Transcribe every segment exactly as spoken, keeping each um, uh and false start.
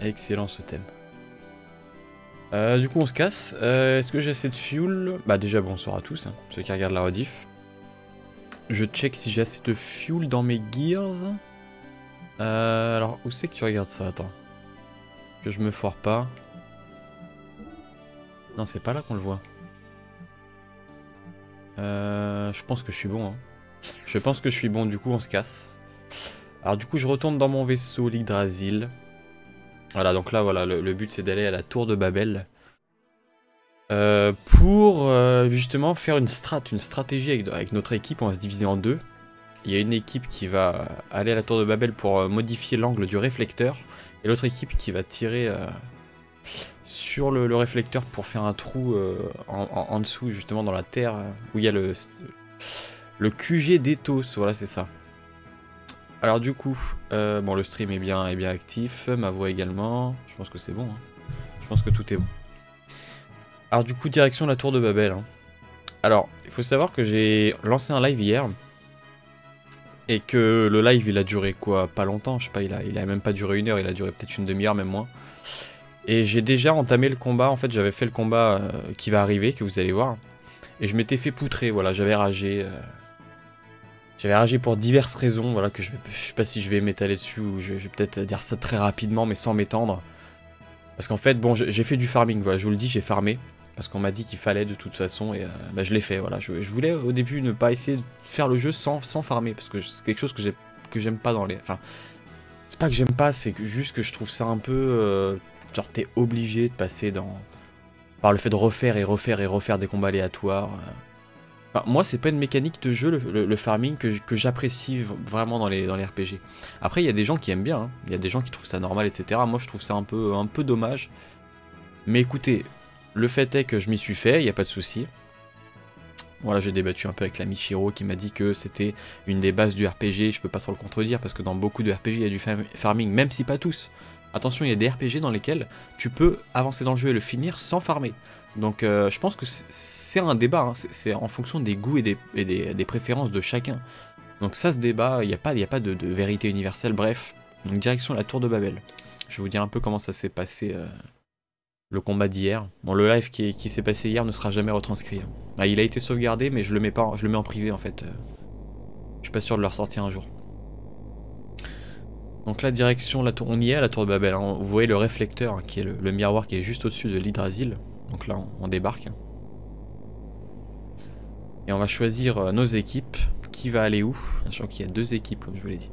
Excellent ce thème. Euh, du coup on se casse. Euh, Est-ce que j'ai assez de fuel? Bah déjà bonsoir à tous, hein, ceux qui regardent la rediff. Je check si j'ai assez de fuel dans mes gears. Euh, alors où c'est que tu regardes ça? Attends. Que je me foire pas. Non c'est pas là qu'on le voit. Euh, je pense que je suis bon. Hein. Je pense que je suis bon, du coup on se casse. Alors du coup je retourne dans mon vaisseau, l'Hydrasil. Voilà, donc là, voilà, le, le but c'est d'aller à la tour de Babel euh, pour euh, justement faire une strat, une stratégie avec, avec notre équipe. On va se diviser en deux. Il y a une équipe qui va aller à la tour de Babel pour euh, modifier l'angle du réflecteur et l'autre équipe qui va tirer euh, sur le, le réflecteur pour faire un trou euh, en, en, en dessous, justement dans la terre où il y a le, le Q G d'Ethos. Voilà, c'est ça. Alors du coup, euh, bon le stream est bien, est bien actif, ma voix également, je pense que c'est bon, hein. Je pense que tout est bon. Alors du coup, direction la tour de Babel. Hein. Alors, il faut savoir que j'ai lancé un live hier, et que le live il a duré quoi, pas longtemps, je sais pas, il a, il a même pas duré une heure, il a duré peut-être une demi-heure, même moins. Et j'ai déjà entamé le combat, en fait j'avais fait le combat euh, qui va arriver, que vous allez voir, et je m'étais fait poutrer, voilà, j'avais ragé... Euh... J'avais ragé pour diverses raisons, voilà, que je, vais, je sais pas si je vais m'étaler dessus ou je, je vais peut-être dire ça très rapidement mais sans m'étendre. Parce qu'en fait, bon, j'ai fait du farming, voilà, je vous le dis, j'ai farmé. Parce qu'on m'a dit qu'il fallait de toute façon et euh, bah, je l'ai fait, voilà. Je, je voulais au début ne pas essayer de faire le jeu sans, sans farmer, parce que c'est quelque chose que j'ai que j'aime pas dans les... Enfin, c'est pas que j'aime pas, c'est juste que je trouve ça un peu... Euh, genre t'es obligé de passer dans... Par le fait de refaire et refaire et refaire des combats aléatoires... Euh. Enfin, moi, c'est pas une mécanique de jeu, le, le, le farming, que j'apprécie vraiment dans les, dans les R P G. Après, il y a des gens qui aiment bien, hein. Il y a des gens qui trouvent ça normal, et cetera. Moi, je trouve ça un peu, un peu dommage. Mais écoutez, le fait est que je m'y suis fait, il n'y a pas de souci. Voilà, j'ai débattu un peu avec l'ami Shiro qui m'a dit que c'était une des bases du R P G. Je peux pas trop le contredire parce que dans beaucoup de R P G, il y a du farming, même si pas tous. Attention, il y a des R P G dans lesquels tu peux avancer dans le jeu et le finir sans farmer. Donc euh, je pense que c'est un débat, hein. C'est en fonction des goûts et des, et des, des préférences de chacun. Donc ça se débat, il n'y a pas, y a pas de, de vérité universelle, bref. Donc direction la tour de Babel. Je vais vous dire un peu comment ça s'est passé euh, le combat d'hier. Bon, le live qui, qui s'est passé hier ne sera jamais retranscrit. Hein. Bah, il a été sauvegardé mais je le mets, pas en, je le mets en privé en fait. Euh, je suis pas sûr de le ressortir un jour. Donc là direction, la tour, on y est à la tour de Babel. Hein. Vous voyez le réflecteur hein, qui est le, le miroir qui est juste au-dessus de l'Hydrasil. Donc là on débarque. Et on va choisir nos équipes. Qui va aller où? Sachant qu'il y a deux équipes comme je vous l'ai dit.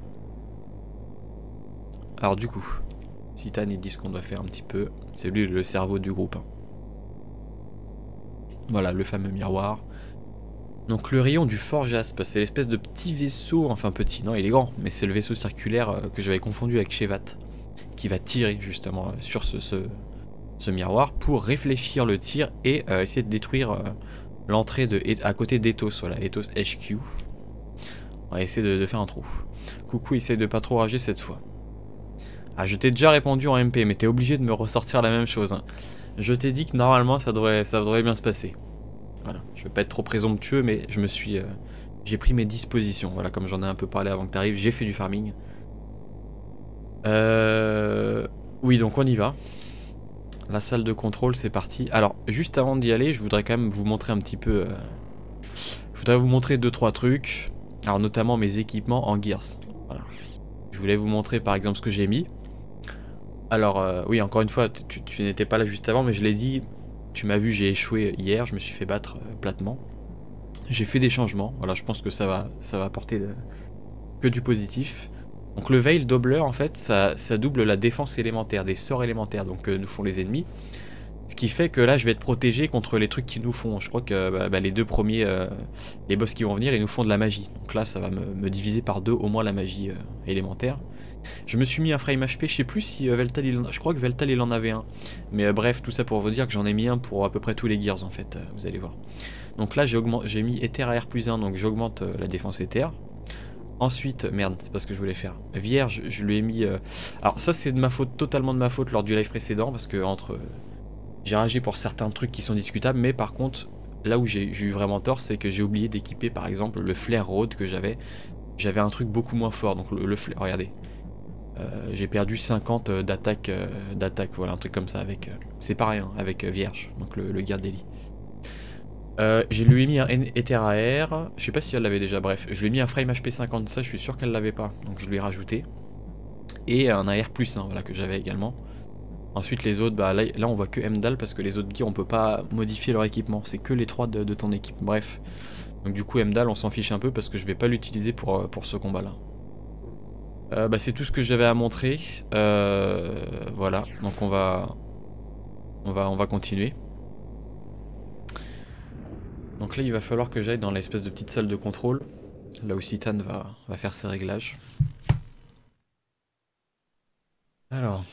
Alors du coup, Citan ils disent qu'on doit faire un petit peu. C'est lui le cerveau du groupe. Voilà le fameux miroir. Donc le rayon du Fort Jaspe, c'est l'espèce de petit vaisseau, enfin petit, non il est grand, mais c'est le vaisseau circulaire que j'avais confondu avec Shevat, qui va tirer justement sur ce... ce ce miroir pour réfléchir le tir et euh, essayer de détruire euh, l'entrée de à côté d'Ethos, voilà, Ethos H Q. On va essayer de, de faire un trou. Coucou, essaye de pas trop rager cette fois. Ah, je t'ai déjà répondu en M P, mais t'es obligé de me ressortir la même chose. Hein. Je t'ai dit que normalement ça devrait, ça devrait bien se passer. Voilà, je veux pas être trop présomptueux, mais je me suis, euh, j'ai pris mes dispositions. Voilà, comme j'en ai un peu parlé avant que t'arrives, j'ai fait du farming. Euh... Oui, donc on y va. La salle de contrôle, c'est parti. Alors, juste avant d'y aller, je voudrais quand même vous montrer un petit peu... Euh... Je voudrais vous montrer deux trois trucs. Alors, notamment mes équipements en Gears. Voilà. Je voulais vous montrer, par exemple, ce que j'ai mis. Alors, euh, oui, encore une fois, tu, tu n'étais pas là juste avant, mais je l'ai dit. Tu m'as vu, j'ai échoué hier. Je me suis fait battre euh, platement. J'ai fait des changements. Voilà, je pense que ça va, ça va apporter de... que du positif. Donc le Veil Doubler, en fait, ça, ça double la défense élémentaire, des sorts élémentaires donc, que nous font les ennemis. Ce qui fait que là, je vais être protégé contre les trucs qui nous font. Je crois que bah, bah, les deux premiers, euh, les boss qui vont venir, ils nous font de la magie. Donc là, ça va me, me diviser par deux, au moins la magie euh, élémentaire. Je me suis mis un frame H P, je sais plus si euh, Weltall, il en... je crois que Weltall, il en avait un. Mais euh, bref, tout ça pour vous dire que j'en ai mis un pour à peu près tous les Gears, en fait, euh, vous allez voir. Donc là, j'ai augment... mis Éther A R plus un, donc j'augmente euh, la défense Éther. Ensuite, merde, c'est pas ce que je voulais faire. Vierge, je lui ai mis... Euh... Alors ça, c'est de ma faute, totalement de ma faute lors du live précédent, parce que entre... Euh, j'ai réagi pour certains trucs qui sont discutables, mais par contre, là où j'ai eu vraiment tort, c'est que j'ai oublié d'équiper, par exemple, le Flare Road que j'avais. J'avais un truc beaucoup moins fort, donc le, le Flare, regardez. Euh, j'ai perdu cinquante euh, d'attaque, euh, d'attaque, voilà, un truc comme ça avec... Euh... C'est pareil, hein, avec euh, Vierge, donc le, le gars d'Eli. Euh, je lui ai mis un Ether A R, je sais pas si elle l'avait déjà, bref, je lui ai mis un frame H P cinquante, ça je suis sûr qu'elle l'avait pas, donc je lui ai rajouté. Et un A R plus, hein, voilà, que j'avais également. Ensuite les autres, bah là, là on voit que Mdal parce que les autres gears on peut pas modifier leur équipement, c'est que les trois de, de ton équipe, bref. Donc du coup Mdal on s'en fiche un peu parce que je vais pas l'utiliser pour, pour ce combat là. Euh, bah c'est tout ce que j'avais à montrer, euh, voilà, donc on va, on va, on va continuer. Donc là il va falloir que j'aille dans l'espèce de petite salle de contrôle, là où Citan va, va faire ses réglages. Alors...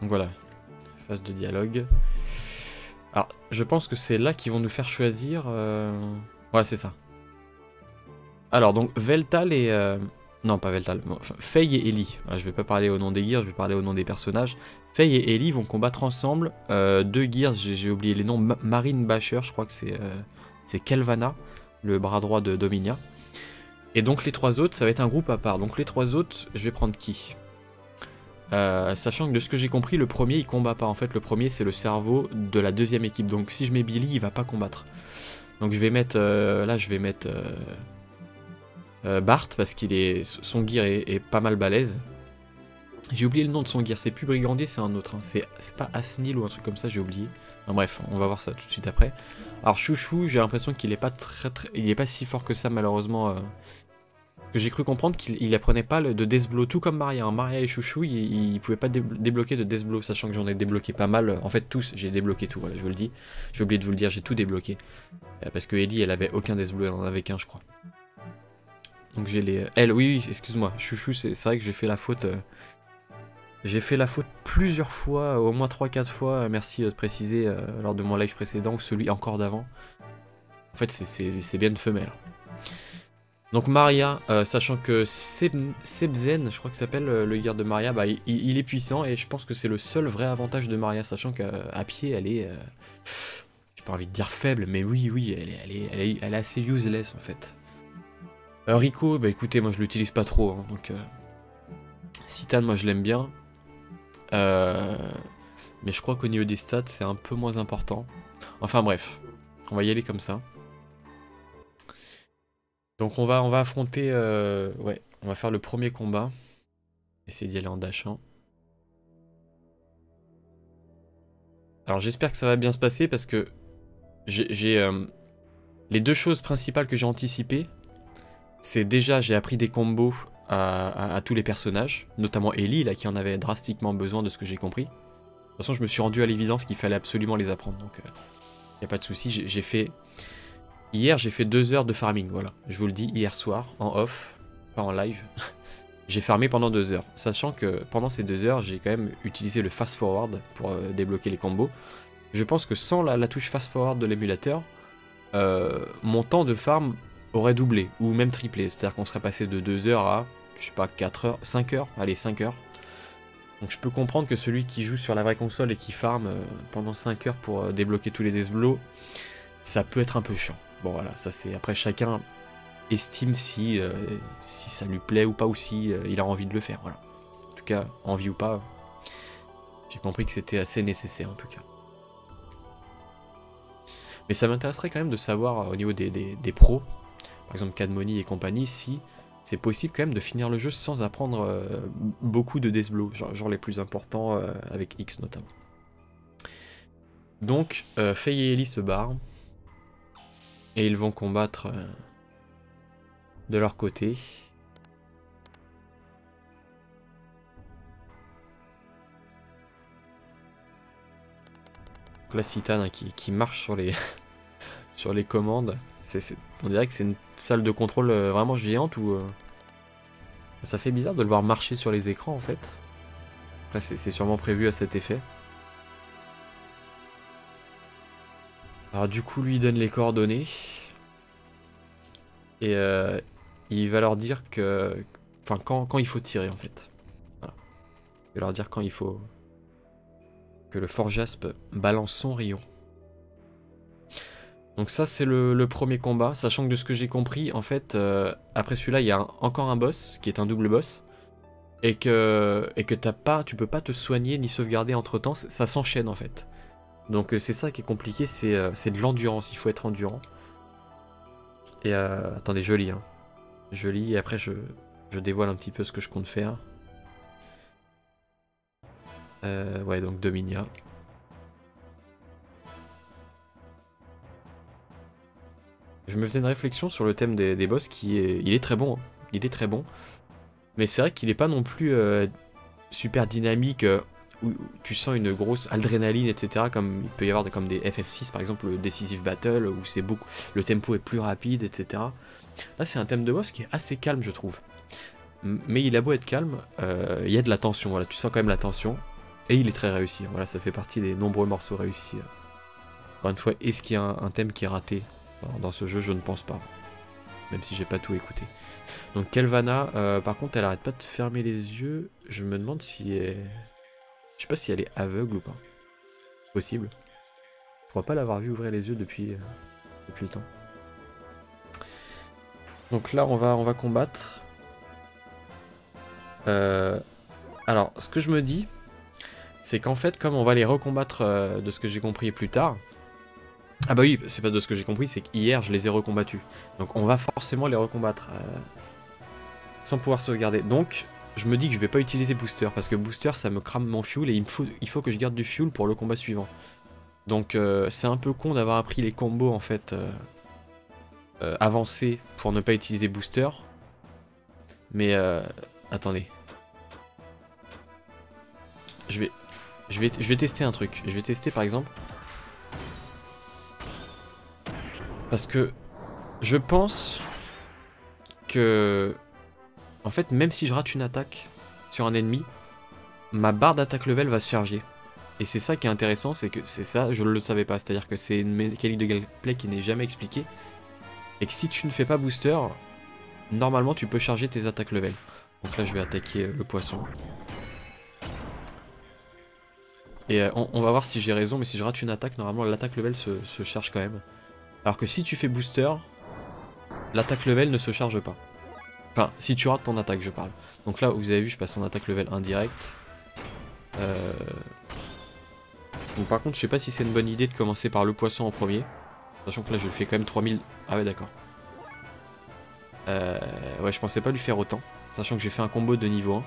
Donc voilà, phase de dialogue. Alors je pense que c'est là qu'ils vont nous faire choisir... Euh... Ouais c'est ça. Alors donc Weltall et... Euh... Non, pas Weltall. Bon, Fei et Elly. Je vais pas parler au nom des gears, je vais parler au nom des personnages. Fei et Elly vont combattre ensemble. Euh, deux gears, j'ai oublié les noms. Ma Marine Basher, je crois que c'est euh, Kelvena, le bras droit de Dominia. Et donc les trois autres, ça va être un groupe à part. Donc les trois autres, je vais prendre qui euh, Sachant que de ce que j'ai compris, le premier il combat pas. En fait, le premier c'est le cerveau de la deuxième équipe. Donc si je mets Billy, il va pas combattre. Donc je vais mettre... Euh, là, je vais mettre... Euh, Euh, Bart, parce qu'il est son gear est, est pas mal balèze. J'ai oublié le nom de son gear, c'est plus Brigandier, c'est un autre. Hein. C'est pas Asnil ou un truc comme ça, j'ai oublié. Enfin, bref, on va voir ça tout de suite après. Alors Chu-Chu, j'ai l'impression qu'il est pas très, très, il est pas si fort que ça malheureusement. Euh, que j'ai cru comprendre qu'il apprenait pas le, de Death Blow, tout comme Maria. Hein. Maria et Chu-Chu, ils, ils pouvaient pas dé débloquer de Death Blow, sachant que j'en ai débloqué pas mal. En fait tous, j'ai débloqué tout. Voilà, je vous le dis. J'ai oublié de vous le dire, j'ai tout débloqué euh, parce que Elly, elle avait aucun Death Blow, elle en avait qu'un, je crois. Donc j'ai les... Elle, oui, oui excuse-moi, Chu-Chu, c'est vrai que j'ai fait la faute... Euh... J'ai fait la faute plusieurs fois, au moins trois quatre fois, merci de préciser, euh, lors de mon live précédent, ou celui encore d'avant. En fait, c'est bien une femelle. Donc Maria, euh, sachant que Seibzehn, je crois que s'appelle euh, le gear de Maria, bah, il, il est puissant, et je pense que c'est le seul vrai avantage de Maria, sachant qu'à pied, elle est... Euh... J'ai pas envie de dire faible, mais oui, oui, elle est, elle est, elle est, elle est assez useless, en fait. Rico, bah écoutez, moi je l'utilise pas trop, hein, donc... Euh, Citan, moi je l'aime bien. Euh, mais je crois qu'au niveau des stats, c'est un peu moins important. Enfin bref, on va y aller comme ça. Donc on va, on va affronter... Euh, ouais, on va faire le premier combat. Essayer d'y aller en dashant. Alors j'espère que ça va bien se passer, parce que... J'ai... Euh, les deux choses principales que j'ai anticipées... C'est déjà, j'ai appris des combos à, à, à tous les personnages, notamment Elly, là, qui en avait drastiquement besoin de ce que j'ai compris. De toute façon, je me suis rendu à l'évidence qu'il fallait absolument les apprendre, donc il euh, n'y a pas de souci. J'ai fait... Hier, j'ai fait deux heures de farming, voilà. Je vous le dis, hier soir, en off, pas en live. J'ai farmé pendant deux heures, sachant que pendant ces deux heures, j'ai quand même utilisé le fast-forward pour euh, débloquer les combos. Je pense que sans la, la touche fast-forward de l'émulateur, euh, mon temps de farm... aurait doublé, ou même triplé, c'est-à-dire qu'on serait passé de deux heures à, je sais pas, quatre heures, cinq heures, allez, cinq heures. Donc je peux comprendre que celui qui joue sur la vraie console et qui farm pendant cinq heures pour débloquer tous les Death Blow, ça peut être un peu chiant. Bon voilà, ça c'est, après chacun estime si, euh, si ça lui plaît ou pas, ou si euh, il a envie de le faire, voilà. En tout cas, envie ou pas, j'ai compris que c'était assez nécessaire en tout cas. Mais ça m'intéresserait quand même de savoir, au niveau des, des, des pros, par exemple Cadmoni et compagnie, si c'est possible quand même de finir le jeu sans apprendre euh, beaucoup de Death Blow, genre, genre les plus importants, euh, avec X notamment. Donc, euh, Fei et Elly se barrent, et ils vont combattre euh, de leur côté. Donc là, Citan hein, qui, qui marche sur les, sur les commandes. C est, c est, on dirait que c'est une salle de contrôle euh, vraiment géante où euh, ça fait bizarre de le voir marcher sur les écrans en fait. Après c'est sûrement prévu à cet effet. Alors du coup, lui il donne les coordonnées. Et euh, il va leur dire que... Enfin, quand, quand il faut tirer, en fait. Voilà. Il va leur dire quand il faut... Que le Forjasp balance son rayon. Donc ça, c'est le, le premier combat. Sachant que de ce que j'ai compris, en fait, euh, après celui-là, il y a un, encore un boss, qui est un double boss. Et que, et que t'as pas, tu peux pas te soigner ni sauvegarder entre temps. Ça s'enchaîne, en fait. Donc c'est ça qui est compliqué, c'est euh, de l'endurance. Il faut être endurant. Et euh, attendez, je lis. Hein. Je lis et après je, je dévoile un petit peu ce que je compte faire. Euh, ouais, donc Dominia. Je me faisais une réflexion sur le thème des, des boss qui est... Il est très bon. Hein. Il est très bon. Mais c'est vrai qu'il n'est pas non plus euh, super dynamique euh, où tu sens une grosse adrénaline, et cetera. Comme il peut y avoir de, comme des F F six par exemple, le Decisive Battle, où c'est beaucoup, le tempo est plus rapide, et cetera. Là c'est un thème de boss qui est assez calme je trouve. Mais il a beau être calme, euh, il y a de la tension, voilà, tu sens quand même la tension. Et il est très réussi, voilà, ça fait partie des nombreux morceaux réussis. Encore une fois, est-ce qu'il y a un, un thème qui est raté ? Alors, dans ce jeu, je ne pense pas. Même si j'ai pas tout écouté. Donc Kelvena, euh, par contre, elle arrête pas de fermer les yeux. Je me demande si elle... Je sais pas si elle est aveugle ou pas. Possible. Je crois pas l'avoir vu ouvrir les yeux depuis, euh, depuis le temps. Donc là, on va, on va combattre. Euh... Alors, ce que je me dis... C'est qu'en fait, comme on va les recombattre euh, de ce que j'ai compris plus tard... Ah bah oui, c'est pas de ce que j'ai compris, c'est qu'hier je les ai recombattus. Donc on va forcément les recombattre. Euh, sans pouvoir sauvegarder. Donc je me dis que je vais pas utiliser booster. Parce que booster ça me crame mon fuel et il, me faut, il faut que je garde du fuel pour le combat suivant. Donc euh, c'est un peu con d'avoir appris les combos en fait euh, euh, avancés pour ne pas utiliser booster. Mais euh, attendez. Je vais, je, vais, je vais tester un truc. Je vais tester par exemple... Parce que je pense que, en fait, même si je rate une attaque sur un ennemi, ma barre d'attaque level va se charger. Et c'est ça qui est intéressant, c'est que c'est ça, je ne le savais pas. C'est-à-dire que c'est une mécanique de gameplay qui n'est jamais expliquée. Et que si tu ne fais pas booster, normalement tu peux charger tes attaques level. Donc là, je vais attaquer le poisson. Et on, on va voir si j'ai raison, mais si je rate une attaque, normalement l'attaque level se, se charge quand même. Alors que si tu fais booster, l'attaque level ne se charge pas. Enfin, si tu rates ton attaque, je parle. Donc là, vous avez vu, je passe en attaque level indirect. Euh... Donc par contre, je sais pas si c'est une bonne idée de commencer par le poisson en premier. Sachant que là, je fais quand même trois mille... Ah ouais, d'accord. Euh... Ouais, je pensais pas lui faire autant. Sachant que j'ai fait un combo de niveau un.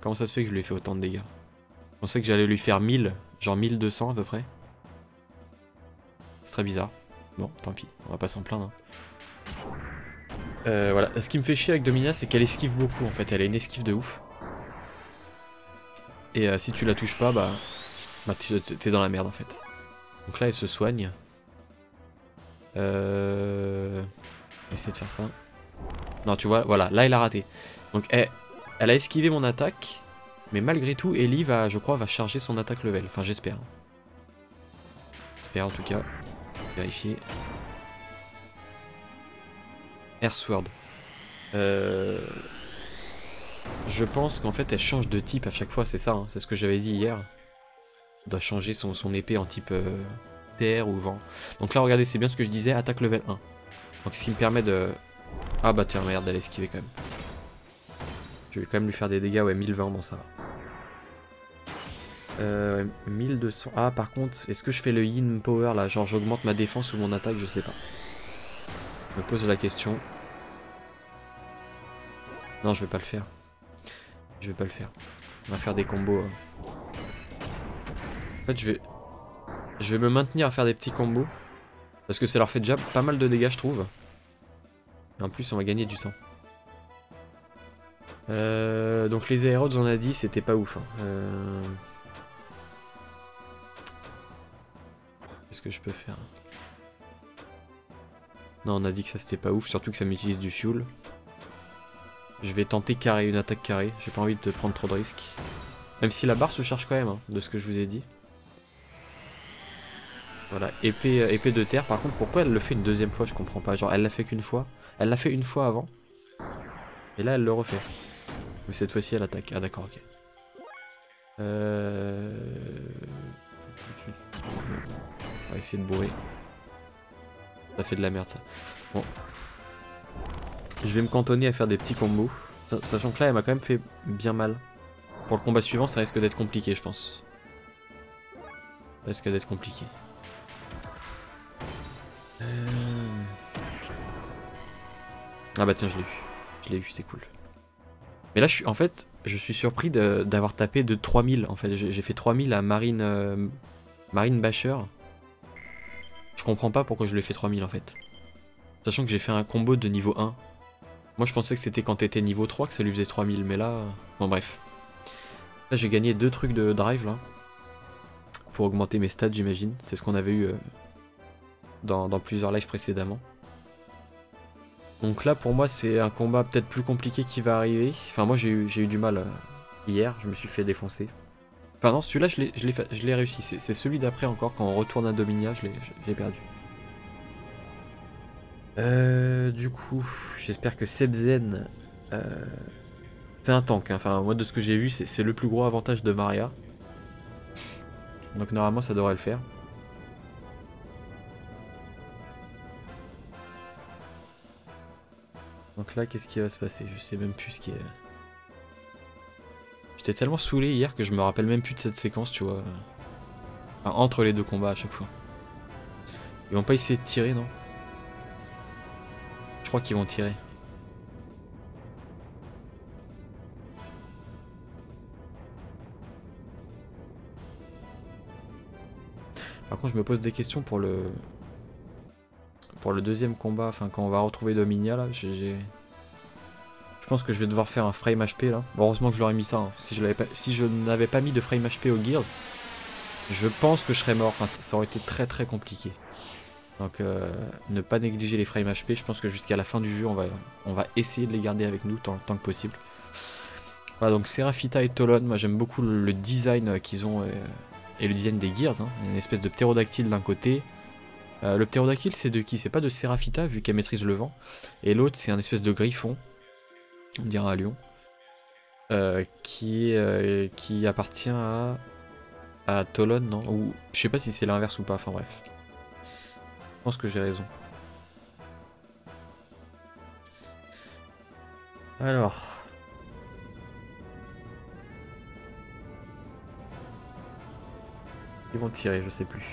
Comment ça se fait que je lui ai fait autant de dégâts? Je pensais que j'allais lui faire mille, genre mille deux cents à peu près. C'est très bizarre. Bon, tant pis, on va pas s'en plaindre. Euh, voilà, ce qui me fait chier avec Dominia, c'est qu'elle esquive beaucoup en fait. Elle a une esquive de ouf. Et euh, si tu la touches pas, bah, bah t'es dans la merde en fait. Donc là, elle se soigne. Euh... On va essayer de faire ça. Non, tu vois, voilà, là, elle a raté. Donc elle, elle a esquivé mon attaque. Mais malgré tout, Elly va, je crois, va charger son attaque level. Enfin, j'espère. J'espère en tout cas. Vérifier. Airsword. Euh... Je pense qu'en fait elle change de type à chaque fois, c'est ça, hein, c'est ce que j'avais dit hier. Elle doit changer son, son épée en type euh, terre ou vent. Donc là regardez, c'est bien ce que je disais, attaque level un. Donc ce qui me permet de... Ah bah tiens, merde, d'aller esquiver quand même. Je vais quand même lui faire des dégâts, ouais, mille vingt, bon ça va. Euh, mille deux cents. Ah, par contre, est-ce que je fais le Yin Power là? Genre, j'augmente ma défense ou mon attaque? Je sais pas. Je me pose la question. Non, je vais pas le faire. Je vais pas le faire. On va faire des combos. Hein. En fait, je vais. Je vais me maintenir à faire des petits combos. Parce que ça leur fait déjà pas mal de dégâts, je trouve. Et en plus, on va gagner du temps. Euh... Donc, les aéros, on a dit, c'était pas ouf. Hein. Euh. Qu'est-ce que je peux faire? Non, on a dit que ça c'était pas ouf, surtout que ça m'utilise du fuel. Je vais tenter carré, une attaque carrée. J'ai pas envie de prendre trop de risques. Même si la barre se charge quand même, hein, de ce que je vous ai dit. Voilà, épée, euh, épée de terre. Par contre, pourquoi elle le fait une deuxième fois? Je comprends pas. Genre, elle l'a fait qu'une fois. Elle l'a fait une fois avant. Et là, elle le refait. Mais cette fois-ci, elle attaque. Ah, d'accord, ok. Euh... On va essayer de bourrer. Ça fait de la merde, ça. Bon. Je vais me cantonner à faire des petits combos. Sachant que là, elle m'a quand même fait bien mal. Pour le combat suivant, ça risque d'être compliqué, je pense. Ça risque d'être compliqué. Euh... Ah bah tiens, je l'ai eu. Je l'ai eu, c'est cool. Mais là, je suis, en fait, je suis surpris d'avoir tapé de trois mille. En fait, j'ai fait trois mille à Marine, euh, Marine Basher. Je comprends pas pourquoi je lui ai fait trois mille, en fait. Sachant que j'ai fait un combo de niveau un. Moi, je pensais que c'était quand t'étais niveau trois que ça lui faisait trois mille, mais là... Bon, bref. Là, j'ai gagné deux trucs de drive, là. Pour augmenter mes stats, j'imagine. C'est ce qu'on avait eu euh, dans, dans plusieurs lives précédemment. Donc là, pour moi, c'est un combat peut-être plus compliqué qui va arriver. Enfin, moi, j'ai eu, j'ai eu du mal euh, hier. Je me suis fait défoncer. Enfin, non, celui-là, je l'ai réussi. C'est celui d'après encore. Quand on retourne à Dominia, je l'ai perdu. Euh, du coup, j'espère que Seibzehn, euh, c'est un tank, hein. Enfin moi de ce que j'ai vu, c'est le plus gros avantage de Maria. Donc normalement ça devrait le faire. Donc là qu'est-ce qui va se passer? Je sais même plus ce qui est... J'étais tellement saoulé hier que je me rappelle même plus de cette séquence, tu vois. Enfin, entre les deux combats à chaque fois. Ils vont pas essayer de tirer, non? Je crois qu'ils vont tirer. Par contre, je me pose des questions pour le pour le deuxième combat. Enfin, quand on va retrouver Dominia, là, j'ai... Je pense que je vais devoir faire un frame H P, là. Bon, heureusement que je leur ai mis ça. Hein. Si je l'avais pas... si je n'avais pas mis de frame H P aux Gears, je pense que je serais mort. Enfin, ça, ça aurait été très très compliqué. Donc euh, ne pas négliger les frames H P, je pense que jusqu'à la fin du jeu on va, on va essayer de les garder avec nous tant, tant que possible. Voilà, donc Seraphita et Tolon, moi j'aime beaucoup le, le design qu'ils ont euh, et le design des Gears, hein. Une espèce de ptérodactyle d'un côté. Euh, le ptérodactyle c'est de qui? C'est pas de Seraphita vu qu'elle maîtrise le vent. Et l'autre c'est un espèce de griffon, on dirait un lion, euh, qui, euh, qui appartient à, à Tolon, non? Ou je sais pas si c'est l'inverse ou pas, enfin bref. Je pense que j'ai raison. Alors. Ils vont tirer, je sais plus.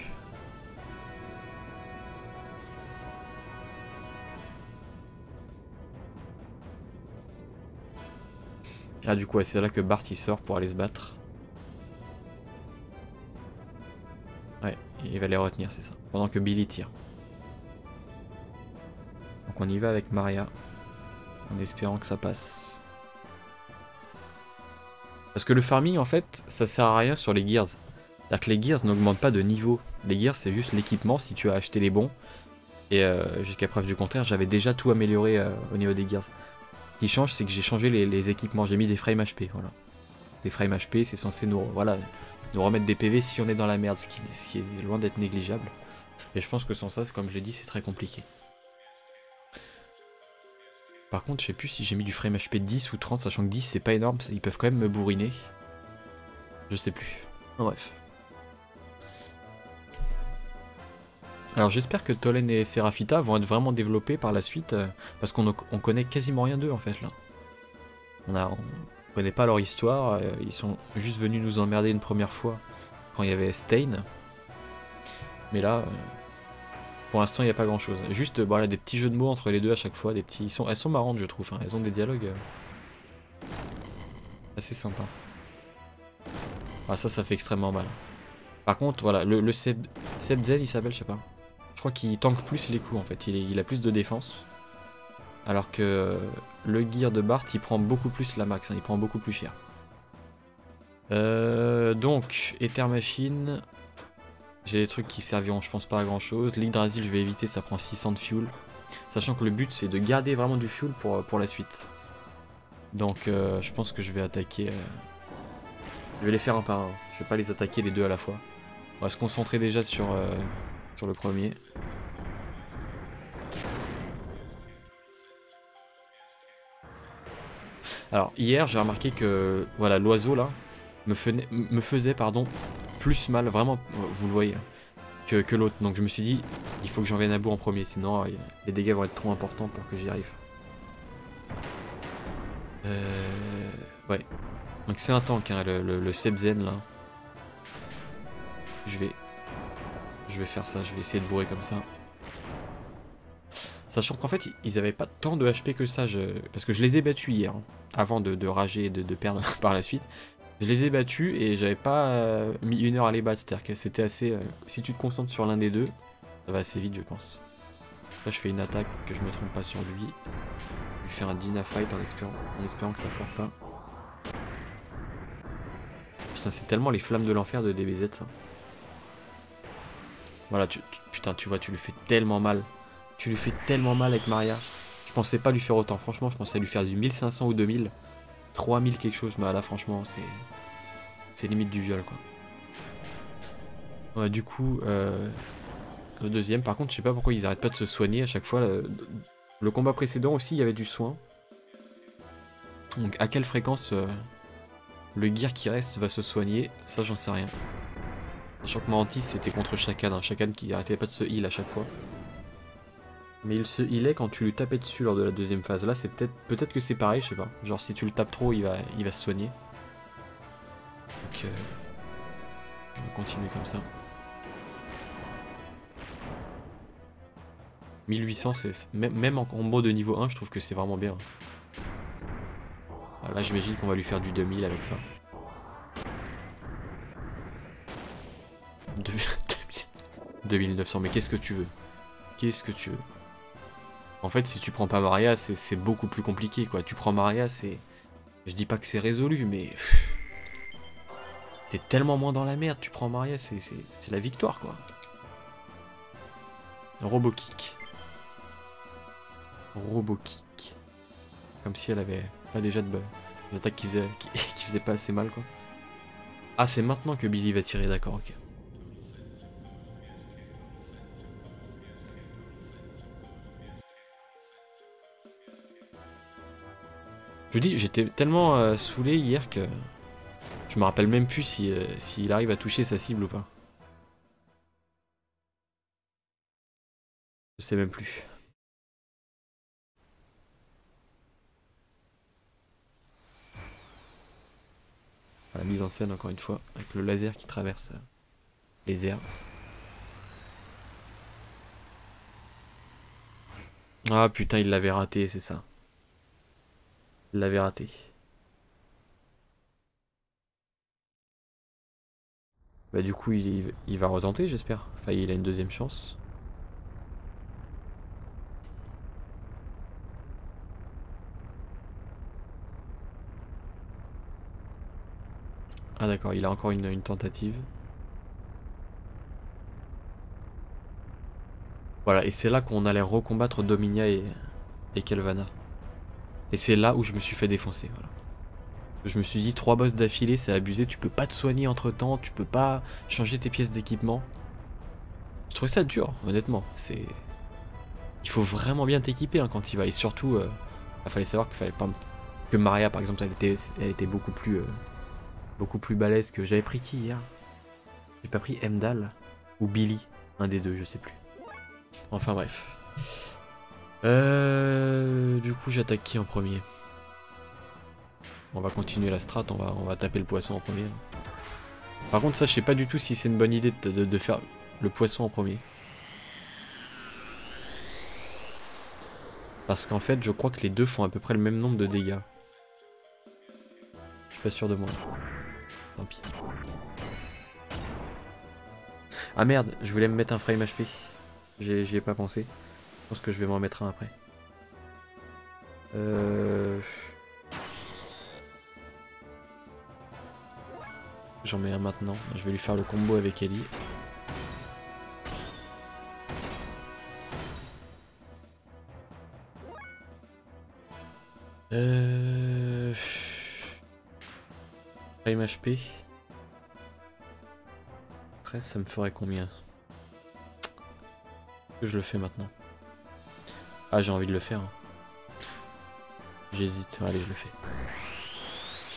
Ah du coup ouais, c'est là que Bart il sort pour aller se battre. Ouais, il va les retenir, c'est ça. Pendant que Billy tire. Donc on y va avec Maria, en espérant que ça passe. Parce que le farming en fait, ça sert à rien sur les Gears. C'est-à-dire que les Gears n'augmentent pas de niveau. Les Gears c'est juste l'équipement si tu as acheté les bons. Et euh, jusqu'à preuve du contraire, j'avais déjà tout amélioré euh, au niveau des Gears. Ce qui change, c'est que j'ai changé les, les équipements, j'ai mis des frames H P. Voilà. Les frames H P c'est censé nous, voilà, nous remettre des P V si on est dans la merde, ce qui, ce qui est loin d'être négligeable. Et je pense que sans ça, comme je l'ai dit, c'est très compliqué. Par contre, je sais plus si j'ai mis du frame H P dix ou trente, sachant que dix c'est pas énorme, ils peuvent quand même me bourriner. Je sais plus. Bref. Alors j'espère que Tollen et Seraphita vont être vraiment développés par la suite, euh, parce qu'on on connaît quasiment rien d'eux en fait là. On, a, on connaît pas leur histoire, euh, ils sont juste venus nous emmerder une première fois quand il y avait Stein. Mais là... Euh... Pour l'instant, il n'y a pas grand chose. Juste voilà, des petits jeux de mots entre les deux à chaque fois. Des petits... Ils sont... Elles sont marrantes, je trouve. Hein. Elles ont des dialogues euh... assez sympas. Ah, ça, ça fait extrêmement mal. Par contre, voilà, le, le Seib... Seibzehn, il s'appelle, je sais pas. Je crois qu'il tank plus les coups en fait. Il, est... il a plus de défense. Alors que le gear de Bart, il prend beaucoup plus la max. Hein. Il prend beaucoup plus cher. Euh... Donc, Ether Machine. J'ai des trucs qui serviront je pense pas à grand chose. L'Hydrasil je vais éviter, ça prend six cents de fuel. Sachant que le but c'est de garder vraiment du fuel pour, pour la suite. Donc euh, je pense que je vais attaquer... Euh... Je vais les faire un par un. Je vais pas les attaquer les deux à la fois. On va se concentrer déjà sur, euh, sur le premier. Alors hier j'ai remarqué que voilà l'oiseau là me, fenait, me faisait pardon plus mal, vraiment vous le voyez, que, que l'autre. Donc je me suis dit il faut que j'en vienne à bout en premier, sinon les dégâts vont être trop importants pour que j'y arrive. Euh, ouais. Donc c'est un tank hein, le, le, le Seibzehn là. Je vais. Je vais faire ça, je vais essayer de bourrer comme ça. Sachant qu'en fait, ils avaient pas tant de H P que ça, je... parce que je les ai battus hier, hein, avant de, de rager et de, de perdre par la suite. Je les ai battus et j'avais pas euh, mis une heure à les battre, c'est-à-dire que c'était assez... Euh, si tu te concentres sur l'un des deux, ça va assez vite je pense. Là je fais une attaque que je me trompe pas sur lui. Je vais faire un Dyna Fight en espérant, en espérant que ça foire pas. Putain c'est tellement les flammes de l'enfer de D B Z ça. Voilà, tu, tu, putain tu vois tu lui fais tellement mal. Tu lui fais tellement mal avec Maria. Je pensais pas lui faire autant. Franchement, je pensais lui faire du mille cinq cents ou deux mille. trois mille quelque chose. Mais là, franchement, c'est... C'est limite du viol, quoi. Ouais, du coup, euh... le deuxième. Par contre, je sais pas pourquoi ils arrêtent pas de se soigner à chaque fois. Le, le combat précédent aussi, il y avait du soin. Donc, à quelle fréquence euh... le gear qui reste va se soigner? Ça, j'en sais rien. Sachant que ma hantise, c'était contre Chakan. Hein. Chakan qui arrêtait pas de se heal à chaque fois. Mais il se healait quand tu lui tapais dessus lors de la deuxième phase. Là, c'est peut-être peut-être que c'est pareil, je sais pas. Genre, si tu le tapes trop, il va, il va se soigner. Donc, euh, on va continuer comme ça. mille huit cents, c'est, même en combo de niveau un, je trouve que c'est vraiment bien. Alors là, j'imagine qu'on va lui faire du deux mille avec ça. deux mille neuf cents, mais qu'est-ce que tu veux? Qu'est-ce que tu veux? En fait, si tu prends pas Maria, c'est beaucoup plus compliqué, quoi. Tu prends Maria, c'est... Je dis pas que c'est résolu, mais... T'es tellement moins dans la merde, tu prends Maria, c'est la victoire, quoi. Robokick. Robokick. Comme si elle avait pas déjà de... des attaques qui faisaient, qui, qui faisaient pas assez mal, quoi. Ah, c'est maintenant que Billy va tirer, d'accord, ok. Je vous dis, j'étais tellement euh, saoulé hier que je me rappelle même plus si, euh, si il arrive à toucher sa cible ou pas. Je sais même plus. La voilà, mise en scène encore une fois, avec le laser qui traverse euh, les airs. Ah putain, il l'avait raté, c'est ça. L'avait raté. Bah du coup il, il va retenter j'espère. Enfin il a une deuxième chance. Ah d'accord, il a encore une, une tentative. Voilà, et c'est là qu'on allait recombattre Dominia et, et Kelvena. Et c'est là où je me suis fait défoncer, voilà. Je me suis dit, trois boss d'affilée, c'est abusé, tu peux pas te soigner entre temps, tu peux pas changer tes pièces d'équipement. Je trouvais ça dur, honnêtement. C'est... Il faut vraiment bien t'équiper hein, quand il va. Et surtout, euh, il fallait savoir qu'il fallait pas... Que Maria, par exemple, elle était, elle était beaucoup plus... Euh, beaucoup plus balèze que... J'avais pris qui hier? J'ai pas pris Mdal ou Billy. Un des deux, je sais plus. Enfin bref. Euh, du coup j'attaque qui en premier? On va continuer la strat, on va, on va taper le poisson en premier. Par contre ça je sais pas du tout si c'est une bonne idée de, de, de faire le poisson en premier. Parce qu'en fait je crois que les deux font à peu près le même nombre de dégâts. Je suis pas sûr de moi. Tant pis. Ah merde, je voulais me mettre un frame H P. J'y ai pas pensé. Je pense que je vais m'en mettre un après. Euh... J'en mets un maintenant. Je vais lui faire le combo avec Elly. Euh... Prime H P. treize, ça me ferait combien? que je le fais maintenant? Ah, j'ai envie de le faire. Hein. J'hésite. Allez, je le fais.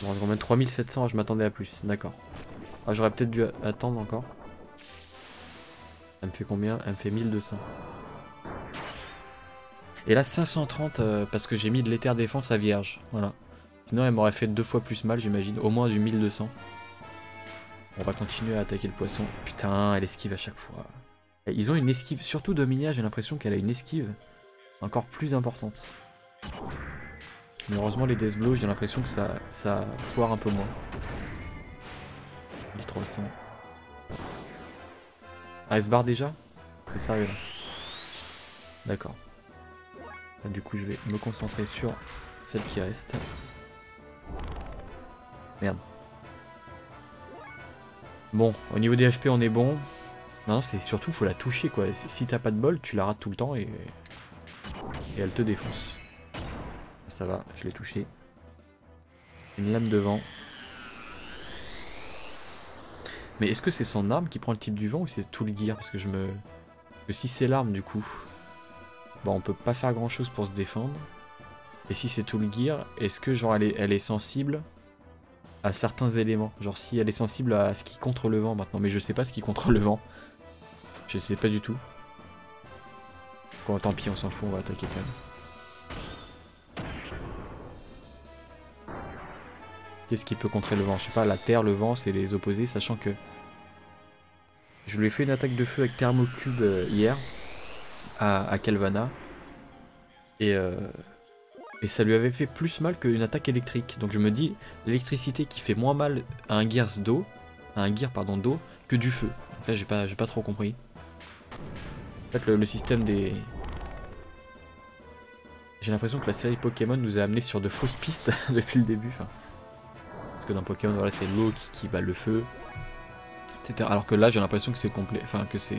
Bon, je remets trois mille sept cents. Je m'attendais à plus. D'accord. Ah, j'aurais peut-être dû attendre encore. Elle me fait combien? Elle me fait mille deux cents. Et là, cinq cent trente euh, parce que j'ai mis de l'éther défense à Vierge. Voilà. Sinon, elle m'aurait fait deux fois plus mal, j'imagine. Au moins du mille deux cents. On va continuer à attaquer le poisson. Putain, elle esquive à chaque fois. Ils ont une esquive. Surtout Dominia, j'ai l'impression qu'elle a une esquive encore plus importante. Mais heureusement, les death blows, j'ai l'impression que ça, ça foire un peu moins. mille trois cents. Ah, elle se barre déjà? C'est sérieux là. D'accord. Du coup, je vais me concentrer sur celle qui reste. Merde. Bon, au niveau des H P, on est bon. Non, c'est surtout, faut la toucher quoi. Si t'as pas de bol, tu la rates tout le temps et, et elle te défonce. Ça va, je l'ai touché. Une lame devant. Mais est-ce que c'est son arme qui prend le type du vent ou c'est tout le gear? Parce que je me. Parce que si c'est l'arme, du coup. Bon, on peut pas faire grand chose pour se défendre. Et si c'est tout le gear, est-ce que genre elle est, elle est sensible à certains éléments? Genre si elle est sensible à ce qui contrôle le vent maintenant. Mais je sais pas ce qui contrôle le vent. Je sais pas du tout. Bon, tant pis, on s'en fout, on va attaquer quand même. Qu'est-ce qui peut contrer le vent? Je sais pas, la terre, le vent, c'est les opposés, sachant que je lui ai fait une attaque de feu avec Thermocube hier. À, à Kelvena et, euh, et ça lui avait fait plus mal qu'une attaque électrique, donc je me dis l'électricité qui fait moins mal à un gears d'eau à un gear pardon d'eau que du feu. Donc là j'ai pas j'ai pas trop compris en fait le, le système des... J'ai l'impression que la série Pokémon nous a amené sur de fausses pistes depuis le début, enfin, parce que dans Pokémon voilà c'est l'eau qui, qui bat le feu etc, alors que là j'ai l'impression que c'est complet, enfin que c'est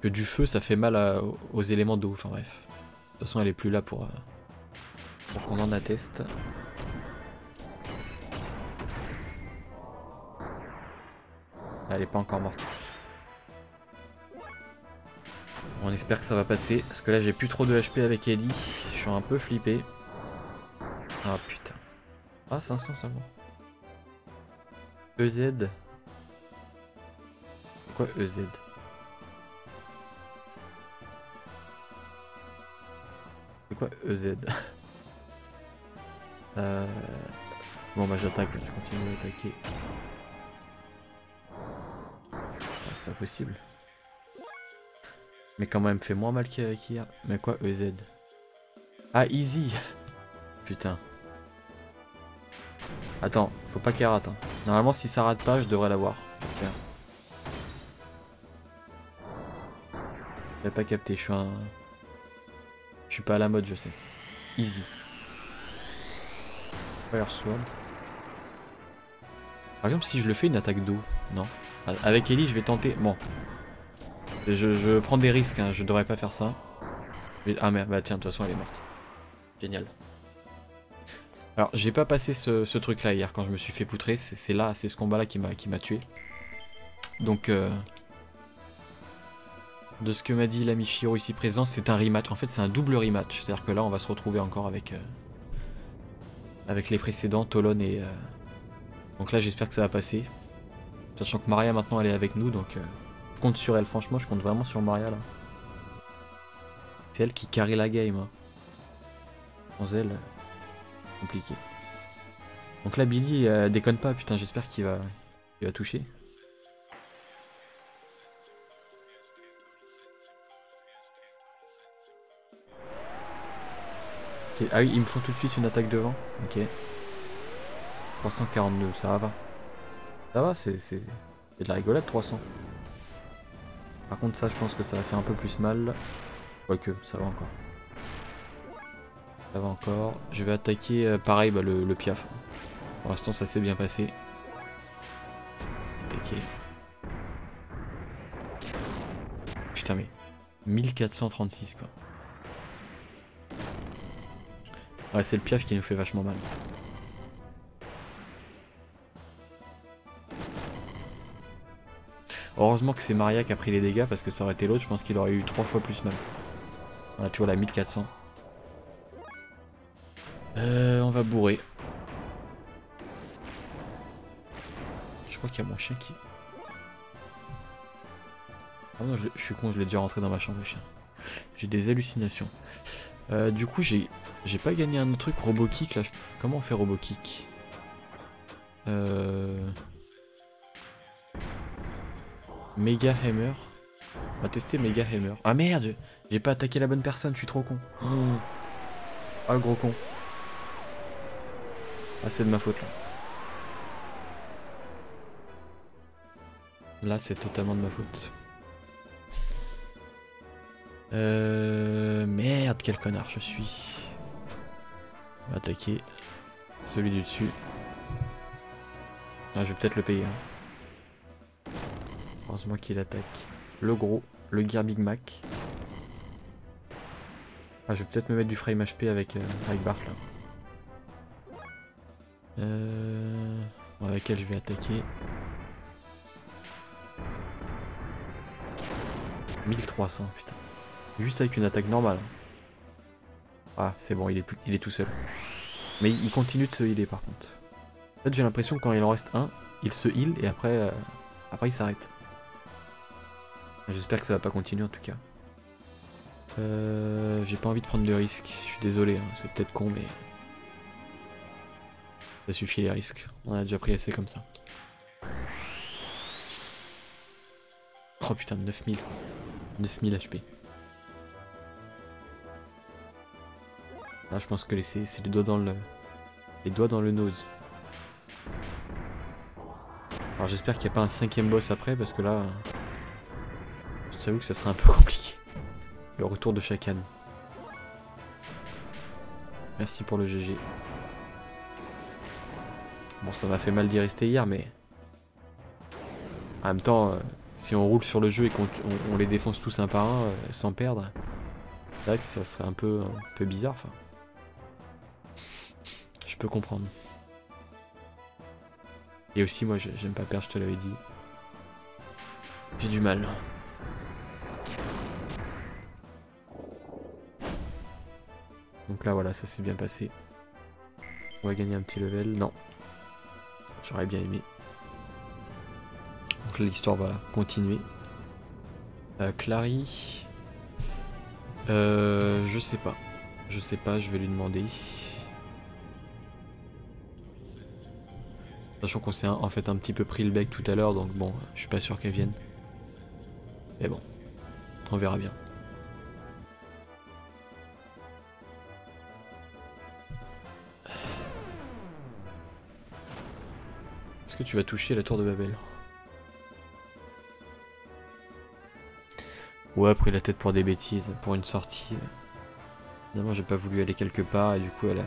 que du feu ça fait mal à, aux éléments d'eau, enfin bref. De toute façon elle est plus là pour, euh, pour qu'on en atteste. Elle est pas encore morte. On espère que ça va passer, parce que là j'ai plus trop de H P avec Elly. Je suis un peu flippé. Ah putain. Ah cinq cents seulement. E Z. Pourquoi E Z? C'est quoi E Z? euh... Bon bah j'attaque, je continue à attaquer. C'est pas possible. Mais quand même, fait moins mal qu'hier. Mais quoi E Z? Ah easy. Putain. Attends, faut pas qu'elle rate. Hein. Normalement si ça rate pas, je devrais l'avoir. J'espère. J'avais pas capté, je suis un... Je suis pas à la mode, je sais. Easy. Fire Sword. Par exemple, si je le fais une attaque d'eau, non. Avec Elly, je vais tenter. Bon. Je, je prends des risques, hein. Je devrais pas faire ça. Mais... Ah merde, bah tiens, de toute façon, elle est morte. Génial. Alors, j'ai pas passé ce, ce truc-là hier quand je me suis fait poutrer. C'est là, c'est ce combat-là qui m'a tué. Donc. Euh... De ce que m'a dit l'ami Shiro ici présent, c'est un rematch. En fait, c'est un double rematch. C'est-à-dire que là, on va se retrouver encore avec, euh, avec les précédents, Tolon et... Euh... Donc là, j'espère que ça va passer. Sachant que Maria, maintenant, elle est avec nous. Donc, euh, je compte sur elle. Franchement, je compte vraiment sur Maria, là. C'est elle qui carry la game. Hein. Sans elle, euh, compliqué. Donc là, Billy, euh, déconne pas. Putain, j'espère qu'il va, il va toucher. Ah oui, ils me font tout de suite une attaque devant. Ok. trois cent quarante-deux, ça va. Ça va, c'est de la rigolade, trois cents. Par contre, ça, je pense que ça va faire un peu plus mal. Quoique, ça va encore. Ça va encore. Je vais attaquer, euh, pareil, bah, le, le piaf. Pour l'instant, ça s'est bien passé. Attaquer. Putain, mais... mille quatre cent trente-six, quoi. Ouais, c'est le piaf qui nous fait vachement mal. Heureusement que c'est Maria qui a pris les dégâts, parce que ça aurait été l'autre, je pense qu'il aurait eu trois fois plus mal. Voilà, tu vois, la mille quatre cents. Euh, on va bourrer. Je crois qu'il y a mon chien qui... Ah non, je, je suis con, je l'ai déjà rentré dans ma chambre, le chien. J'ai des hallucinations. Euh, du coup, j'ai j'ai pas gagné un autre truc, Robokick, là. Je... Comment on fait Robokick? Euh... Mega Hammer. On va tester Mega Hammer. Ah merde, j'ai pas attaqué la bonne personne, je suis trop con. Mmh. Ah le gros con. Ah c'est de ma faute là. Là c'est totalement de ma faute. Euh... Merde, quel connard je suis. On va attaquer celui du dessus. Ah je vais peut-être le payer. Hein. Heureusement qu'il attaque le gros, le Gear Big Mac. Ah, je vais peut-être me mettre du frame H P avec, euh, avec Bart là. Euh... Avec elle, je vais attaquer. mille trois cents, putain. Juste avec une attaque normale. Ah, c'est bon, il est, il est tout seul. Mais il continue de se healer par contre. En fait, j'ai l'impression que quand il en reste un, il se heal et après, euh, après il s'arrête. J'espère que ça va pas continuer en tout cas. Euh, j'ai pas envie de prendre de risques, je suis désolé, hein. C'est peut-être con mais... Ça suffit les risques, on a déjà pris assez comme ça. Oh putain, neuf mille. neuf mille H P. Là je pense que c'est les doigts dans le... Les doigts dans le nose. Alors j'espère qu'il n'y a pas un cinquième boss après parce que là... Je t'avoue que ça serait un peu compliqué. Le retour de Chacan. Merci pour le G G. Bon, ça m'a fait mal d'y rester hier, mais... En même temps, euh, si on roule sur le jeu et qu'on on, on les défonce tous un par un, euh, sans perdre... C'est vrai que ça serait un peu, un peu bizarre, enfin... Je peux comprendre. Et aussi, moi, j'aime pas perdre, je te l'avais dit. J'ai du mal. Donc là voilà, ça s'est bien passé. On va gagner un petit level. Non. J'aurais bien aimé. Donc là l'histoire va continuer. Euh, Clary. Euh, je sais pas. Je sais pas, je vais lui demander. Sachant qu'on s'est en fait un petit peu pris le bec tout à l'heure, donc bon, je suis pas sûr qu'elle vienne. Mais bon, on verra bien. Que tu vas toucher la tour de Babel. Ouais, pris la tête pour des bêtises, pour une sortie. Finalement, j'ai pas voulu aller quelque part et du coup, elle a,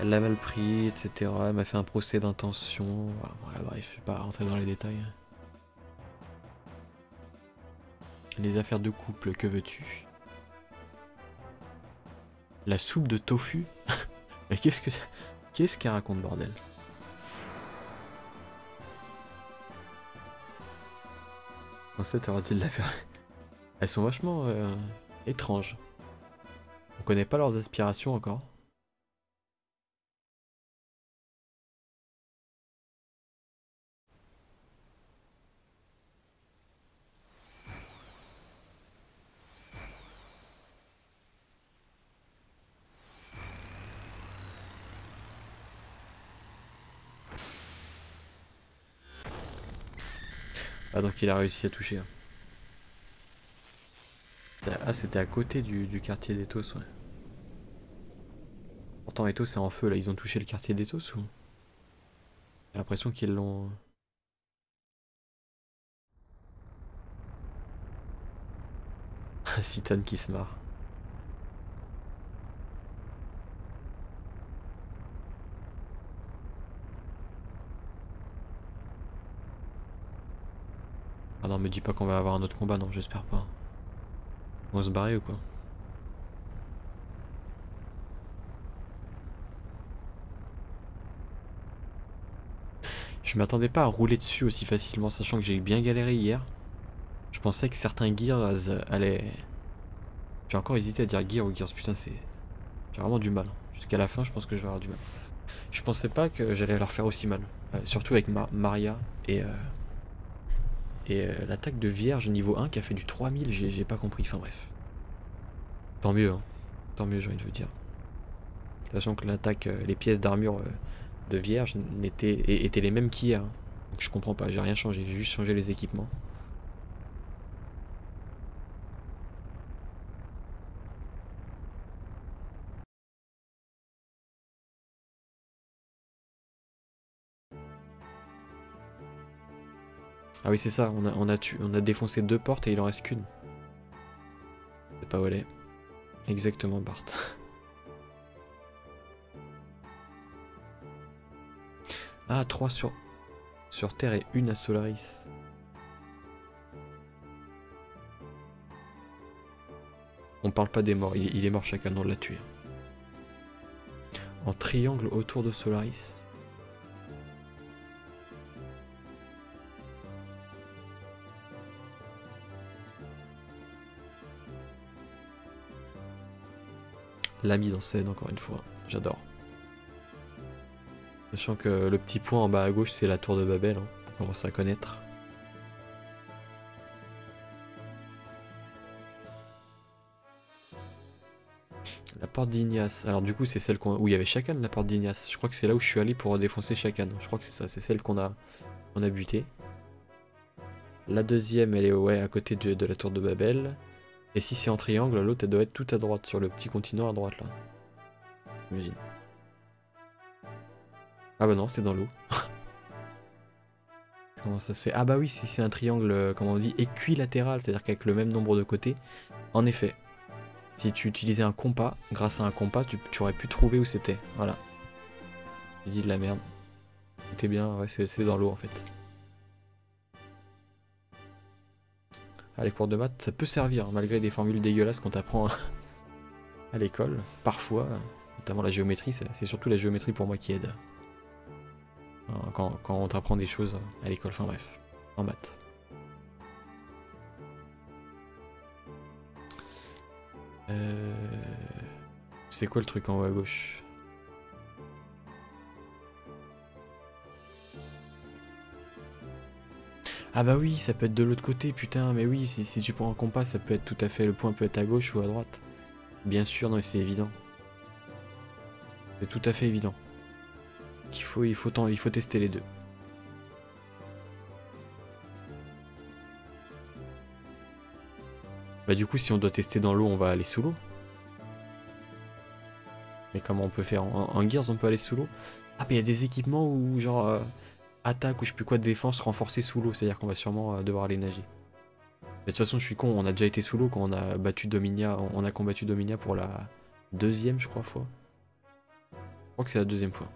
elle l'a mal pris, et cetera. Elle m'a fait un procès d'intention. Voilà, voilà, bref, je vais pas rentrer dans les détails. Les affaires de couple, que veux-tu? La soupe de tofu. Mais qu'est-ce que, qu'est-ce qu'elle raconte, bordel? En fait, aura-t-il la faire. Elles sont vachement euh, étranges. On connaît pas leurs aspirations encore. Ah donc il a réussi à toucher. Ah c'était à côté du, du quartier d'Ethos, ouais. Pourtant Ethos est en feu là, ils ont touché le quartier d'Ethos ou... J'ai l'impression qu'ils l'ont... Citan qui se marre. Ah non, me dis pas qu'on va avoir un autre combat, non, j'espère pas. On va se barrer ou quoi? Je m'attendais pas à rouler dessus aussi facilement, sachant que j'ai bien galéré hier. Je pensais que certains Gears allaient... J'ai encore hésité à dire Gears ou Gears, putain c'est... J'ai vraiment du mal. Jusqu'à la fin, je pense que je vais avoir du mal. Je pensais pas que j'allais leur faire aussi mal. Euh, surtout avec Ma Maria et... Euh... Et euh, l'attaque de Vierge niveau un qui a fait du trois mille, j'ai pas compris, enfin bref. Tant mieux, hein. Tant mieux, j'ai envie de vous dire. Sachant que l'attaque, euh, les pièces d'armure euh, de Vierge n'étaient étaient les mêmes qu'hier. Hein. Donc je comprends pas, j'ai rien changé, j'ai juste changé les équipements. Ah oui c'est ça, on a, on, a tu, on a défoncé deux portes et il en reste qu'une. C'est pas où elle est. Exactement Bart. Ah trois sur, sur Terre et une à Solaris. On parle pas des morts, il, il est mort chacun, on l'a tué. En triangle autour de Solaris. La mise en scène encore une fois, j'adore. Sachant que le petit point en bas à gauche c'est la tour de Babel, hein. On commence à connaître. La porte d'Ignace, alors du coup c'est celle où il y avait Chacan, la porte d'Ignace. Je crois que c'est là où je suis allé pour défoncer Chacan, je crois que c'est ça, c'est celle qu'on a, on a butée. La deuxième elle est ouais, à côté de, de la tour de Babel. Et si c'est en triangle, l'autre elle doit être tout à droite, sur le petit continent à droite là. J'imagine. Ah bah non, c'est dans l'eau. Comment ça se fait? Ah bah oui, si c'est un triangle, comment on dit, équilatéral, c'est-à-dire qu'avec le même nombre de côtés. En effet, si tu utilisais un compas, grâce à un compas, tu, tu aurais pu trouver où c'était. Voilà. J'ai dit de la merde. C'était bien, ouais, c'est dans l'eau en fait. Ah, les cours de maths, ça peut servir, malgré des formules dégueulasses qu'on t'apprend à l'école, parfois, notamment la géométrie, c'est surtout la géométrie pour moi qui aide. Quand, quand on t'apprend des choses à l'école, enfin bref, en maths. Euh... C'est quoi le truc en haut à gauche ? Ah bah oui, ça peut être de l'autre côté, putain, mais oui, si, si tu prends un compas, ça peut être tout à fait, le point peut être à gauche ou à droite. Bien sûr, non, c'est évident. C'est tout à fait évident. Qu'il faut, il faut, il faut tester les deux. Bah du coup, si on doit tester dans l'eau, on va aller sous l'eau. Mais comment on peut faire en, en Gears, on peut aller sous l'eau. Ah bah il y a des équipements où genre... Euh... attaque ou je sais plus quoi de défense renforcée sous l'eau, c'est-à-dire qu'on va sûrement devoir aller nager. Mais de toute façon, je suis con, on a déjà été sous l'eau quand on a battu Dominia, on a combattu Dominia pour la deuxième, je crois, fois. Je crois que c'est la deuxième fois.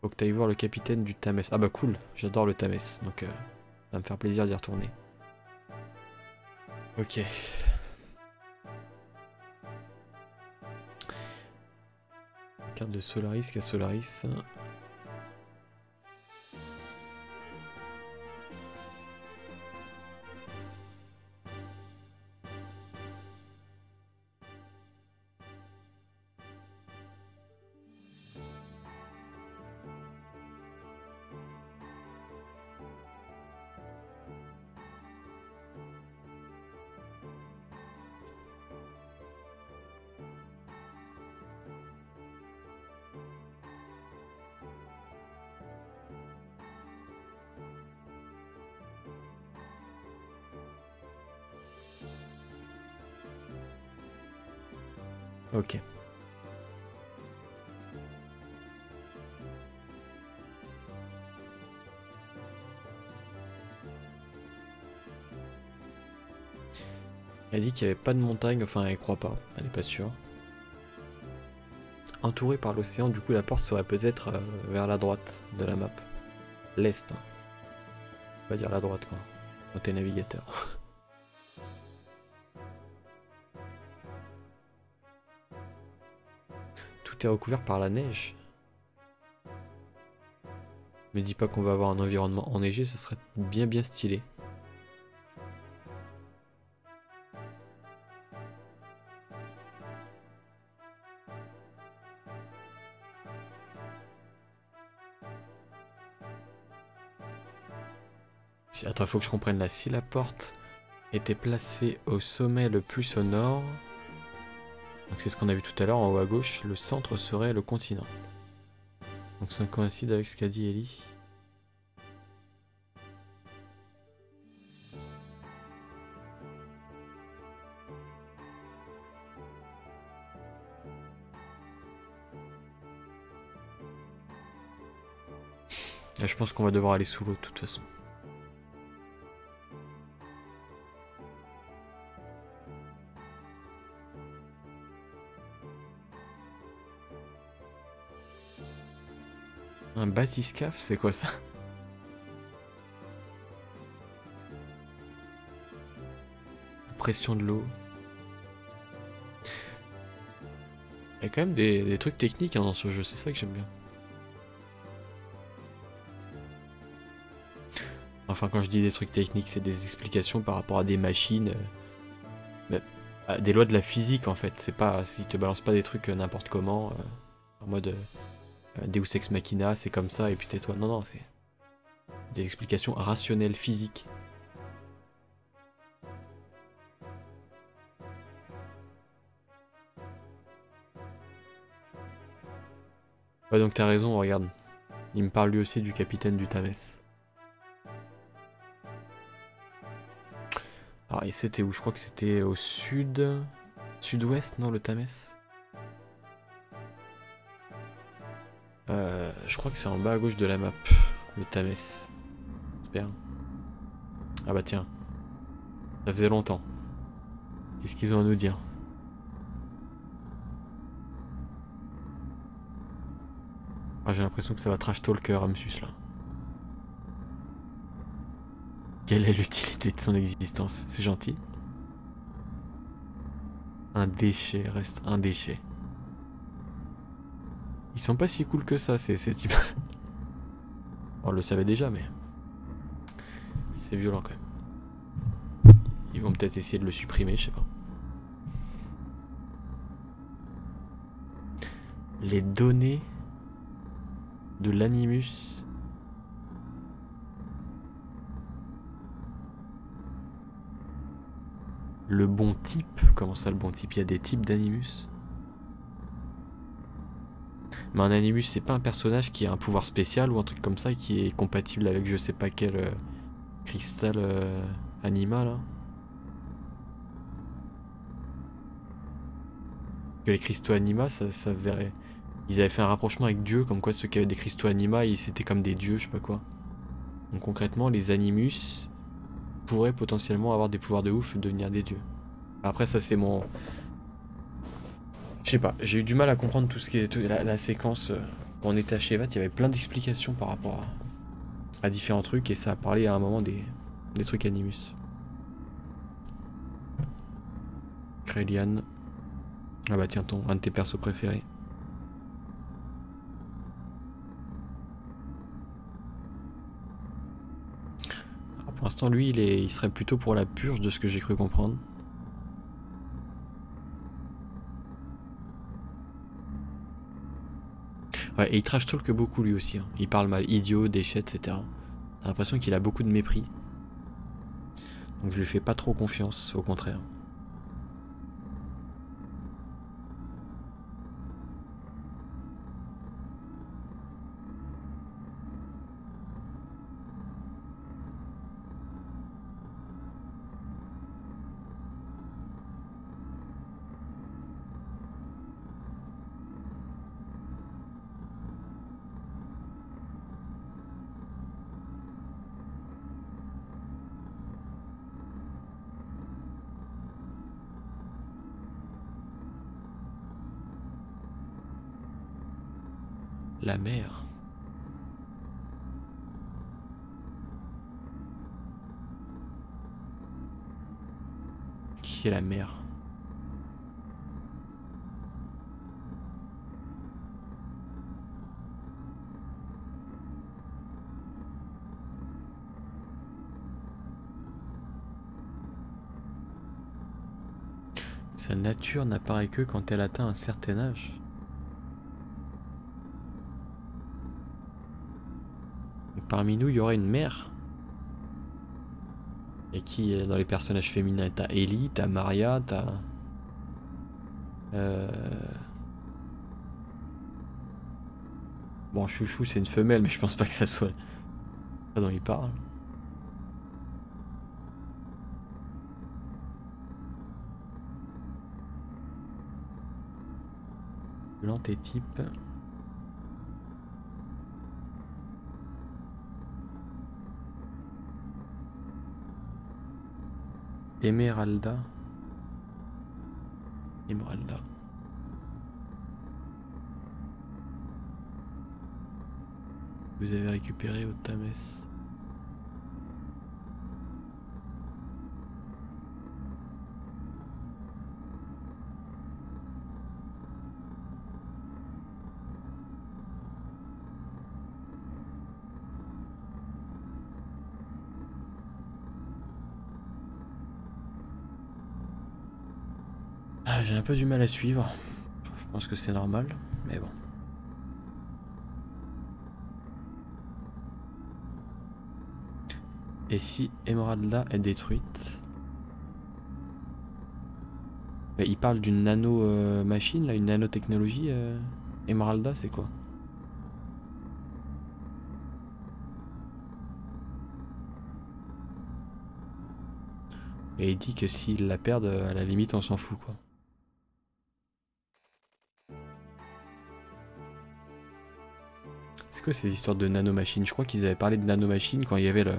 Faut que t'ailles voir le capitaine du Thames. Ah bah cool, j'adore le Thames, donc euh, ça va me faire plaisir d'y retourner. Ok. La carte de Solaris, qu'à Solaris. Ok. Elle dit qu'il n'y avait pas de montagne, enfin elle croit pas, elle n'est pas sûre. Entourée par l'océan, du coup la porte serait peut-être euh, vers la droite de la map. L'est. Hein. On va dire la droite quoi, quand t'es navigateur. Recouvert par la neige. Me dis pas qu'on va avoir un environnement enneigé, ça serait bien bien stylé. Attends, faut que je comprenne là. Si la porte était placée au sommet le plus au nord, donc c'est ce qu'on a vu tout à l'heure en haut à gauche, le centre serait le continent. Donc ça coïncide avec ce qu'a dit Elly. Là, je pense qu'on va devoir aller sous l'eau de toute façon. Un bathyscaphe, c'est quoi ça? Pression de l'eau. Il y a quand même des, des trucs techniques hein, dans ce jeu, c'est ça que j'aime bien. Enfin, quand je dis des trucs techniques, c'est des explications par rapport à des machines, euh, à des lois de la physique en fait. C'est pas, ils te balancent pas des trucs euh, n'importe comment, euh, en mode. Euh, Deus Ex Machina, c'est comme ça, et puis tais-toi. Non, non, c'est des explications rationnelles, physiques. Ouais, donc t'as raison, regarde. Il me parle lui aussi du capitaine du Thames. Alors, et c'était où? Je crois que c'était au sud... Sud-ouest, non, le Thames? Euh, je crois que c'est en bas à gauche de la map, le Thames. J'espère. Ah bah tiens, ça faisait longtemps. Qu'est-ce qu'ils ont à nous dire? Ah, j'ai l'impression que ça va trash talker à Ramsus là. Quelle est l'utilité de son existence? C'est gentil. Un déchet reste un déchet. Ils sont pas si cool que ça, ces, ces types. On le savait déjà, mais... C'est violent quand même. Ils vont peut-être essayer de le supprimer, je sais pas. Les données de l'animus. Le bon type. Comment ça, le bon type? Il y a des types d'animus. Mais un animus, c'est pas un personnage qui a un pouvoir spécial ou un truc comme ça qui est compatible avec je sais pas quel euh, cristal euh, animal. Hein. Que les cristaux anima, ça, ça faisait. Ils avaient fait un rapprochement avec Dieu, comme quoi ceux qui avaient des cristaux anima, ils c'était comme des dieux, je sais pas quoi. Donc concrètement, les animus pourraient potentiellement avoir des pouvoirs de ouf et devenir des dieux. Après, ça c'est mon. Je sais pas, j'ai eu du mal à comprendre tout ce qui est tout, la, la séquence. Euh, quand on était à Shevat, il y avait plein d'explications par rapport à, à différents trucs et ça a parlé à un moment des, des trucs animus. Krelian. Ah bah tiens, ton, un de tes persos préférés. Alors pour l'instant, lui, il, est, il serait plutôt pour la purge de ce que j'ai cru comprendre. Ouais, et il trash talk beaucoup lui aussi, hein. Il parle mal, idiot, déchet, et cetera. J'ai l'impression qu'il a beaucoup de mépris. Donc je lui fais pas trop confiance, au contraire. La mer. Qui est la mer? sa nature n'apparaît que quand elle atteint un certain âge. Parmi nous, il y aurait une mère. Et qui, dans les personnages féminins, t'as Elly, t'as Maria, t'as... Euh... Bon, Chu-Chu, c'est une femelle, mais je pense pas que ça soit... Pas dont il parle. L'antétype... Emeralda. Emeralda. Vous avez récupéré au Thames. J'ai un peu du mal à suivre, je pense que c'est normal, mais bon. Et si Emeralda est détruite? Bah, il parle d'une nano-machine, euh, là, une nanotechnologie. Euh... Emeralda, c'est quoi? Et il dit que s'ils la perdent, à la limite, on s'en fout, quoi. Ces histoires de nanomachines, je crois qu'ils avaient parlé de nanomachines quand il y avait le,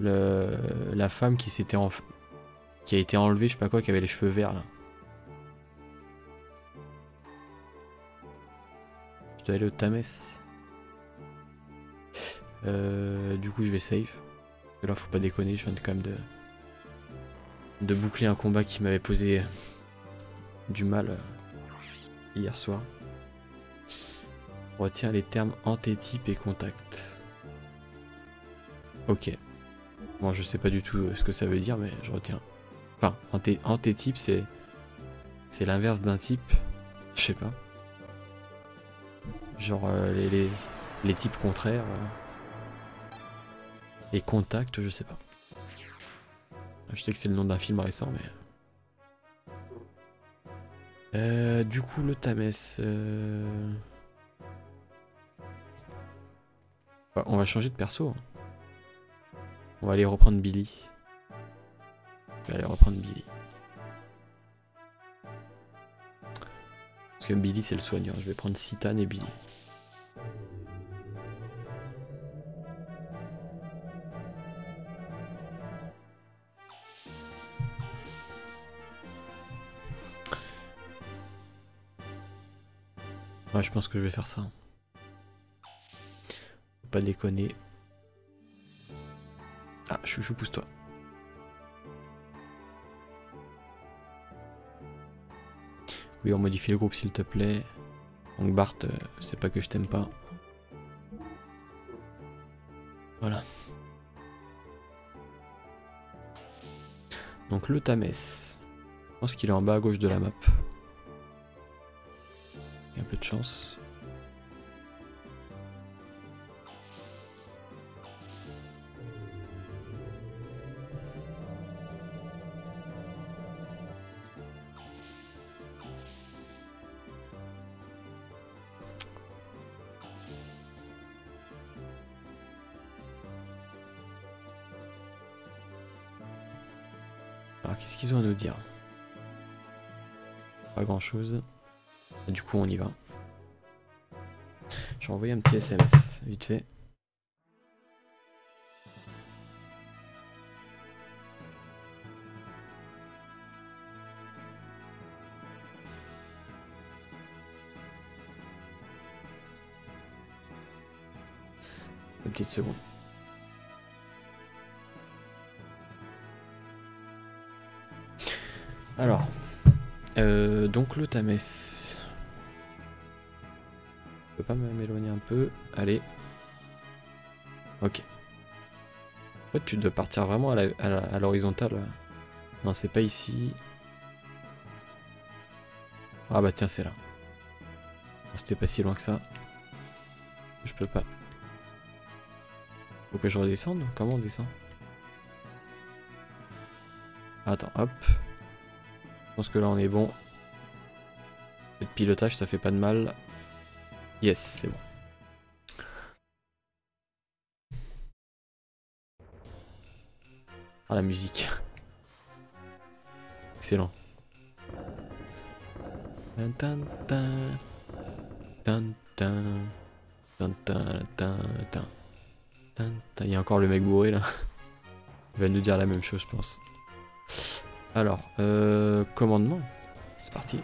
le la femme qui s'était enf... qui a été enlevée, je sais pas quoi, qui avait les cheveux verts là. Je dois aller au Thames. Euh, du coup, je vais save. Et là, faut pas déconner, je viens quand même de de boucler un combat qui m'avait posé du mal hier soir. Retiens les termes antétype et contact. Ok. Bon, je sais pas du tout ce que ça veut dire, mais je retiens. Enfin, anté antétype, c'est c'est l'inverse d'un type. Je sais pas. Genre euh, les, les, les types contraires. Euh. Et contact, je sais pas. Je sais que c'est le nom d'un film récent, mais... Euh, du coup, le Thames... Euh... On va changer de perso. On va aller reprendre Billy. On va aller reprendre Billy. Parce que Billy c'est le soigneur. Je vais prendre Citan et Billy. Ouais, je pense que je vais faire ça. Pas déconner. Ah, Chu-Chu, pousse-toi. Oui, on modifie le groupe s'il te plaît. Donc Bart, euh, c'est pas que je t'aime pas. Voilà. Donc le Thames. Je pense qu'il est en bas à gauche de la map. Il y a un peu de chance. Qu'est-ce qu'ils ont à nous dire? Pas grand chose. Du coup on y va. J'ai envoyé un petit S M S, vite fait. Une petite seconde. Alors, euh, donc le Thames. Je peux pas m'éloigner un peu. Allez. Ok. En fait, tu dois partir vraiment à l'horizontale. Non, c'est pas ici. Ah bah tiens, c'est là. C'était pas si loin que ça. Je peux pas. Faut que je redescende? Comment on descend? Attends, hop. Je pense que là on est bon. Le pilotage, ça fait pas de mal. Yes, c'est bon. Ah, la musique. Excellent. Il y a encore le mec bourré là. Il va nous dire la même chose, je pense. Alors, euh, commandement. C'est parti.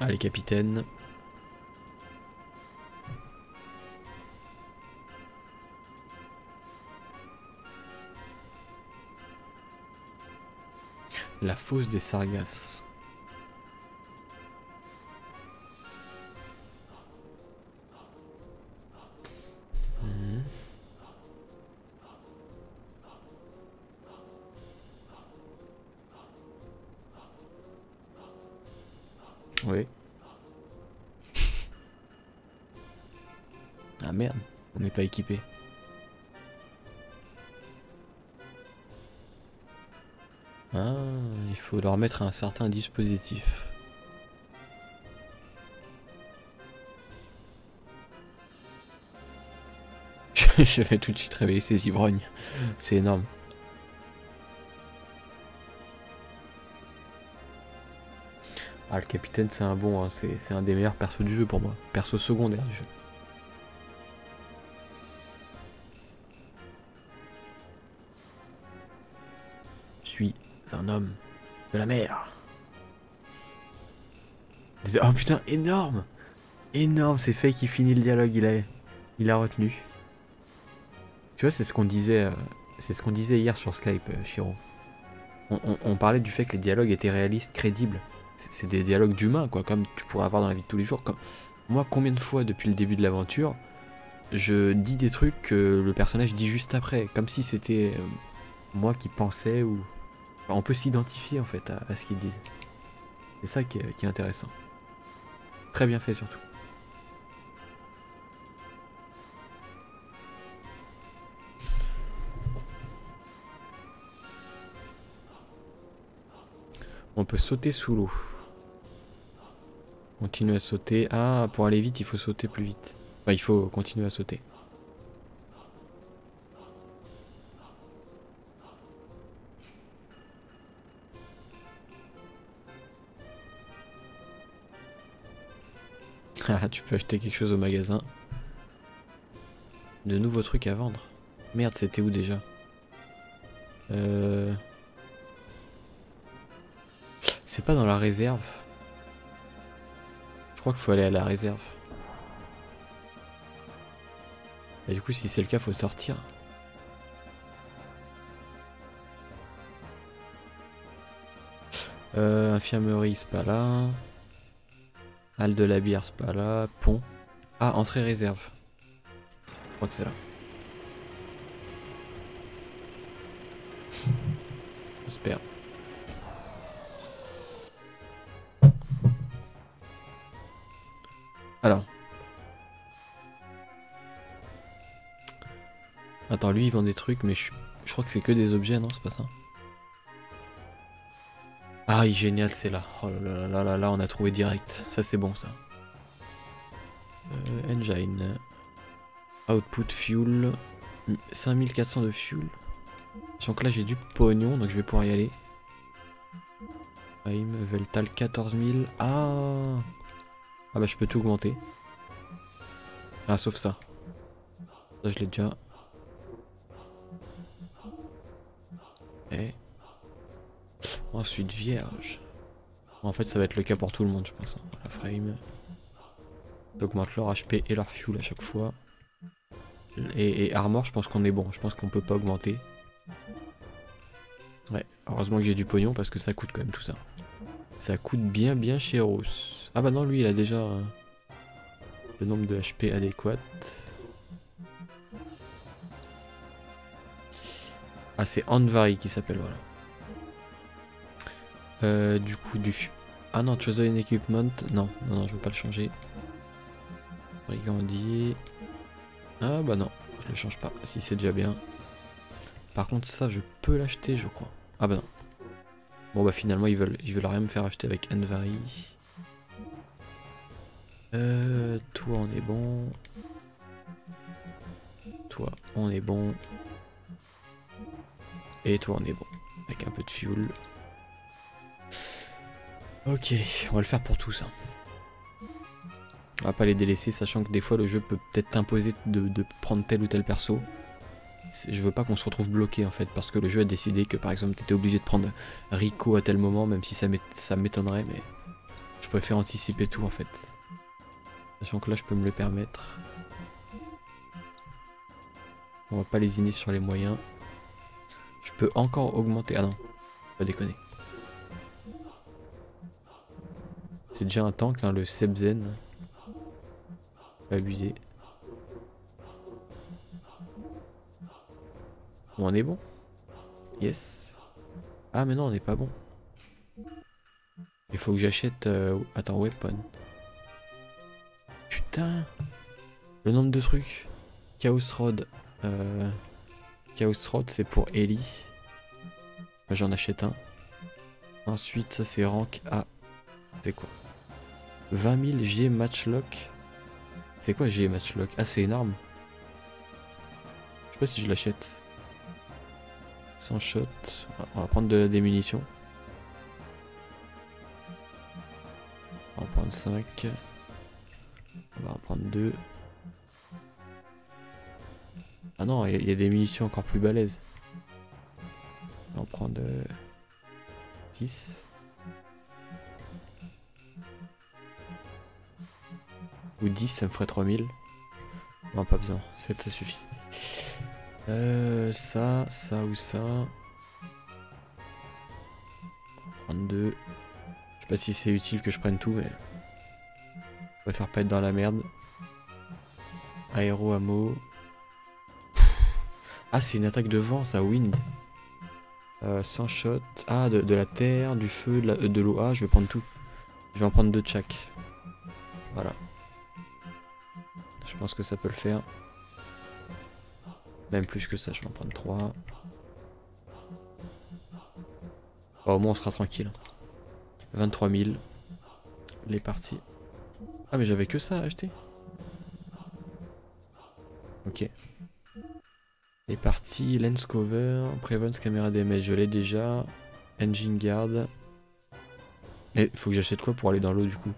Allez, capitaine. La fosse des Sargasses. Mmh. Oui. Ah merde, on n'est pas équipé. Ah, il faut leur mettre un certain dispositif. Je vais tout de suite réveiller ces ivrognes. C'est énorme. Ah, le capitaine, c'est un bon, hein. C'est un des meilleurs persos du jeu pour moi. Perso secondaire du jeu. Je suis un homme de la mer. Oh putain, énorme, énorme. C'est Fei qui finit le dialogue. Il a, il a retenu. Tu vois, c'est ce qu'on disait, c'est ce qu'on disait hier sur Skype, Shiro. On, on, on parlait du fait que les dialogues étaient réalistes, crédibles. C'est des dialogues d'humains, quoi, comme tu pourrais avoir dans la vie de tous les jours. Comme moi, combien de fois depuis le début de l'aventure, je dis des trucs que le personnage dit juste après, comme si c'était moi qui pensais ou. On peut s'identifier en fait à, à ce qu'ils disent. C'est ça qui est, qui est intéressant. Très bien fait surtout. On peut sauter sous l'eau. Continuer à sauter. Ah, pour aller vite, il faut sauter plus vite. Enfin, il faut continuer à sauter. Ah, tu peux acheter quelque chose au magasin. De nouveaux trucs à vendre. Merde, c'était où déjà? Euh... C'est pas dans la réserve. Je crois qu'il faut aller à la réserve. Et du coup, si c'est le cas, faut sortir. Euh, infirmerie, c'est pas là. Halle de la bière, c'est pas là. Pont. Ah, entrée réserve. Je crois que c'est là. J'espère. Alors. Attends, lui il vend des trucs, mais je, je crois que c'est que des objets, non? C'est pas ça? Ah, génial, c'est là. Oh là là là là là, on a trouvé direct. Ça, c'est bon, ça. Euh, engine. Output fuel. cinq mille quatre cents de fuel. Sachant que là, j'ai du pognon, donc je vais pouvoir y aller. Hydrasil, Weltall, quatorze mille. Ah, ah bah, je peux tout augmenter. Ah, sauf ça. Ça, je l'ai déjà. Et... ensuite Vierge. En fait ça va être le cas pour tout le monde je pense. La frame. T'augmentes leur H P et leur fuel à chaque fois. Et, et armor je pense qu'on est bon. Je pense qu'on peut pas augmenter. Ouais. Heureusement que j'ai du pognon parce que ça coûte quand même tout ça. Ça coûte bien bien cher. Ah bah non lui il a déjà le nombre de H P adéquat. Ah, c'est Anvari qui s'appelle, voilà. Euh, du coup, du... Ah non, chosen equipment. Non, non, non, je veux pas le changer. Brigandier. Ah bah non, je le change pas, si c'est déjà bien. Par contre, ça, je peux l'acheter, je crois. Ah bah non. Bon bah finalement, ils veulent, ils veulent rien me faire acheter avec Anvari. Euh, toi, on est bon. Toi, on est bon. Et toi, on est bon. Avec un peu de fuel. Ok, on va le faire pour tous. Hein. On va pas les délaisser, sachant que des fois, le jeu peut peut-être t'imposer de, de prendre tel ou tel perso. Je veux pas qu'on se retrouve bloqué, en fait, parce que le jeu a décidé que, par exemple, t'étais obligé de prendre Rico à tel moment, même si ça m'étonnerait, mais je préfère anticiper tout, en fait. Sachant que là, je peux me le permettre. On va pas lésiner sur les moyens. Je peux encore augmenter... Ah non, pas déconner. C'est déjà un tank, hein, le Seibzehn. Pas abusé. Bon, on est bon. Yes. Ah, mais non, on n'est pas bon. Il faut que j'achète... Euh... Attends, weapon. Putain, le nombre de trucs. Chaos Rod. Euh... Chaos Rod, c'est pour Elly. J'en achète un. Ensuite, ça c'est rank A. C'est quoi, vingt mille G Matchlock. C'est quoi G Matchlock? Ah, c'est énorme. Je sais pas si je l'achète. cent shots. On va prendre de, des munitions. On va en prendre cinq. On va en prendre deux. Ah non, il y, y a des munitions encore plus balèzes. On va en prendre euh, dix. Ou dix, ça me ferait trois mille. Non, pas besoin. sept, ça suffit. Euh, ça, ça ou ça. On va prendre deux. Je sais pas si c'est utile que je prenne tout, mais... Je préfère pas être dans la merde. Aéro, ammo. Ah, c'est une attaque de vent, ça, wind. Euh, cent shots. Ah, de, de la terre, du feu, de l'eau. Ah, je vais prendre tout. Je vais en prendre deux de chaque. Voilà. Je pense que ça peut le faire. Même plus que ça, je vais en prendre trois. Oh, au moins, on sera tranquille. vingt-trois mille. Les parties. Ah, mais j'avais que ça à acheter. Ok. Les parties, lens cover, Prevents caméra damage, je l'ai déjà. Engine guard. Et faut que j'achète quoi pour aller dans l'eau du coup?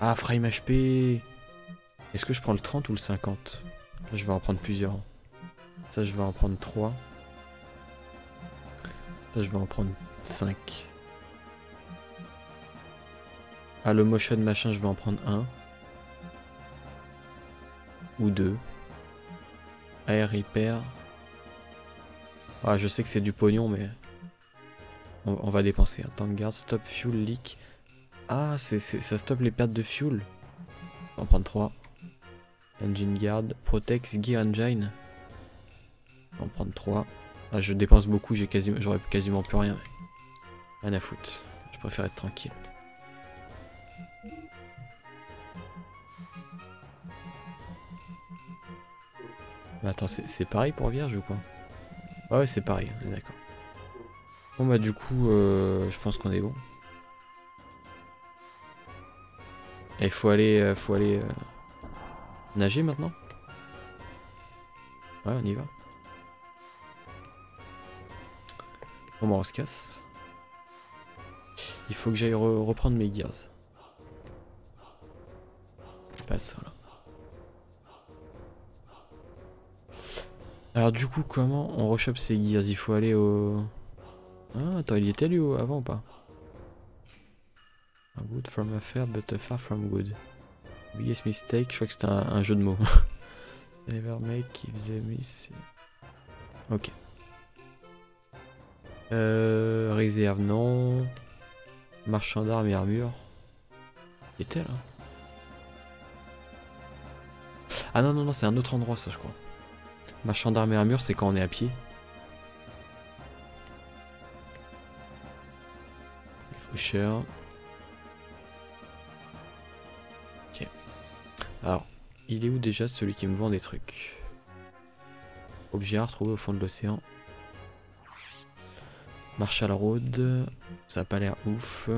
Ah, frame H P. Est-ce que je prends le trente ou le cinquante? Là, je vais en prendre plusieurs. Ça, je vais en prendre trois. Ça, je vais en prendre cinq. Ah, le motion machin, je vais en prendre un. Ou deux. Air repair. Ah, je sais que c'est du pognon, mais on, on va dépenser. Un tank guard, stop fuel leak. Ah, c'est, c'est, ça stoppe les pertes de fuel. On va en prendre trois. Engine guard, protect, gear engine. On va en prendre trois. Ah, je dépense beaucoup, j'ai quasiment, j'aurais quasiment plus rien. Rien à foutre. Je préfère être tranquille. Attends, c'est pareil pour Vierge ou quoi? Ah ouais, c'est pareil, on est d'accord. Bon bah du coup, euh, je pense qu'on est bon. Et faut aller, euh, faut aller euh, nager maintenant? Ouais, on y va. Bon bah on se casse. Il faut que j'aille re reprendre mes gears. Je passe, voilà. Alors du coup, comment on rechoppe ces gears? Il faut aller au... Ah, attends, il y était lui avant ou pas? Good from a fair, but a far from good. Biggest mistake, je crois que c'était un, un jeu de mots. Never make if they miss... Ok. Euh, réserve, non. Marchand d'armes et armure. Il était là. Ah non, non, non, c'est un autre endroit ça, je crois. Marchand d'armes et armure, c'est quand on est à pied. plus cher. Ok. Alors, il est où déjà celui qui me vend des trucs? Objet à retrouver au fond de l'océan. Marshall Road. Ça a pas l'air ouf.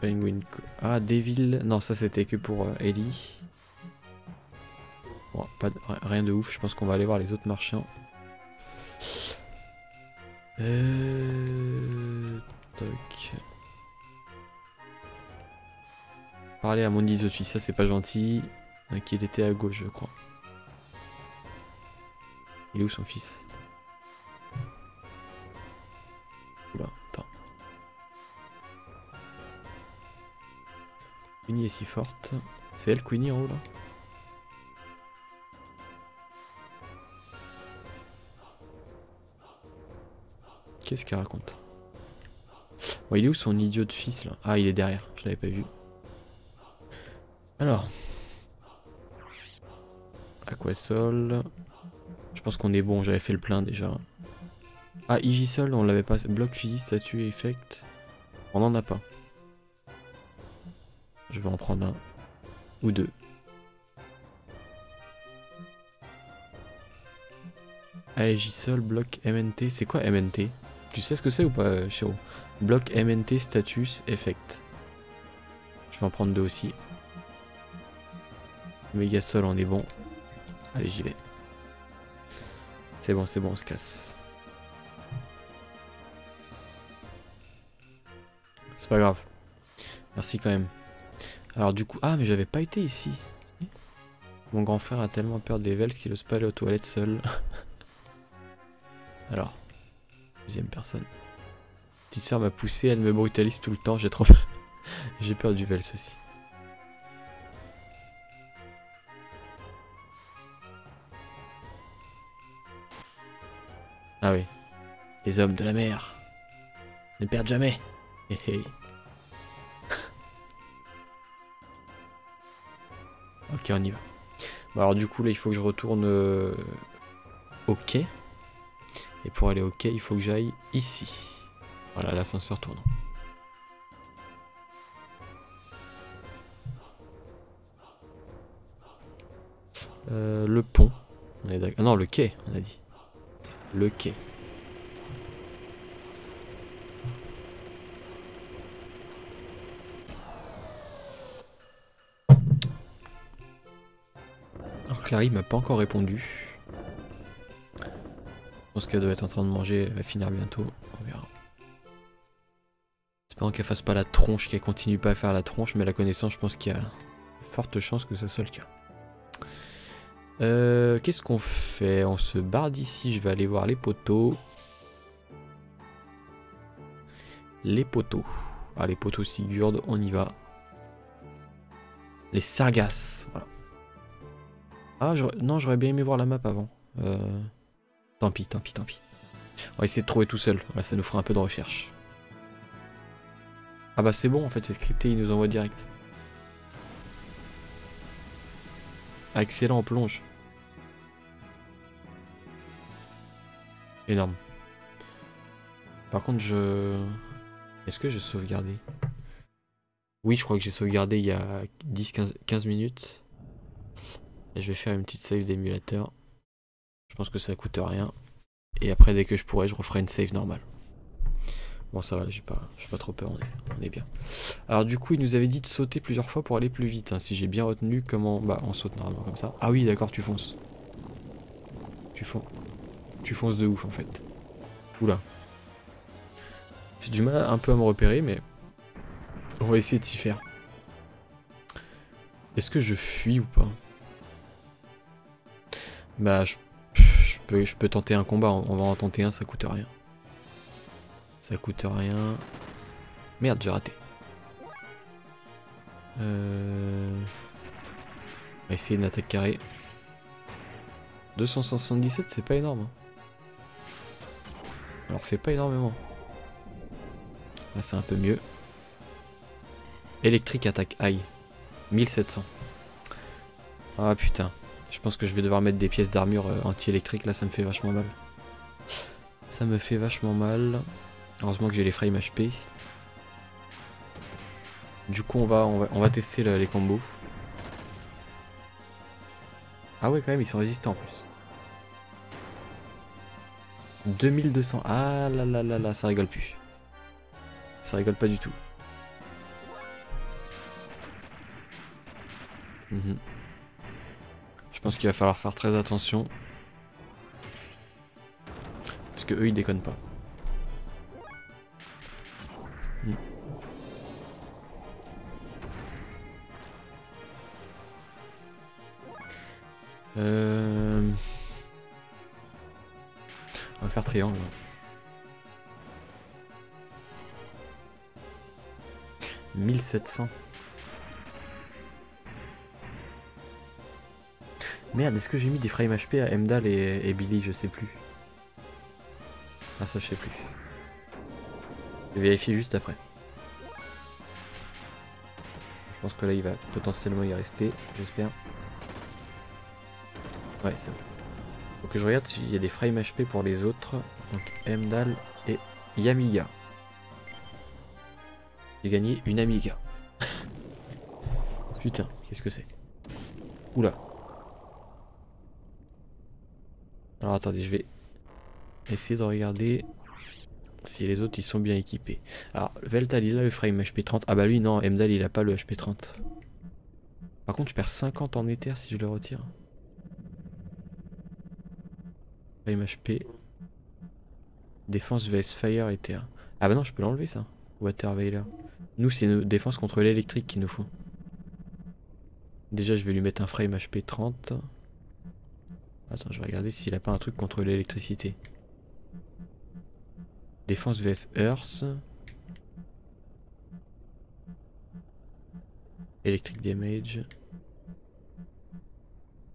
Penguin. Ah, Devil. Non, ça c'était que pour euh, Elly. Bon, pas de, rien de ouf. Je pense qu'on va aller voir les autres marchands. Euh... Toc. Parler à mon île de suisse, ça c'est pas gentil. Qu'il était à gauche, je crois. Il est où son fils? Oula, attends. Queenie est si forte. C'est elle Queenie en haut là? Qu'est-ce qu'elle raconte? Bon, il est où son idiot de fils là? Ah, il est derrière, je l'avais pas vu. Alors. Aquasol. Je pense qu'on est bon, j'avais fait le plein déjà. Ah, Igisol, on l'avait pas. Bloc physique, statue, effect. On n'en a pas. Je vais en prendre un. Ou deux. Ah, Igisol, bloc M N T. C'est quoi M N T? Tu sais ce que c'est ou pas, Shiro? Bloc M N T, status, effect. Je vais en prendre deux aussi. Megasol, on est bon. Allez, j'y vais. C'est bon, c'est bon, on se casse. C'est pas grave. Merci quand même. Alors du coup... Ah, mais j'avais pas été ici. Mon grand frère a tellement peur des Velts qu'il n'ose pas aller aux toilettes seul. Alors. Deuxième personne. Petite soeur m'a poussé, elle me brutalise tout le temps, j'ai trop peur. J'ai peur du Velt aussi. Ah oui, les hommes de la mer ne perdent jamais. Hey, hey. Ok, on y va. Bon, alors du coup là il faut que je retourne euh, au quai. Et pour aller au quai il faut que j'aille ici. Voilà, l'ascenseur tourne. Euh, le pont. On est d'accord. Ah, non, le quai on a dit. Le quai. Alors Clary m'a pas encore répondu. Je pense qu'elle doit être en train de manger, elle va finir bientôt, on verra. J'espère qu'elle fasse pas la tronche, qu'elle continue pas à faire la tronche, mais la connaissance, je pense qu'il y a forte chance que ça soit le cas. Euh, qu'est-ce qu'on fait? On se barre d'ici, je vais aller voir les poteaux. Les poteaux. Ah, les poteaux Sigurd, on y va. Les sargasses, voilà. Ah, je... non, j'aurais bien aimé voir la map avant. Euh... Tant pis, tant pis, tant pis. On va essayer de trouver tout seul, voilà, ça nous fera un peu de recherche. Ah bah c'est bon, en fait, c'est scripté, il nous envoie direct. Ah, excellent en plonge. Énorme. Par contre, je... Est-ce que j'ai sauvegardé? Oui, je crois que j'ai sauvegardé il y a dix quinze minutes. Et je vais faire une petite save d'émulateur. Je pense que ça coûte rien. Et après, dès que je pourrai, je referai une save normale. Bon, ça va, j'ai pas, j'ai pas trop peur, on est, on est bien. Alors du coup, il nous avait dit de sauter plusieurs fois pour aller plus vite. Hein. Si j'ai bien retenu comment... Bah, on saute normalement comme ça. Ah oui, d'accord, tu fonces. Tu fonces. Tu fonces de ouf, en fait. Oula. J'ai du mal un peu à me repérer, mais... On va essayer de s'y faire. Est-ce que je fuis ou pas? Bah, je, je, peux, je peux tenter un combat. On va en tenter un, ça coûte rien. Ça coûte rien. Merde, j'ai raté. Euh... On va essayer une attaque carrée. deux cent soixante-dix-sept, c'est pas énorme. Alors, fait pas énormément. Là, c'est un peu mieux. Électrique attaque high. mille sept cents. Ah putain. Je pense que je vais devoir mettre des pièces d'armure anti-électrique. Là, ça me fait vachement mal. Ça me fait vachement mal. Heureusement que j'ai les frames H P. Du coup on va, on va, on va tester la, les combos. Ah ouais quand même ils sont résistants en plus. deux mille deux cents. Ah là là là là, ça rigole plus. Ça rigole pas du tout. Mmh. Je pense qu'il va falloir faire très attention. Parce que eux ils déconnent pas. Mmh. Euh... On va faire triangle. mille sept cents. Merde, est-ce que j'ai mis des frames H P à Mdal et, et Billy? Je sais plus. Ah ça je sais plus. Je vais vérifier juste après. Je pense que là il va potentiellement y rester, j'espère. Ouais c'est bon. Faut que je regarde s'il y a des frames H P pour les autres. Donc Mdal et Yamiga. J'ai gagné une Amiga. Putain, qu'est-ce que c'est? Oula. Alors attendez, je vais essayer de regarder si les autres ils sont bien équipés. Alors Weltall il a le frame H P trente. Ah bah lui non, Mdal il a pas le H P trente. Par contre je perds cinquante en éther si je le retire. Frame H P. Défense vs Fire éther. Ah bah non je peux l'enlever ça. Water Veiler. Nous c'est une défense contre l'électrique qu'il nous faut. Déjà je vais lui mettre un frame H P trente. Attends, je vais regarder s'il a pas un truc contre l'électricité. Défense vs Earth. Electric Damage.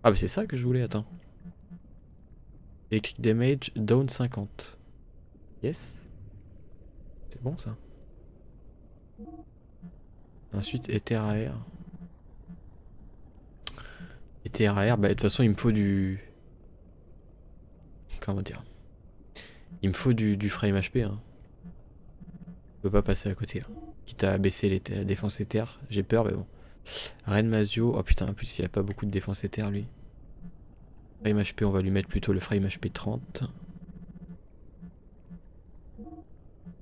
Ah bah c'est ça que je voulais, attends. Electric Damage, down cinquante. Yes. C'est bon ça. Ensuite, Ether A R. Ether A R, bah de toute façon il me faut du... Comment dire? Il me faut du, du frame H P. Hein. Je peux pas passer à côté. Hein. Quitte à baisser la défense éther. J'ai peur, mais bon. Ren Mazio. Oh putain, en plus il a pas beaucoup de défense éther lui. Frame H P, on va lui mettre plutôt le frame H P trente.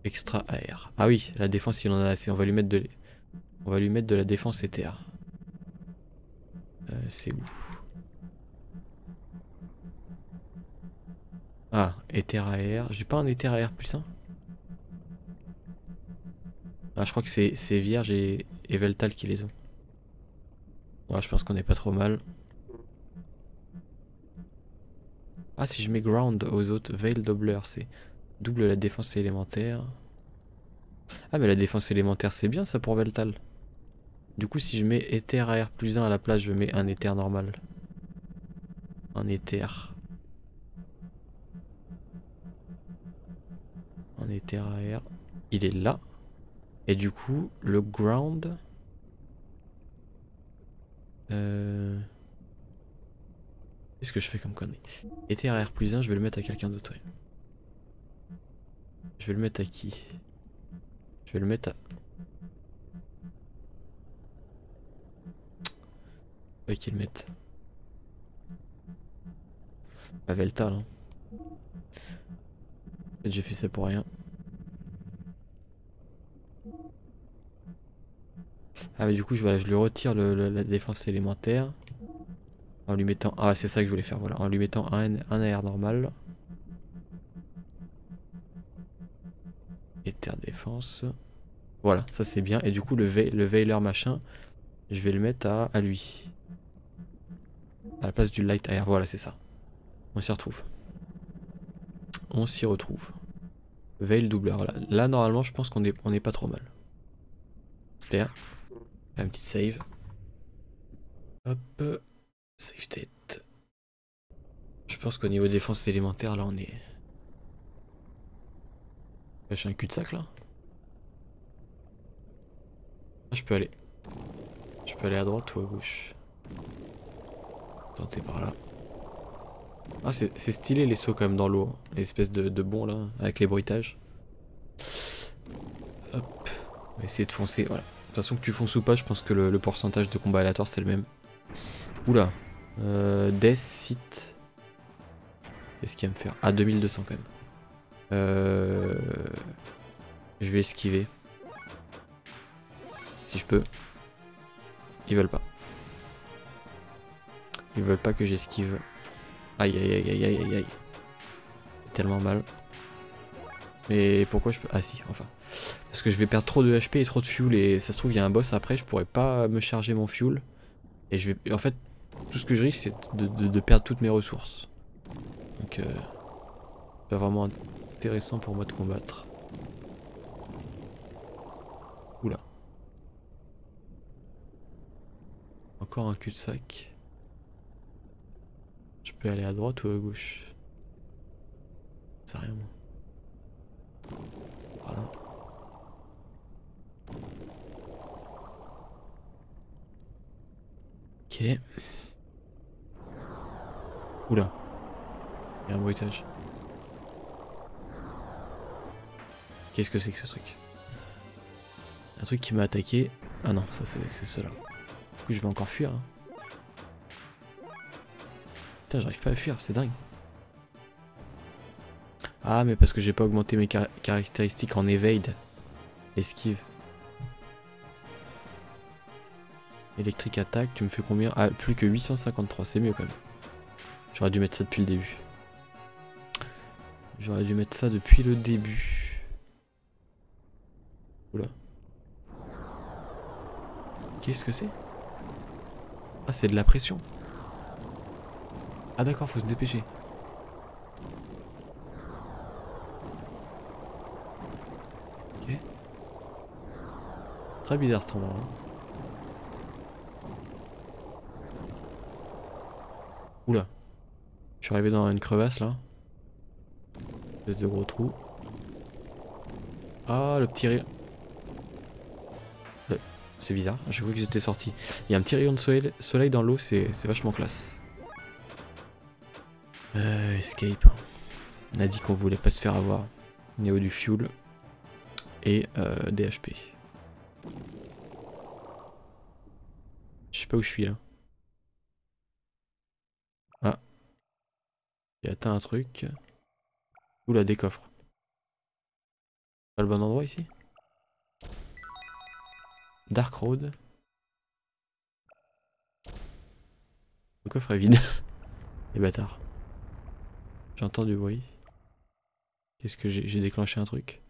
Extra A R. Ah oui, la défense il en a assez. On va lui mettre de, on va lui mettre de la défense éther. Euh, C'est où? Ah, Ether A R. J'ai pas un Ether A R plus un? Ah, je crois que c'est Vierge et, et Weltall qui les ont. Voilà, je pense qu'on est pas trop mal. Ah, si je mets Ground aux autres, Veil Doubler, c'est double la défense élémentaire. Ah, mais la défense élémentaire, c'est bien ça pour Weltall. Du coup, si je mets Ether A R plus un à la place, je mets un Ether normal. Un Ether. Un Ether A R, il est là. Et du coup, le ground. Euh... Qu'est-ce que je fais comme connerie? Ether A R plus un, je vais le mettre à quelqu'un d'autre. Ouais. Je vais le mettre à qui? Je vais le mettre à. Ouais, qu'il le mette. À Weltall, hein. J'ai fait ça pour rien. Ah mais du coup je, voilà, je lui retire le, le, la défense élémentaire. En lui mettant... Ah c'est ça que je voulais faire, voilà. En lui mettant un, un A R normal. Ether défense. Voilà, ça c'est bien. Et du coup le, ve le Veiler machin, je vais le mettre à, à lui. À la place du Light A R, voilà c'est ça. On s'y retrouve. On s'y retrouve. Veil doubleur. Voilà. Là normalement je pense qu'on est, on est pas trop mal. J'espère. Un petit save. Hop. Save state. Je pense qu'au niveau défense élémentaire là on est. Là, j'ai un cul-de-sac là. Je peux aller. Je peux aller à droite ou à gauche. Tentez par là. Ah c'est stylé les sauts quand même dans l'eau, hein. Les espèces de, de bons là, avec les bruitages. Hop, on va essayer de foncer, voilà. toute façon que tu fonces ou pas, je pense que le, le pourcentage de combat aléatoire c'est le même. Oula, euh, Death Site. Qu'est-ce qu'il va me faire? Ah, deux mille deux cents quand même. Euh... Je vais esquiver. Si je peux. Ils veulent pas. Ils veulent pas que j'esquive. Aïe aïe aïe aïe aïe aïe. Tellement mal. Mais pourquoi je peux... Ah si, enfin. Parce que je vais perdre trop de H P et trop de fuel. Et ça se trouve, il y a un boss après, je pourrais pas me charger mon fuel. Et je vais... En fait, tout ce que je risque, c'est de, de, de perdre toutes mes ressources. Donc... Euh... C'est vraiment intéressant pour moi de combattre. Oula. Encore un cul-de-sac. Je peux aller à droite ou à gauche? C'est rien moi. Voilà. Ok. Oula. Il y a un bruitage. Qu'est-ce que c'est que ce truc? Un truc qui m'a attaqué. Ah non, ça c'est cela. Du coup je vais encore fuir. Hein. Putain, j'arrive pas à fuir, c'est dingue. Ah mais parce que j'ai pas augmenté mes car caractéristiques en evade. Esquive. Électrique attaque, tu me fais combien? Ah, plus que huit cent cinquante-trois, c'est mieux quand même. J'aurais dû mettre ça depuis le début. J'aurais dû mettre ça depuis le début. Qu'est-ce que c'est? Ah, c'est de la pression. Ah d'accord, faut se dépêcher. Ok. Très bizarre cet endroit. Hein. Oula. Je suis arrivé dans une crevasse là. Espèce de gros trou. Ah, le petit rire. C'est bizarre, j'ai cru que j'étais sorti. Il y a un petit rayon de soleil, soleil dans l'eau, c'est vachement classe. Euh, escape. On a dit qu'on voulait pas se faire avoir. Néo du fuel. Et euh, des H P. Je sais pas où je suis là. Ah. J'ai atteint un truc. Oula, des coffres. Pas le bon endroit ici ? Dark Road. Le coffre est vide. Les bâtards. J'entends du bruit. Qu'est-ce que j'ai? J'ai déclenché un truc.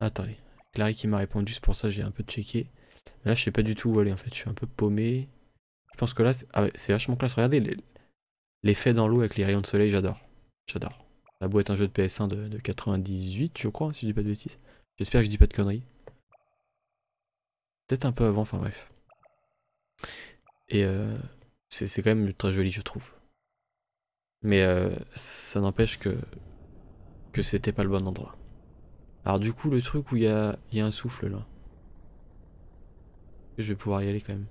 Attendez. Clary qui m'a répondu, c'est pour ça que j'ai un peu checké. Là je sais pas du tout où aller en fait, je suis un peu paumé. Je pense que là c'est ah, vachement classe, regardez l'effet dans l'eau avec les rayons de soleil, j'adore. J'adore. Ça a beau être un jeu de P S un de, de quatre-vingt-dix-huit je crois, si je dis pas de bêtises. J'espère que je dis pas de conneries. Peut-être un peu avant, enfin bref. Et euh, c'est quand même ultra joli je trouve. Mais euh, ça n'empêche que, que c'était pas le bon endroit. Alors du coup le truc où il y a, y a un souffle là. Je vais pouvoir y aller quand même.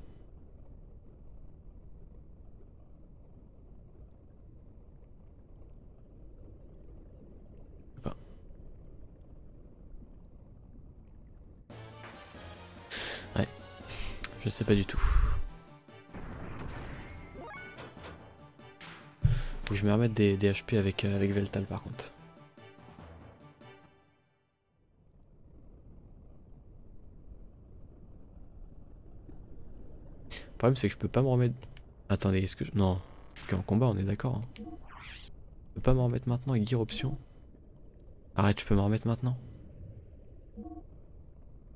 Bon. Ouais. Je sais pas du tout. Faut que je me remette des, des H P avec, euh, avec Weltall par contre. Le problème c'est que je peux pas me remettre... Attendez, est-ce que je... Non, c'est qu'en combat on est d'accord. Hein. Je peux pas me remettre maintenant avec gear option. Arrête, je peux me remettre maintenant.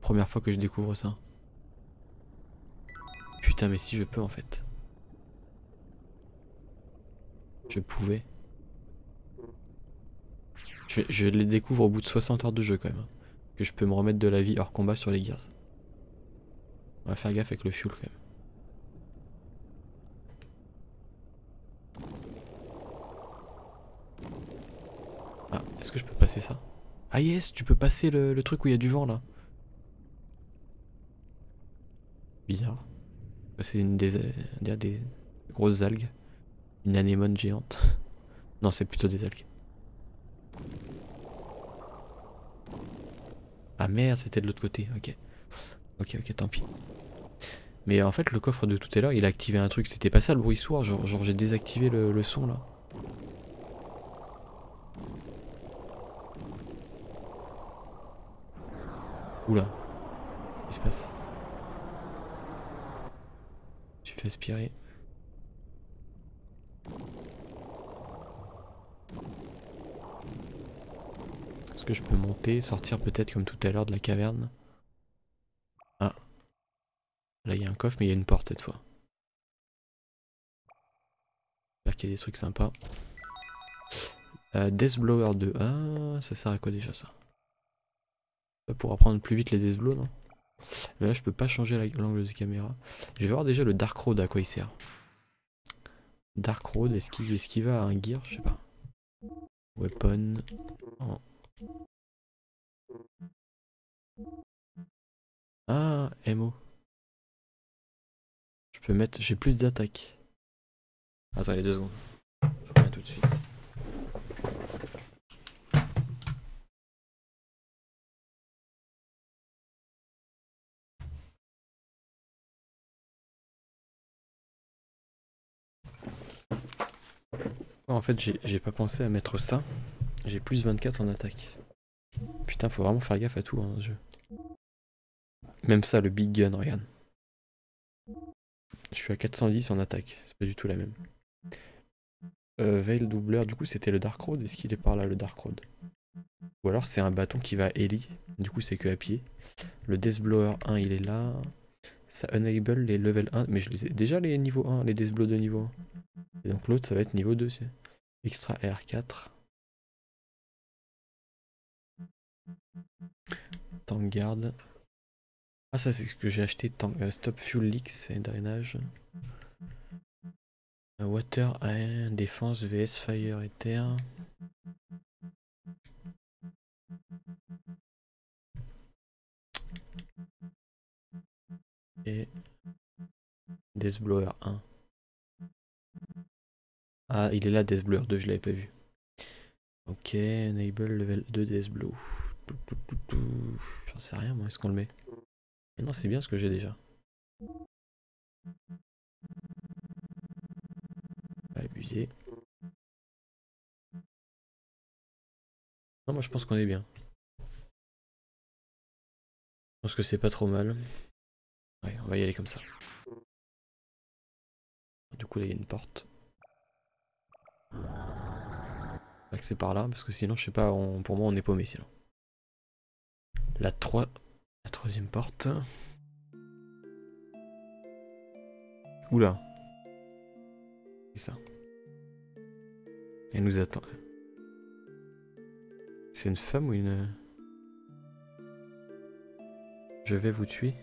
Première fois que je découvre ça. Putain mais si je peux en fait. Je pouvais. Je, je les découvre au bout de soixante heures de jeu quand même. Hein. Que je peux me remettre de la vie hors combat sur les gears. On va faire gaffe avec le fuel quand même. Ah, est-ce que je peux passer ça? Ah yes, tu peux passer le, le truc où il y a du vent là. C'est une des, euh, des grosses algues. Une anémone géante. Non, c'est plutôt des algues. Ah merde, c'était de l'autre côté, ok. Ok, ok, tant pis. Mais en fait, le coffre de tout à l'heure, il a activé un truc. C'était pas ça le bruit sourd, genre, genre j'ai désactivé le, le son là. Oula. Qu'est-ce qui se passe? Tu fais aspirer. Est-ce que je peux monter, sortir peut-être comme tout à l'heure de la caverne? Ah. Là il y a un coffre mais il y a une porte cette fois. J'espère qu'il y a des trucs sympas. Euh, Deathblower deux. Ah, ça sert à quoi déjà ça? Pour apprendre plus vite les deathblows, non? Là je peux pas changer l'angle de caméra. Je vais voir déjà le Dark Road à quoi il sert. Dark Road, est-ce qu'il est-ce qu'il va à un gear? Je sais pas. Weapon. Oh. Ah, M O. Je peux mettre... J'ai plus d'attaque. Attends, les deux secondes. Je reviens tout de suite. En fait, j'ai pas pensé à mettre ça. J'ai plus vingt-quatre en attaque. Putain, faut vraiment faire gaffe à tout hein, dans ce jeu. Même ça, le big gun, regarde. Je suis à quatre cent dix en attaque, c'est pas du tout la même. Euh, Veil doubleur, du coup c'était le Dark Road, est-ce qu'il est par là le Dark Road? Ou alors c'est un bâton qui va à Elly, du coup c'est que à pied. Le Deathblower un il est là. Ça enable les level un, mais je les ai déjà les niveau un, les Deathblow de niveau un. Et donc l'autre ça va être niveau deux. Extra R quatre. Tank Guard. Ah ça c'est ce que j'ai acheté, tank, euh, Stop Fuel Leaks et drainage. Uh, water, air, défense, V S, fire et terre. Et Deathblower un. Ah il est là Deathblower deux, je l'avais pas vu. Ok, enable level deux Deathblow. J'en sais rien moi, est-ce qu'on le met? Mais non c'est bien ce que j'ai déjà. Pas abusé. Non moi je pense qu'on est bien. Je pense que c'est pas trop mal. Ouais on va y aller comme ça. Du coup là il y a une porte. C'est par là parce que sinon je sais pas, on, pour moi on est paumé sinon. La trois, la troisième porte. Oula. C'est ça. Elle nous attend. C'est une femme ou une... Je vais vous tuer.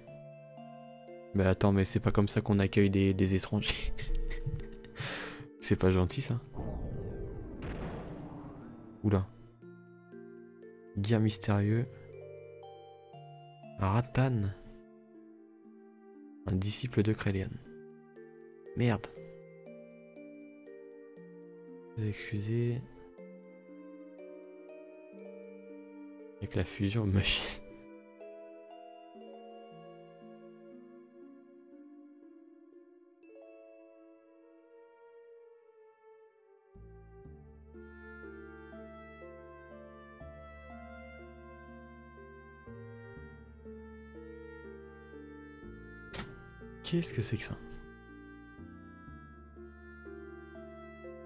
Bah attends mais c'est pas comme ça qu'on accueille des, des étrangers. C'est pas gentil ça. Oula. Gear mystérieux. Ratan. Un disciple de Krelian. Merde. Excusez. Avec la fusion machine. Qu'est-ce que c'est que ça?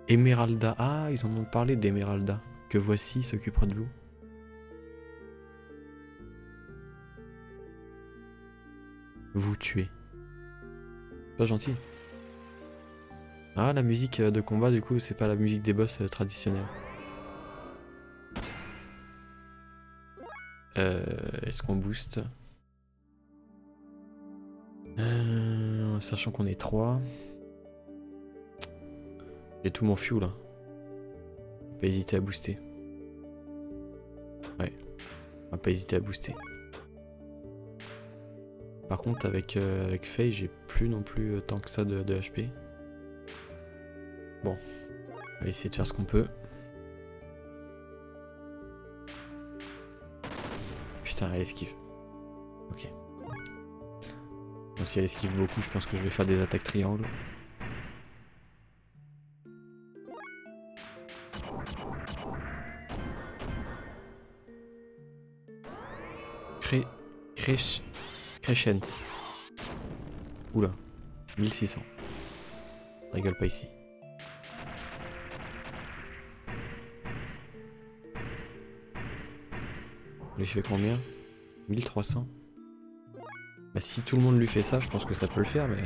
Emeralda. Ah, ils en ont parlé d'Emeralda. Que voici s'occupera de vous. Vous tuez. Pas gentil. Ah, la musique de combat, du coup, c'est pas la musique des boss traditionnels. Euh, est-ce qu'on booste? Euh, sachant qu'on est trois. J'ai tout mon fuel là. On peut hésiter à booster. Ouais. On va pas hésiter à booster. Par contre avec, euh, avec Fei j'ai plus non plus tant que ça de, de H P. Bon, on va essayer de faire ce qu'on peut. Putain, elle esquive. Ok. Bon, si elle esquive beaucoup, je pense que je vais faire des attaques triangles. Cré... Crèche... Crescens. Oula. mille six cents. Rigole pas ici. Lui, je fais combien? mille trois cents. Bah si tout le monde lui fait ça, je pense que ça peut le faire, mais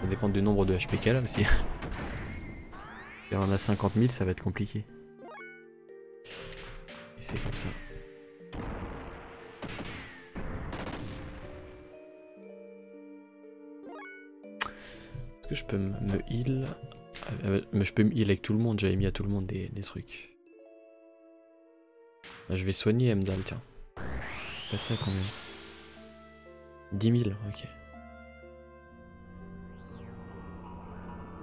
ça dépend du nombre de H P qu'elle a aussi. Si elle en a cinquante mille, ça va être compliqué. Et c'est comme ça. Est-ce que je peux me heal? Je peux me heal avec tout le monde, j'avais mis à tout le monde des, des trucs. Je vais soigner Mdal, tiens. Passer à combien? dix mille, ok.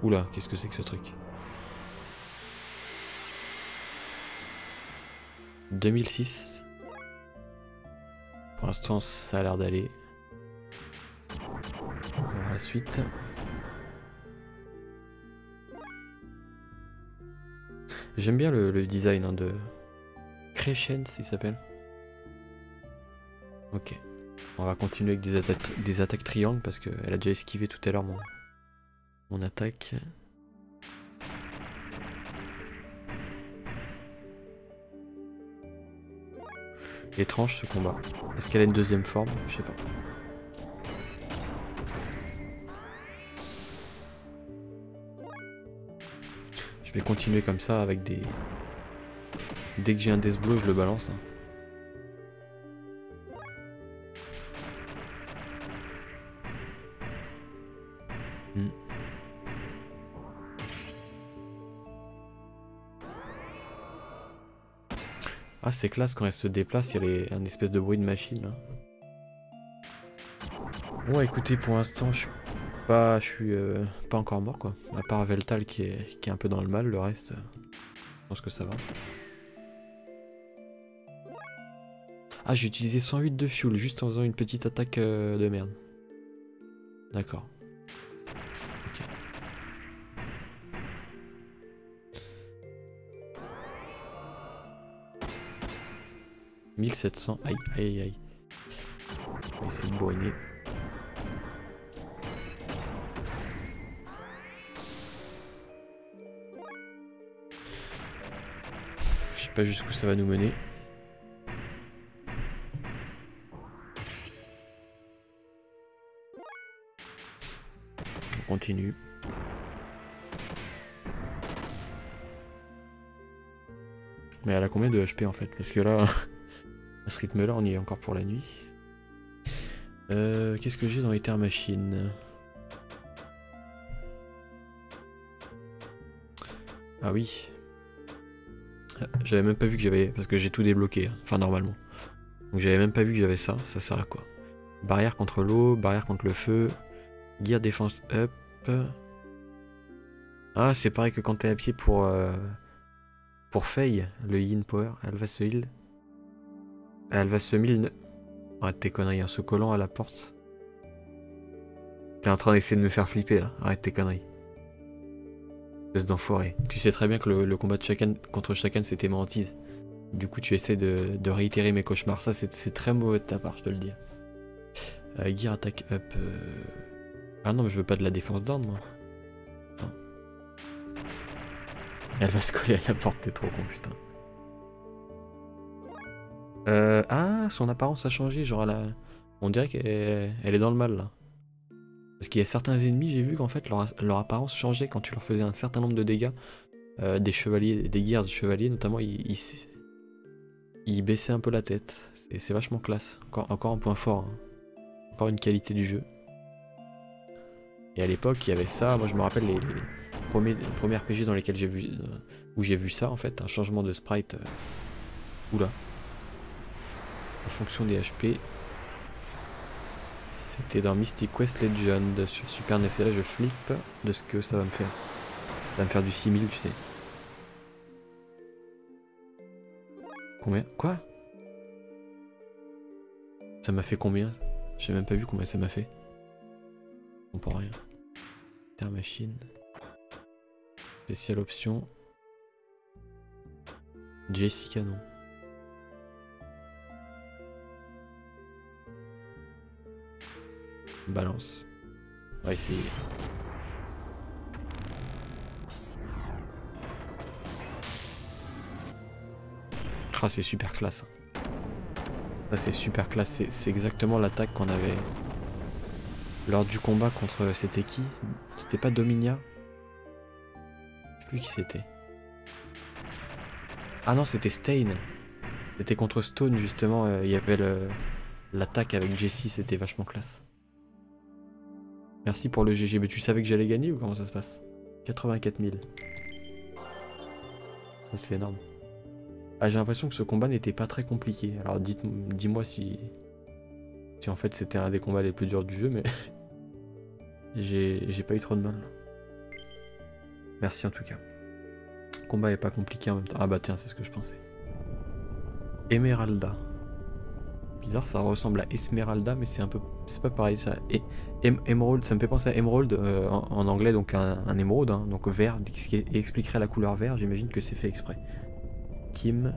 Oula, qu'est-ce que c'est que ce truc? deux mille six. Pour l'instant, ça a l'air d'aller. On va la suite. J'aime bien le, le design hein, de... Crescens, il s'appelle. Ok. On va continuer avec des, atta des attaques triangles parce qu'elle a déjà esquivé tout à l'heure mon... mon attaque. Étrange ce combat. Est-ce qu'elle a une deuxième forme? Je sais pas. Je vais continuer comme ça avec des... Dès que j'ai un death blow, je le balance. Hmm. Ah, c'est classe quand elle se déplace, il y a les... un espèce de bruit de machine. Hein. Bon, écoutez, pour l'instant, je suis pas, je suis euh, pas encore mort quoi. À part Weltall qui est... qui est un peu dans le mal, le reste, euh, je pense que ça va. Ah, j'ai utilisé cent huit de fuel juste en faisant une petite attaque euh, de merde. D'accord. Ok. mille sept cents. Aïe, aïe, aïe. On va essayer de bourriner. Je sais pas jusqu'où ça va nous mener. Continue. Mais elle a combien de H P en fait? Parce que là, à ce rythme là, on y est encore pour la nuit. Euh, Qu'est-ce que j'ai dans les terres machines? Ah oui. J'avais même pas vu que j'avais... Parce que j'ai tout débloqué, hein. Enfin normalement. Donc j'avais même pas vu que j'avais ça, ça sert à quoi? Barrière contre l'eau, barrière contre le feu... Gear défense up. Ah, c'est pareil que quand t'es à pied pour euh, pour Fei, le Yin Power, elle va se heal. Elle va se heal. Arrête tes conneries, en se collant à la porte. T'es en train d'essayer de me faire flipper là, arrête tes conneries. Espèce d'enfoiré. Tu sais très bien que le, le combat de chacun, contre chacun c'était ma hantise. Du coup tu essaies de, de réitérer mes cauchemars, ça c'est très mauvais de ta part, je te le dis. Euh, gear attack up... Euh... Ah non mais je veux pas de la défense d'armes moi. Non. Elle va se coller à la porte, t'es trop con putain. Euh, ah son apparence a changé, genre elle a... On dirait qu'elle elle est dans le mal là. Parce qu'il y a certains ennemis, j'ai vu qu'en fait leur, leur apparence changeait quand tu leur faisais un certain nombre de dégâts. Euh, des chevaliers, des gears chevaliers notamment, ils, ils, ils baissaient un peu la tête. C'est vachement classe, encore, encore un point fort. Hein. Encore une qualité du jeu. Et à l'époque, il y avait ça. Moi, je me rappelle les, les, premiers, les premiers R P G dans lesquels j'ai vu, euh, où j'ai vu ça, en fait, un changement de sprite. Euh, oula. En fonction des H P. C'était dans Mystic Quest Legend sur Super N E S. Là, je flippe de ce que ça va me faire. Ça va me faire du six mille, tu sais. Combien? Quoi? Ça m'a fait combien? J'ai même pas vu combien ça m'a fait. On peut rien. Terre machine. Spécial option. Jessica non. Balance. On va essayer. Ah, c'est super classe. Ça c'est super classe. C'est exactement l'attaque qu'on avait lors du combat contre... C'était qui? C'était pas Dominia? Je sais plus qui c'était. Ah non, c'était Stain. C'était contre Stone justement. Il euh, y avait le... l'attaque avec Jessie. C'était vachement classe. Merci pour le G G. Mais tu savais que j'allais gagner ou comment ça se passe? Quatre-vingt-quatre mille. C'est énorme. Ah, j'ai l'impression que ce combat n'était pas très compliqué. Alors dites, dis-moi si, si en fait c'était un des combats les plus durs du jeu, mais j'ai pas eu trop de mal. Merci en tout cas. Le combat est pas compliqué en même temps. Ah bah tiens, c'est ce que je pensais. Emeralda. Bizarre, ça ressemble à Esmeralda, mais c'est un peu, c'est pas pareil ça. Et em, Emerald, ça me fait penser à Emerald euh, en, en anglais, donc un, un émeraude, hein, donc vert, ce qui expliquerait la couleur vert. J'imagine que c'est fait exprès. Kim.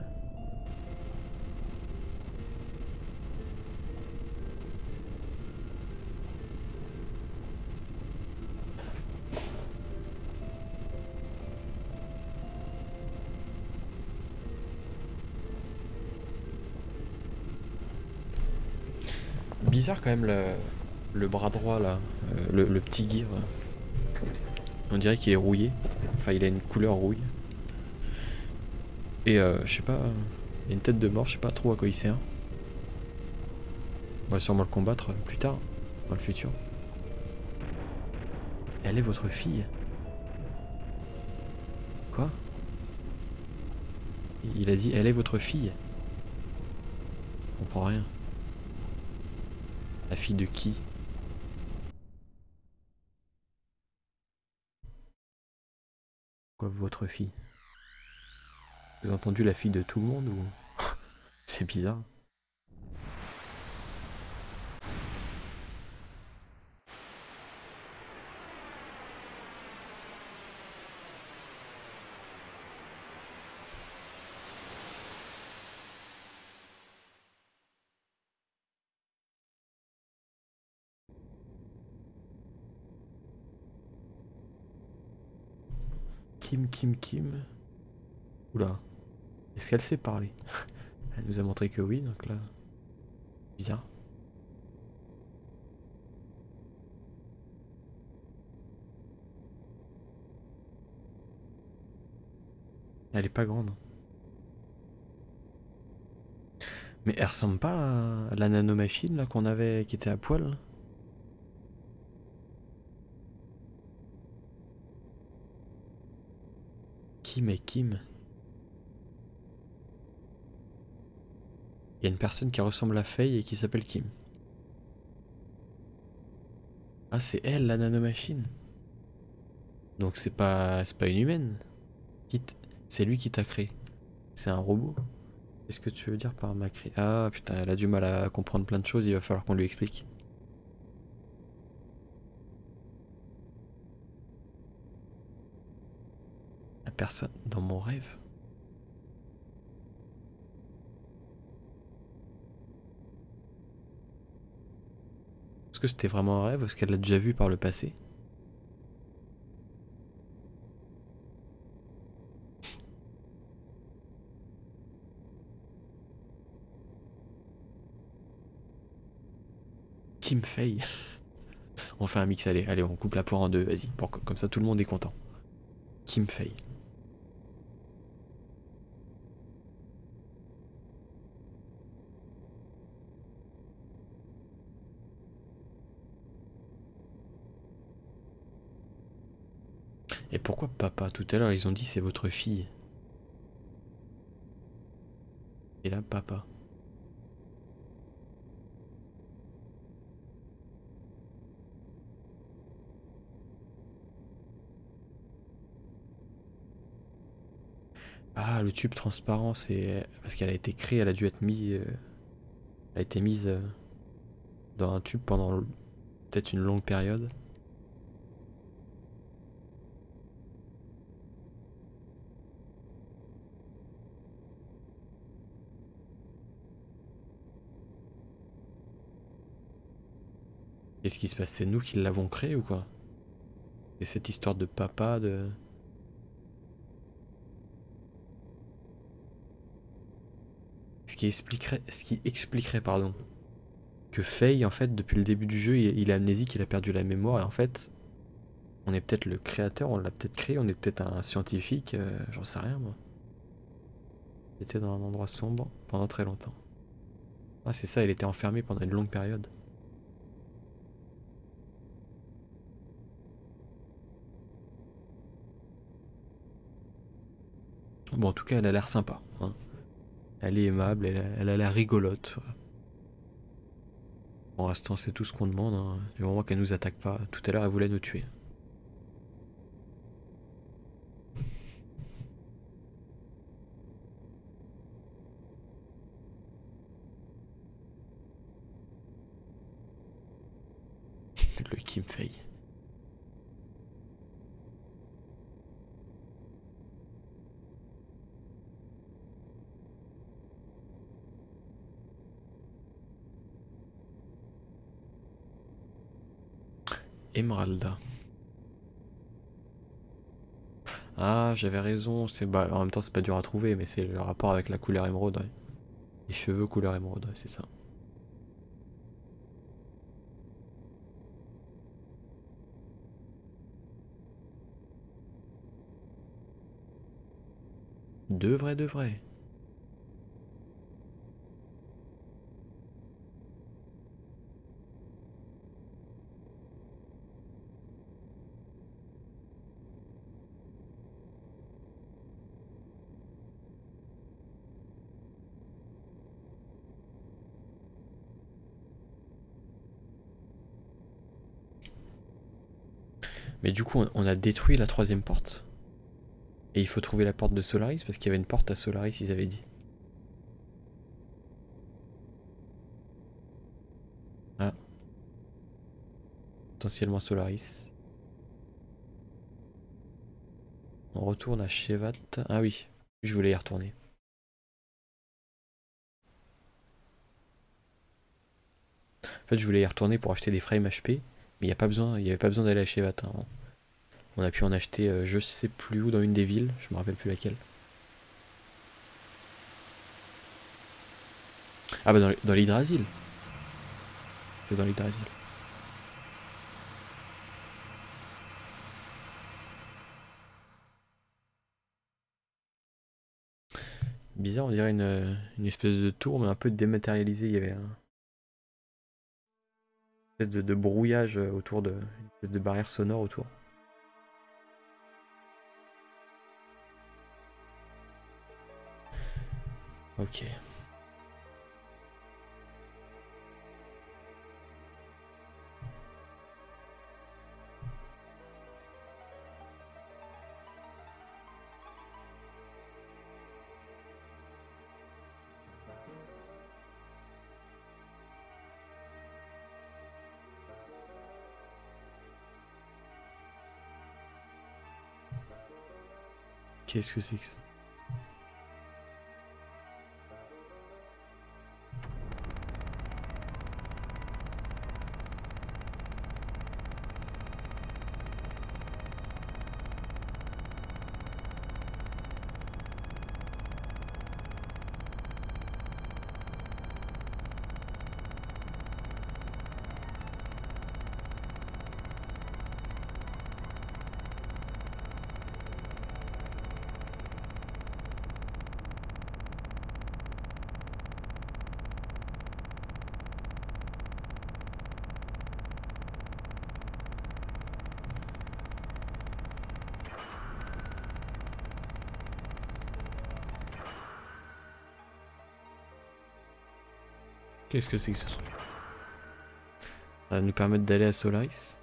Bizarre quand même le, le bras droit là, euh, le, le petit gear. On dirait qu'il est rouillé, enfin il a une couleur rouille. Et euh, je sais pas, il y a une tête de mort, je sais pas trop à quoi il sert. On va sûrement le combattre plus tard, dans le futur. Elle est votre fille? Quoi? Il a dit elle est votre fille? Je comprends rien. La fille de qui? Quoi votre fille? Vous avez entendu la fille de tout le monde ou... C'est bizarre. Kim, Kim, Kim. Oula. Est-ce qu'elle sait parler? Elle nous a montré que oui, donc là... Bizarre. Elle est pas grande. Mais elle ressemble pas à la nanomachine là qu'on avait, qui était à poil là. Kim et Kim. Il y a une personne qui ressemble à Fei et qui s'appelle Kim. Ah, c'est elle la nanomachine. Donc c'est pas c'est pas une humaine. C'est lui qui t'a créé. C'est un robot. Qu'est-ce que tu veux dire par ma créé? Ah putain, elle a du mal à comprendre plein de choses, il va falloir qu'on lui explique. La personne dans mon rêve. Est-ce que c'était vraiment un rêve? Est-ce qu'elle l'a déjà vu par le passé? Kim Fei. On fait un mix, allez, allez, on coupe la poire en deux, vas-y, bon, comme ça tout le monde est content. Kim Fei. Et pourquoi papa? Tout à l'heure ils ont dit c'est votre fille. Et là papa. Ah, le tube transparent, c'est parce qu'elle a été créée, elle a dû être mise, euh... elle a été mise euh... dans un tube pendant peut-être une longue période. Qu'est-ce qui se passe? C'est nous qui l'avons créé ou quoi? Et cette histoire de papa, de... Ce qui expliquerait, ce qui expliquerait pardon, que Fei, en fait, depuis le début du jeu, il est amnésique, il a perdu la mémoire, et en fait, on est peut-être le créateur, on l'a peut-être créé, on est peut-être un scientifique, euh, j'en sais rien moi. Il était dans un endroit sombre pendant très longtemps. Ah c'est ça, il était enfermé pendant une longue période. Bon, en tout cas, elle a l'air sympa. Hein. Elle est aimable, elle a, elle a l'air rigolote. Pour l'instant, c'est tout ce qu'on demande. Hein. Du moment qu'elle nous attaque pas. Tout à l'heure, elle voulait nous tuer. Le Kim Fei. Emeralda. Ah, j'avais raison. C'est bah, en même temps, c'est pas dur à trouver, mais c'est le rapport avec la couleur émeraude. Ouais. Les cheveux couleur émeraude, ouais, c'est ça. De vrai, de vrai. Mais du coup, on a détruit la troisième porte. Et il faut trouver la porte de Solaris, parce qu'il y avait une porte à Solaris, ils avaient dit. Ah. Potentiellement Solaris. On retourne à Shevat. Ah oui, je voulais y retourner. En fait, je voulais y retourner pour acheter des frames H P. Mais il n'y a pas besoin, il n'y avait pas besoin d'aller à Shevat. Hein. On a pu en acheter, euh, je sais plus où, dans une des villes, je me rappelle plus laquelle. Ah bah dans l'Hydrasil. C'est dans l'Hydrasil. Bizarre, on dirait une, une espèce de tour, mais un peu dématérialisée, il y avait un... espèce de, de brouillage autour de... une espèce de barrière sonore autour. Ok. Qu'est-ce que c'est que ça? Qu'est-ce que c'est que ce son? Ça va nous permettre d'aller à Solaris.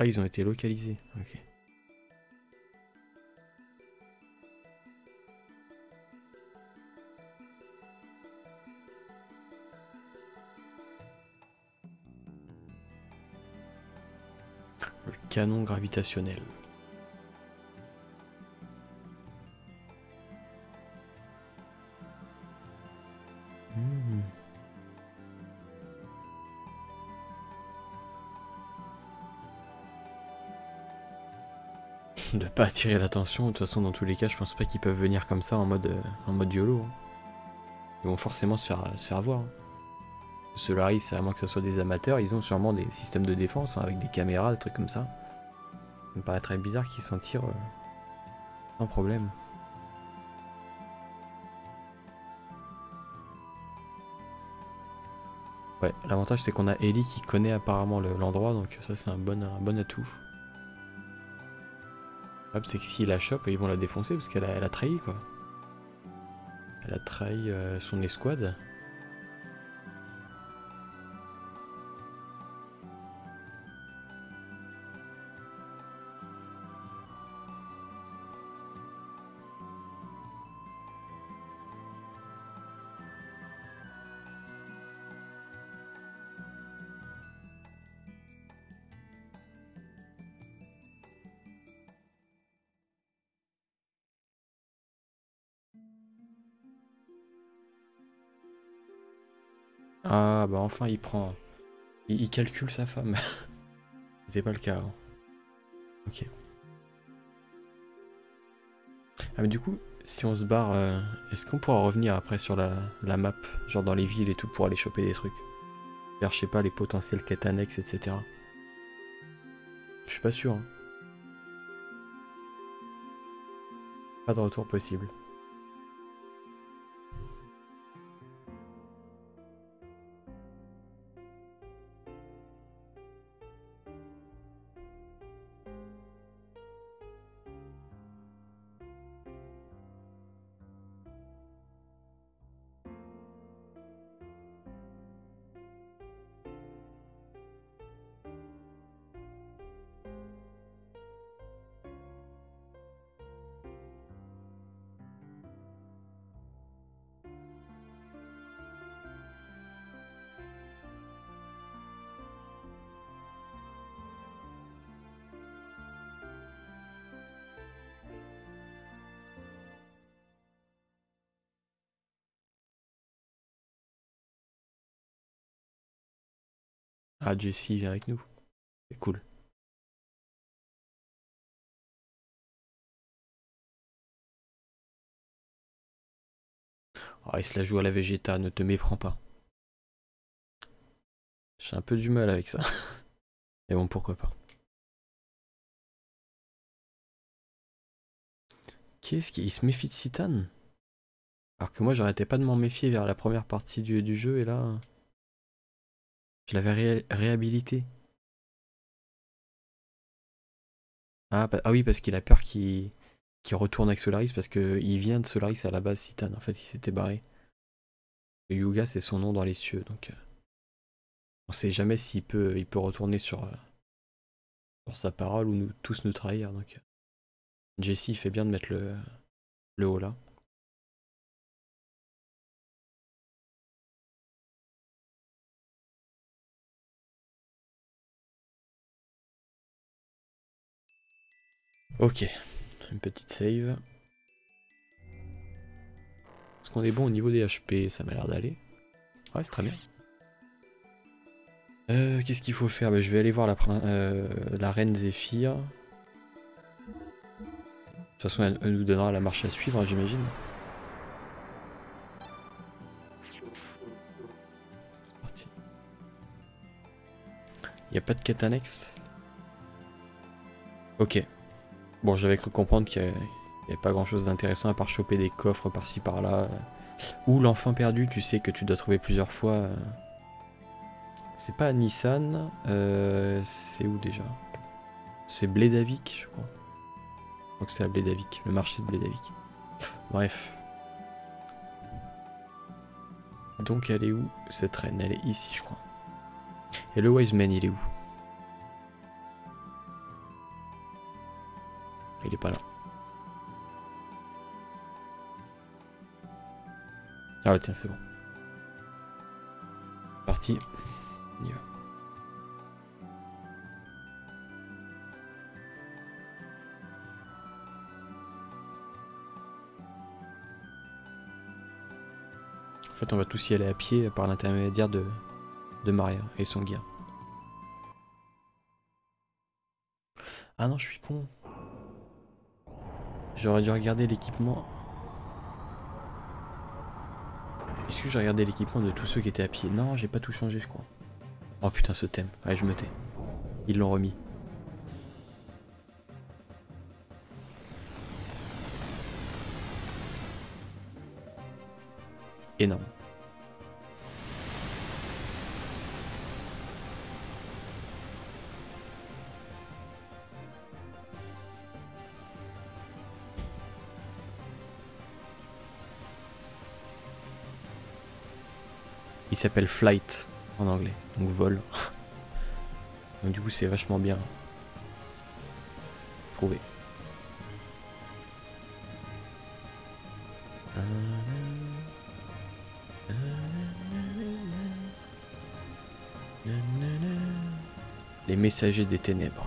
Ah, ils ont été localisés. Ok. Le canon gravitationnel. De pas attirer l'attention, de toute façon dans tous les cas je pense pas qu'ils peuvent venir comme ça en mode euh, en mode YOLO. Hein. Ils vont forcément se faire, se faire voir. Hein. Solaris, à moins que ça soit des amateurs, ils ont sûrement des systèmes de défense hein, avec des caméras, des trucs comme ça. Ça me paraît très bizarre qu'ils s'en tirent euh, sans problème. Ouais, l'avantage c'est qu'on a Elly qui connaît apparemment l'endroit, le, donc ça c'est un bon, un bon atout. C'est que s'ils la chopent, ils vont la défoncer parce qu'elle a, elle a trahi quoi. Elle a trahi euh, son escouade. Ah bah enfin il prend, il, il calcule sa femme. C'était pas le cas avant. Ok. Ah mais du coup, si on se barre, euh, est-ce qu'on pourra revenir après sur la, la map, genre dans les villes et tout, pour aller choper des trucs? Vers, je sais pas, les potentiels quêtes annexes, et cetera. Je suis pas sûr. Hein. Pas de retour possible. Ah, Jessie vient avec nous. C'est cool. Oh, il se la joue à la Vegeta, ne te méprends pas. J'ai un peu du mal avec ça. Mais bon, pourquoi pas. Qu'est-ce qu'il se méfie de Citan? Alors que moi, j'arrêtais pas de m'en méfier vers la première partie du, du jeu, et là... Je l'avais ré réhabilité. Ah, ah oui, parce qu'il a peur qu'il qu'il retourne avec Solaris, parce qu'il vient de Solaris à la base, Citan. En fait, il s'était barré. Et Yuga, c'est son nom dans les cieux, donc... Euh, on sait jamais s'il peut, il peut retourner sur, euh, sur sa parole ou nous, tous nous trahir, donc... Jessie, il fait bien de mettre le, le haut là. Ok, une petite save. Est-ce qu'on est bon au niveau des H P? Ça m'a l'air d'aller. Ouais, c'est très bien. Euh, Qu'est-ce qu'il faut faire? Bah, je vais aller voir la, euh, la reine Zéphyr. De toute façon, elle, elle nous donnera la marche à suivre, hein, j'imagine. C'est parti. Il n'y a pas de quête annexe? Ok. Bon, j'avais cru comprendre qu'il n'y avait pas grand chose d'intéressant à part choper des coffres par-ci par-là. Ou l'enfant perdu, tu sais, que tu dois trouver plusieurs fois. C'est pas Nissan, euh, c'est où déjà? C'est Bledavik, je crois. Donc c'est à Bledavik, le marché de Bledavik. Bref. Donc elle est où cette reine? Elle est ici, je crois. Et le Wiseman, il est où? pas là. Ah ouais, tiens, c'est bon. Parti. On y va. En fait, on va tous y aller à pied par l'intermédiaire de, de Maria et son guide. Ah non, je suis con. J'aurais dû regarder l'équipement. Est-ce que j'ai regardé l'équipement de tous ceux qui étaient à pied? Non, j'ai pas tout changé, je crois. Oh putain, ce thème. Ouais, je me tais. Ils l'ont remis. Énorme. Il s'appelle Flight en anglais, donc vol. Donc du coup c'est vachement bien trouvé. Les messagers des ténèbres.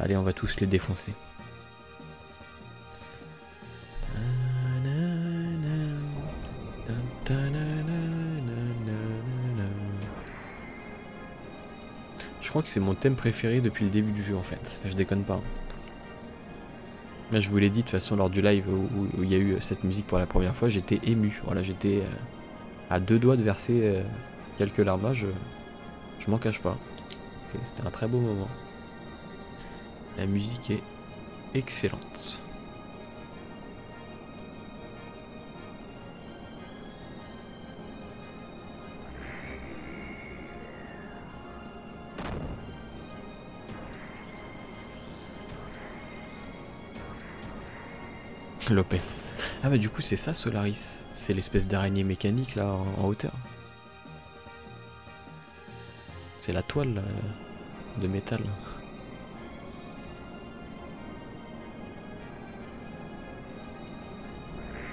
Allez, on va tous les défoncer. Je crois que c'est mon thème préféré depuis le début du jeu en fait. Je déconne pas. Là, je vous l'ai dit de toute façon lors du live où il y a eu cette musique pour la première fois, j'étais ému. Voilà, j'étais à deux doigts de verser quelques larmes. Je, je m'en cache pas. C'était un très beau moment. La musique est excellente. Lopette. Ah bah du coup c'est ça Solaris. C'est l'espèce d'araignée mécanique là en, en hauteur. C'est la toile là, de métal.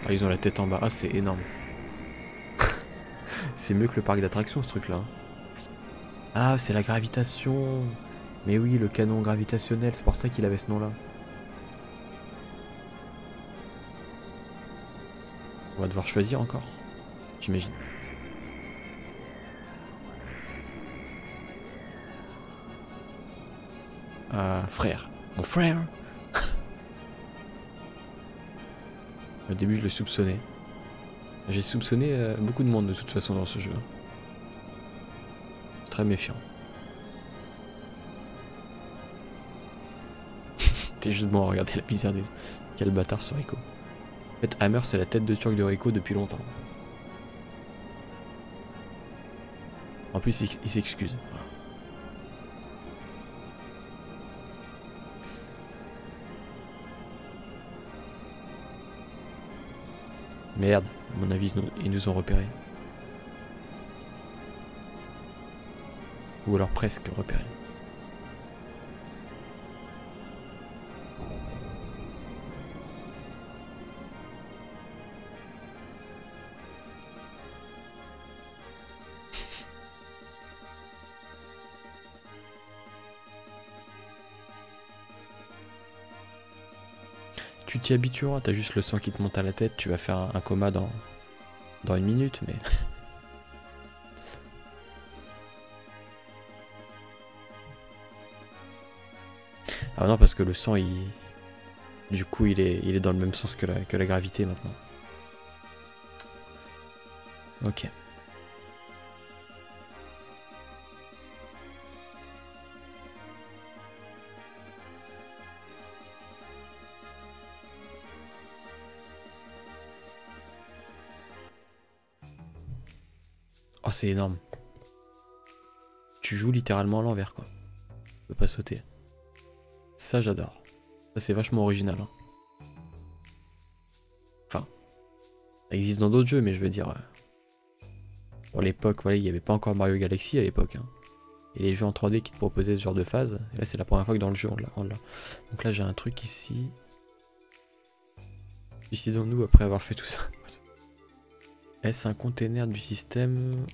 Ah, ils ont la tête en bas, ah c'est énorme. C'est mieux que le parc d'attractions ce truc là. Ah c'est la gravitation. Mais oui, le canon gravitationnel, c'est pour ça qu'il avait ce nom là. On va devoir choisir encore, j'imagine. Euh, frère, mon frère. Au début je le soupçonnais. J'ai soupçonné euh, beaucoup de monde de toute façon dans ce jeu. Très méfiant. T'es juste bon à regarder la bizarre des... Quel bâtard ce Rico. En fait Hammer c'est la tête de turc de Rico depuis longtemps. En plus il s'excuse. Merde, à mon avis, ils nous ont repérés. Ou alors presque repérés. Tu t'y habitueras, t'as juste le sang qui te monte à la tête, tu vas faire un coma dans, dans une minute, mais... Ah non, parce que le sang, il... du coup, il est, il est dans le même sens que la, que la gravité maintenant. Ok. Oh, c'est énorme. Tu joues littéralement à l'envers, quoi. Tu peux pas sauter. Ça, j'adore. Ça, c'est vachement original. Hein. Enfin, ça existe dans d'autres jeux, mais je veux dire... Euh, Pour l'époque, voilà, il n'y avait pas encore Mario Galaxy à l'époque. Hein. Et les jeux en trois D qui te proposaient ce genre de phase. Et là, c'est la première fois que dans le jeu, on l'a. Donc là, j'ai un truc ici. Suicidons-nous après avoir fait tout ça. Est-ce un container du système?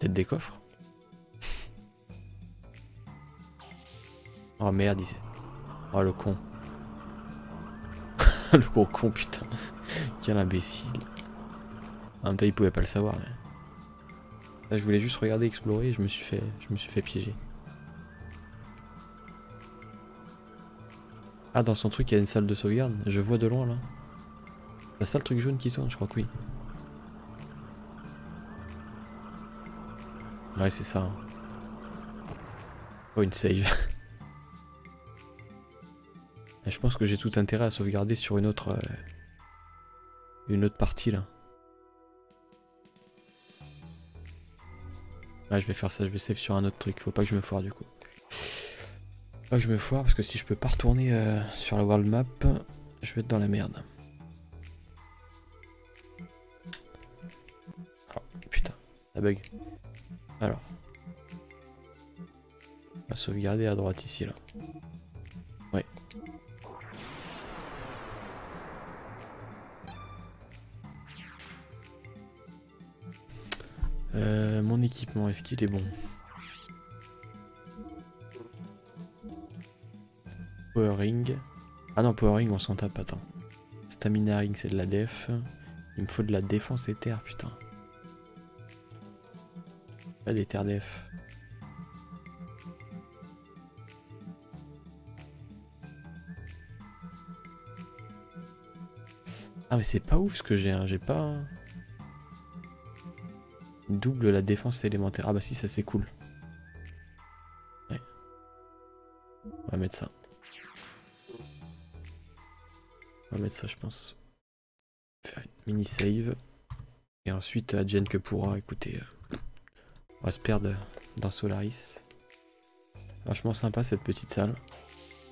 Peut-être des coffres. Oh merde, il s'est... Oh le con. Le gros con, putain. Quel imbécile. En même temps, il pouvait pas le savoir. Mais... Là, je voulais juste regarder, explorer, et je me suis fait, je me suis fait piéger. Ah, dans son truc, il y a une salle de sauvegarde. Je vois de loin, là. La salle truc jaune qui tourne, je crois que oui. Ouais, c'est ça. Hein. Oh, une save. Je pense que j'ai tout intérêt à sauvegarder sur une autre, euh, une autre partie là. Là je vais faire ça, je vais save sur un autre truc, faut pas que je me foire du coup. Faut pas que je me foire parce que si je peux pas retourner euh, sur la world map, je vais être dans la merde. Oh putain, ça bug. Alors. On va sauvegarder à droite ici là. Ouais. Euh, mon équipement, est-ce qu'il est bon? Power Ring. Ah non, Power Ring, on s'en tape, attends. Stamina Ring, c'est de la def. Il me faut de la défense éther, putain. Pas d'éther def. Ah mais c'est pas ouf ce que j'ai, hein. J'ai pas... Double la défense élémentaire. Ah bah si, ça c'est cool. Ouais. On va mettre ça. On va mettre ça, je pense. Faire une mini save. Et ensuite, advienne que pourra. Écoutez, euh, on va se perdre dans Solaris. Vachement sympa cette petite salle.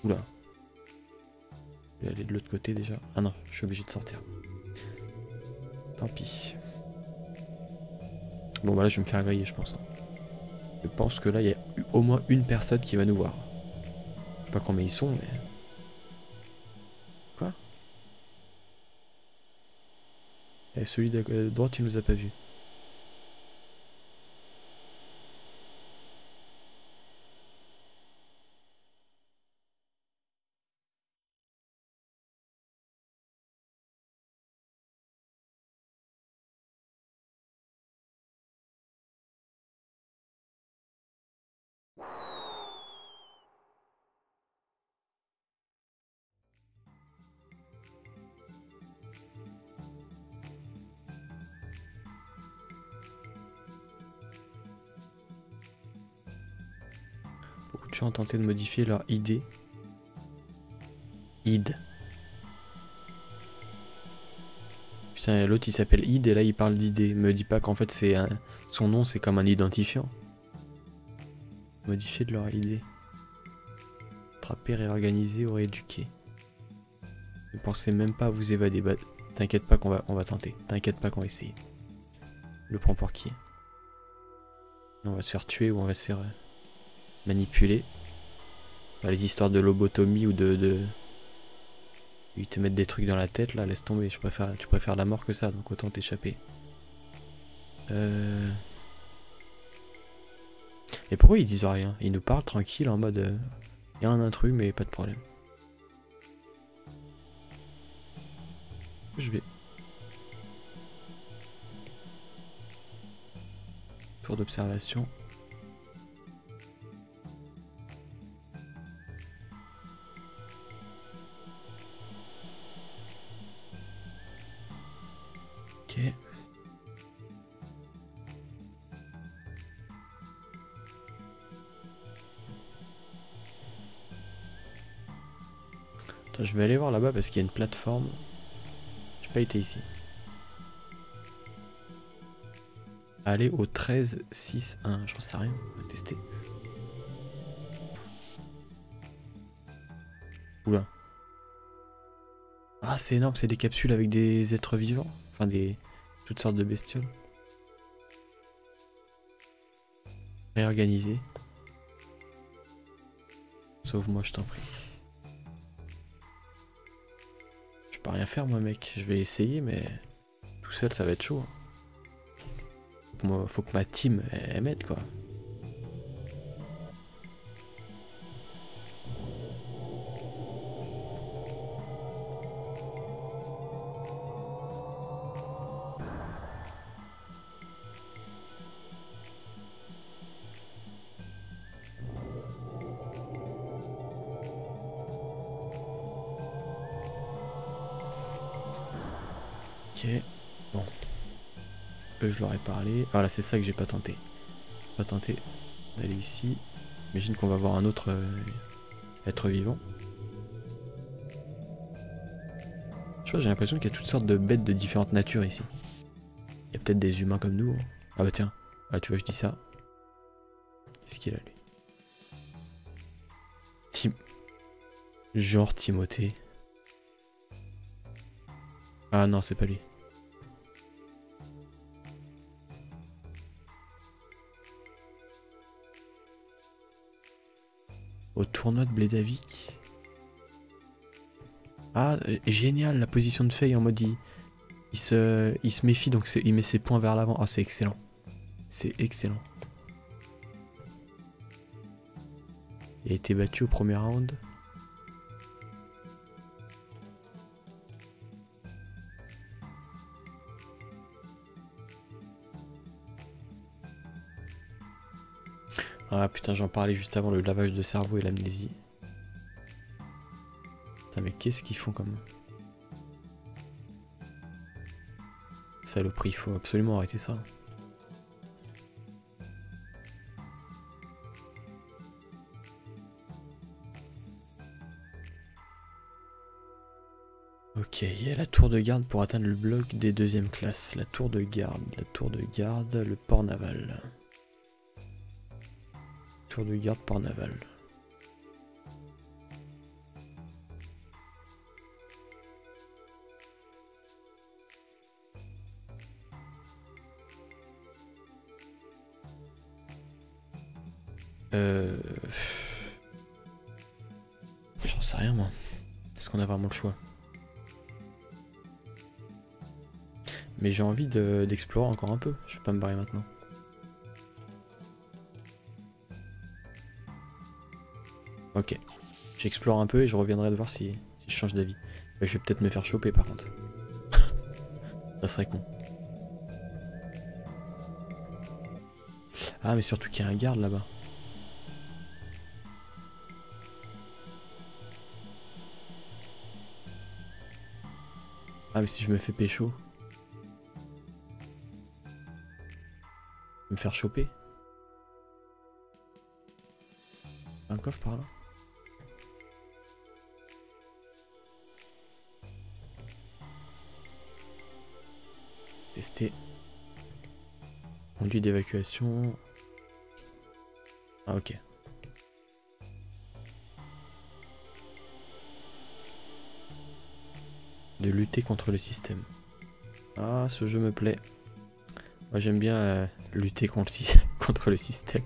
Oula. Je vais aller de l'autre côté déjà. Ah non, je suis obligé de sortir. Tant pis. Bon bah là je vais me faire griller je pense. Je pense que là il y a au moins une personne qui va nous voir. Je sais pas combien ils sont mais... Quoi? Et celui de droite il nous a pas vu. Ont tenté de modifier leur I D. I D. Putain, l'autre il s'appelle I D et là il parle d'I D. Me dis pas qu'en fait c'est un... son nom c'est comme un identifiant. Modifier de leur I D. Attraper, réorganiser ou rééduquer. Ne pensez même pas à vous évader. Bah, t'inquiète pas qu'on va, on va tenter. T'inquiète pas qu'on va essayer. Le prend pour qui? On va se faire tuer ou on va se faire... manipuler. Enfin, les histoires de lobotomie ou de, de... Ils te mettent des trucs dans la tête là, laisse tomber, je préfère, tu préfères la mort que ça, donc autant t'échapper. Euh... Et pourquoi ils disent rien? Ils nous parlent tranquille en mode... Euh... Il y a un intrus mais pas de problème. Je vais... Tour d'observation. Attends, je vais aller voir là-bas parce qu'il y a une plateforme. J'ai pas été ici. aller au treize six un, j'en sais rien, on va tester. Oula. Ah c'est énorme, c'est des capsules avec des êtres vivants, enfin des toutes sortes de bestioles. Réorganiser. Sauve-moi je t'en prie. Je peux rien faire moi mec, je vais essayer mais tout seul ça va être chaud. Faut que, moi, faut que ma team elle m'aide quoi. Je leur ai parlé. Voilà, c'est ça que j'ai pas tenté. Pas tenté d'aller ici. J'imagine qu'on va voir un autre euh, être vivant. Je vois, j'ai l'impression qu'il y a toutes sortes de bêtes de différentes natures ici. Il y a peut-être des humains comme nous. Hein. Ah bah tiens, ah, tu vois, je dis ça. Qu'est-ce qu'il a lui? Tim. Genre Timothée. Ah non, c'est pas lui. Au tournoi de Bledavik. Ah, euh, génial la position de Fei en mode il, il, se, il se méfie donc il met ses poings vers l'avant. Ah, c'est excellent. C'est excellent. Il a été battu au premier round. Ah putain, j'en parlais juste avant, le lavage de cerveau et l'amnésie. Putain mais qu'est-ce qu'ils font comme... Saloperie, il faut absolument arrêter ça. Ok, il y a la tour de garde pour atteindre le bloc des deuxièmes classes. La tour de garde, la tour de garde, le port naval. Tour de garde par naval. Euh... J'en sais rien moi. Est-ce qu'on a vraiment le choix? Mais j'ai envie de, d'explorer encore un peu. Je vais pas me barrer maintenant. Ok, j'explore un peu et je reviendrai de voir si, si je change d'avis. Bah, je vais peut-être me faire choper par contre. Ça serait con. Ah mais surtout qu'il y a un garde là-bas. Ah mais si je me fais pécho. Je vais me faire choper. Un coffre par là. Tester. Conduit d'évacuation. Ah ok. De lutter contre le système. Ah ce jeu me plaît. Moi j'aime bien euh, lutter contre, contre le système.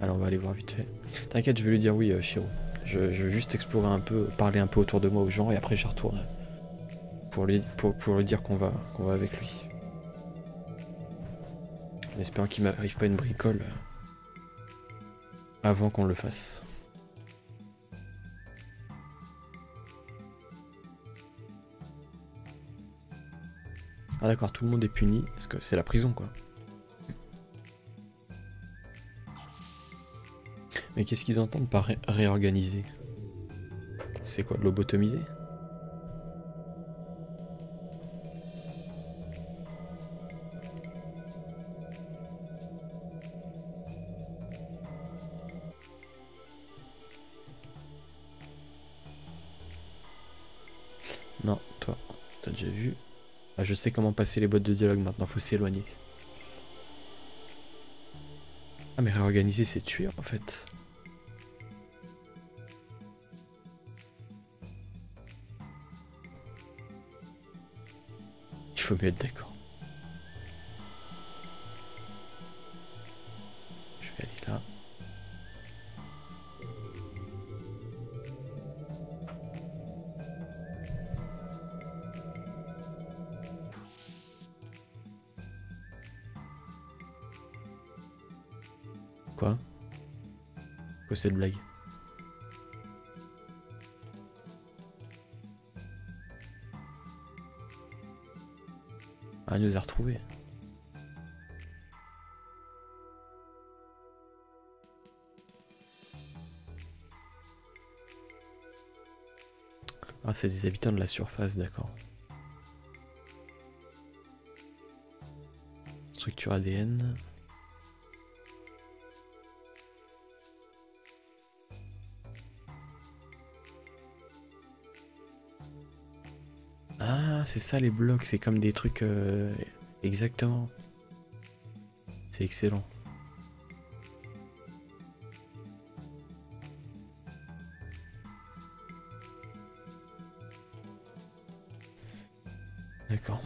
Alors on va aller voir vite fait. T'inquiète je vais lui dire oui euh, Shiro. Je, je vais juste explorer un peu, parler un peu autour de moi aux gens et après je retourne. Pour lui, pour, pour lui dire qu'on va, qu'on va avec lui. En espérant qu'il m'arrive pas une bricole avant qu'on le fasse. Ah d'accord, tout le monde est puni, parce que c'est la prison quoi. Mais qu'est-ce qu'ils entendent par ré réorganiser? C'est quoi, de lobotomiser? Non, toi, t'as déjà vu. Ah, je sais comment passer les boîtes de dialogue maintenant, faut s'éloigner. Ah mais réorganiser c'est tuer en fait. Il faut mieux être d'accord. Je vais aller là. Quoi? Quoi cette blague? Ah, il nous a retrouvés. Ah, c'est des habitants de la surface, d'accord. Structure A D N. C'est ça les blocs, c'est comme des trucs euh, exactement. C'est excellent. D'accord.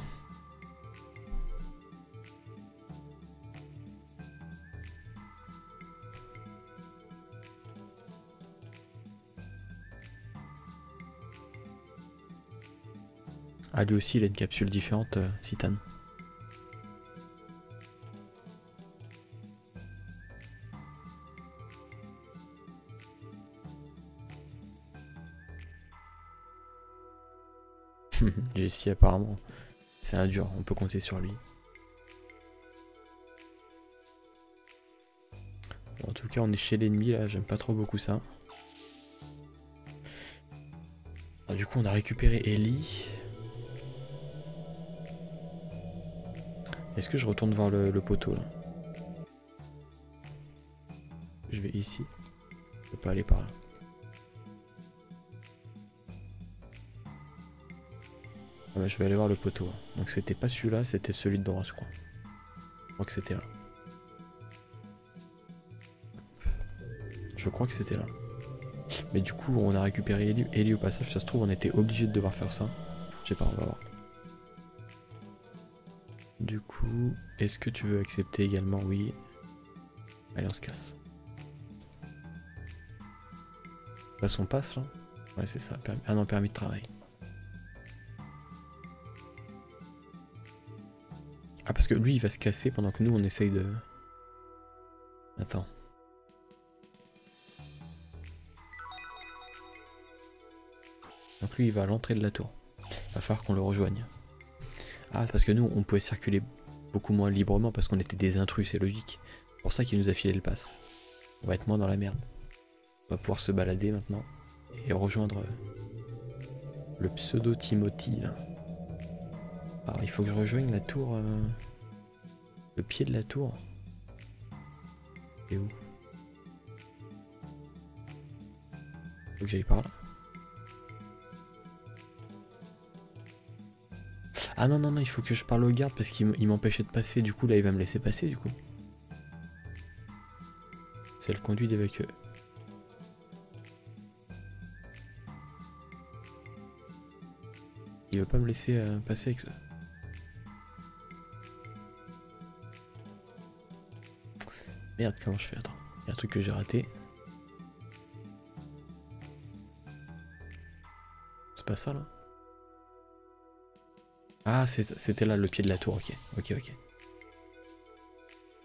Ah, lui aussi il a une capsule différente, euh, Citan. Jessie apparemment, c'est un dur, on peut compter sur lui. Bon, en tout cas on est chez l'ennemi là, j'aime pas trop beaucoup ça. Ah, du coup on a récupéré Elly. Est-ce que je retourne voir le, le poteau là? Je vais ici. Je peux pas aller par là. Ah bah, je vais aller voir le poteau. Donc c'était pas celui-là, c'était celui de droite je crois. Je crois que c'était là. Je crois que c'était là. Mais du coup on a récupéré Eli, Eli au passage, ça se trouve on était obligé de devoir faire ça. Je sais pas, on va voir. Du coup, est-ce que tu veux accepter également? Oui. Allez, on se casse. Là, on passe, là. Ouais, c'est ça. Ah non, permis de travail. Ah, parce que lui, il va se casser pendant que nous, on essaye de... Attends. Donc lui, il va à l'entrée de la tour. Il va falloir qu'on le rejoigne. Ah, parce que nous, on pouvait circuler beaucoup moins librement parce qu'on était des intrus, c'est logique. C'est pour ça qu'il nous a filé le pass. On va être moins dans la merde. On va pouvoir se balader maintenant et rejoindre le pseudo Timothy, là. Alors, il faut que je rejoigne la tour... Euh, le pied de la tour. C'est où? Faut que j'aille par là. Ah non, non, non, il faut que je parle au garde parce qu'il m'empêchait de passer. Du coup, là, il va me laisser passer, du coup. C'est le conduit d'évacuer. Il veut pas me laisser euh, passer avec ça. Merde, comment je fais? Attends, il y a un truc que j'ai raté. C'est pas ça, là? Ah, c'était là le pied de la tour, ok, ok, ok.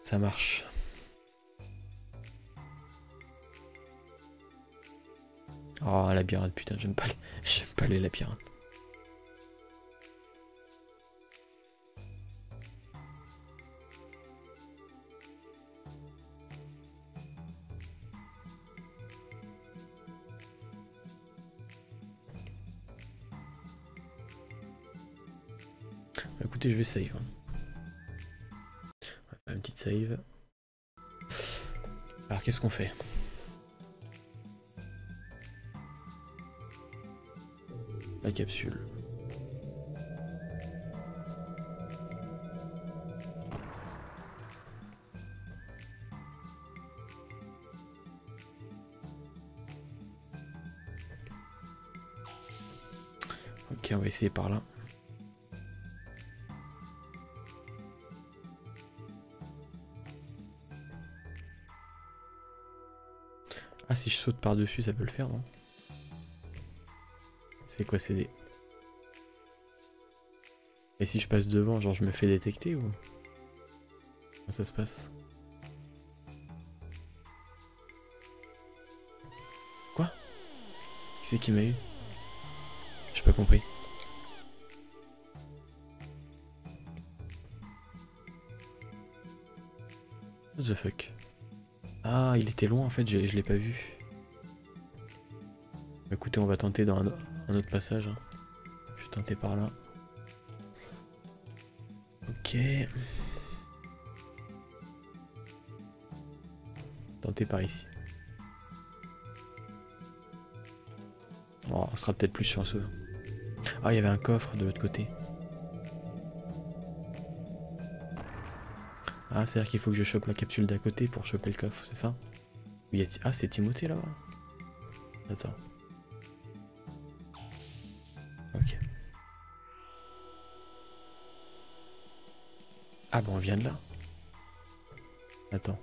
Ça marche. Oh, un labyrinthe, putain, j'aime pas, j'aime pas les labyrinthes. Écoutez, je vais save. On va faire une petite save. Alors, qu'est-ce qu'on fait? La capsule. Ok, on va essayer par là. Ah, si je saute par-dessus, ça peut le faire, non? C'est quoi, c'est des... Et si je passe devant, genre je me fais détecter ou... Comment ça se passe? Quoi? Qui c'est qui m'a eu? J'ai pas compris. What the fuck? Ah, il était loin en fait, je, je l'ai pas vu. Écoutez, on va tenter dans un, un autre passage. Hein. Je vais tenter par là. Ok. Tenter par ici. Oh, on sera peut-être plus chanceux. Ah, il y avait un coffre de l'autre côté. Ah, c'est-à-dire qu'il faut que je chope la capsule d'à côté pour choper le coffre, c'est ça? Ah, c'est Timothée là-bas. Attends. Ok. Ah bah on vient de là. Attends.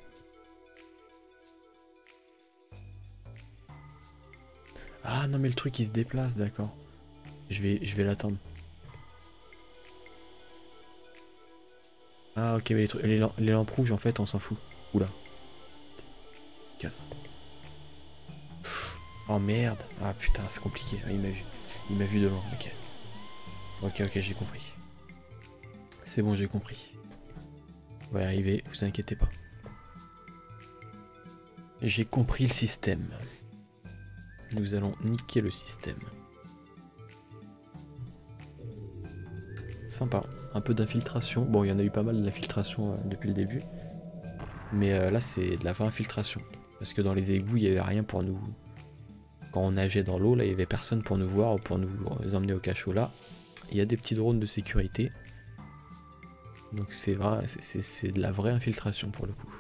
Ah non mais le truc il se déplace, d'accord. Je vais, je vais l'attendre. Ah ok, mais les, trucs, les, lam les lampes rouges en fait on s'en fout. Oula. Casse. Pff, oh merde. Ah putain c'est compliqué. Ah, il m'a vu. Il m'a vu devant. Ok. Ok ok j'ai compris. C'est bon j'ai compris. On va y arriver, vous inquiétez pas. J'ai compris le système. Nous allons niquer le système. Sympa. Un peu d'infiltration. Bon, il y en a eu pas mal d'infiltration euh, depuis le début. Mais euh, là, c'est de la vraie infiltration. Parce que dans les égouts, il n'y avait rien pour nous... Quand on nageait dans l'eau, là, il n'y avait personne pour nous voir ou pour nous emmener au cachot. Là, il y a des petits drones de sécurité. Donc c'est vrai, c'est de la vraie infiltration pour le coup.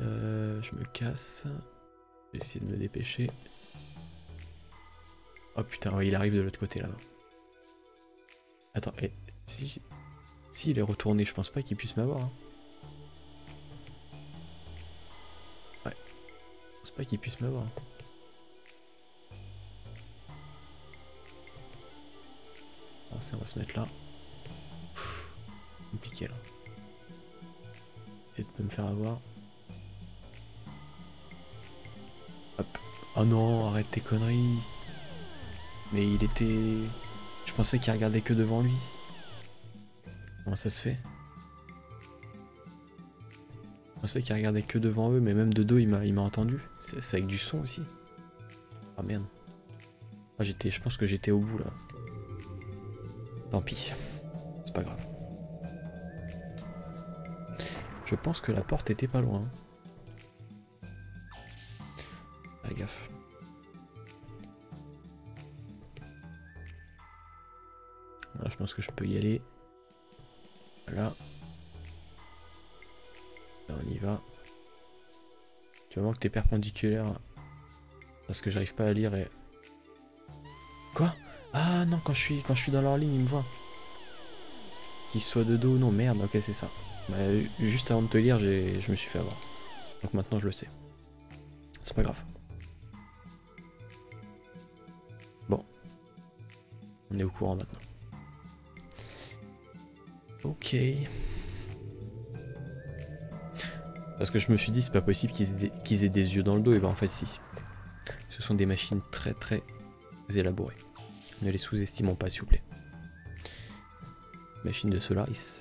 Euh, je me casse. Je vais essayer de me dépêcher. Oh putain, ouais, il arrive de l'autre côté là-bas. Attends, et si... Si il est retourné, je pense pas qu'il puisse m'avoir. Hein. Ouais. Je pense pas qu'il puisse m'avoir. Hein. Alors, ça, on va se mettre là. Pff, compliqué là. Peut-être peut me faire avoir. Hop. Oh non, arrête tes conneries. Mais il était... Je pensais qu'il regardait que devant lui. Comment ça se fait? Je pensais qu'il regardait que devant eux, mais même de dos il m'a entendu. C'est avec du son aussi. Ah merde. Ah, j'étais, je pense que j'étais au bout là. Tant pis. C'est pas grave. Je pense que la porte était pas loin. Fais gaffe. Je pense que je peux y aller. Voilà. Là, on y va. Tu vas voir que t'es perpendiculaire. Parce que j'arrive pas à lire et... Quoi? Ah non, quand je suis quand je suis dans leur ligne, ils me voient. Qu'ils soient de dos ou non, merde, ok c'est ça. Bah, juste avant de te lire, je me suis fait avoir. Donc maintenant je le sais. C'est pas grave. Bon. On est au courant maintenant. Ok. Parce que je me suis dit, c'est pas possible qu'ils qu'ils aient des yeux dans le dos. Et ben en fait, si. Ce sont des machines très très élaborées. Ne les sous-estimons pas, s'il vous plaît. Machine de Solaris.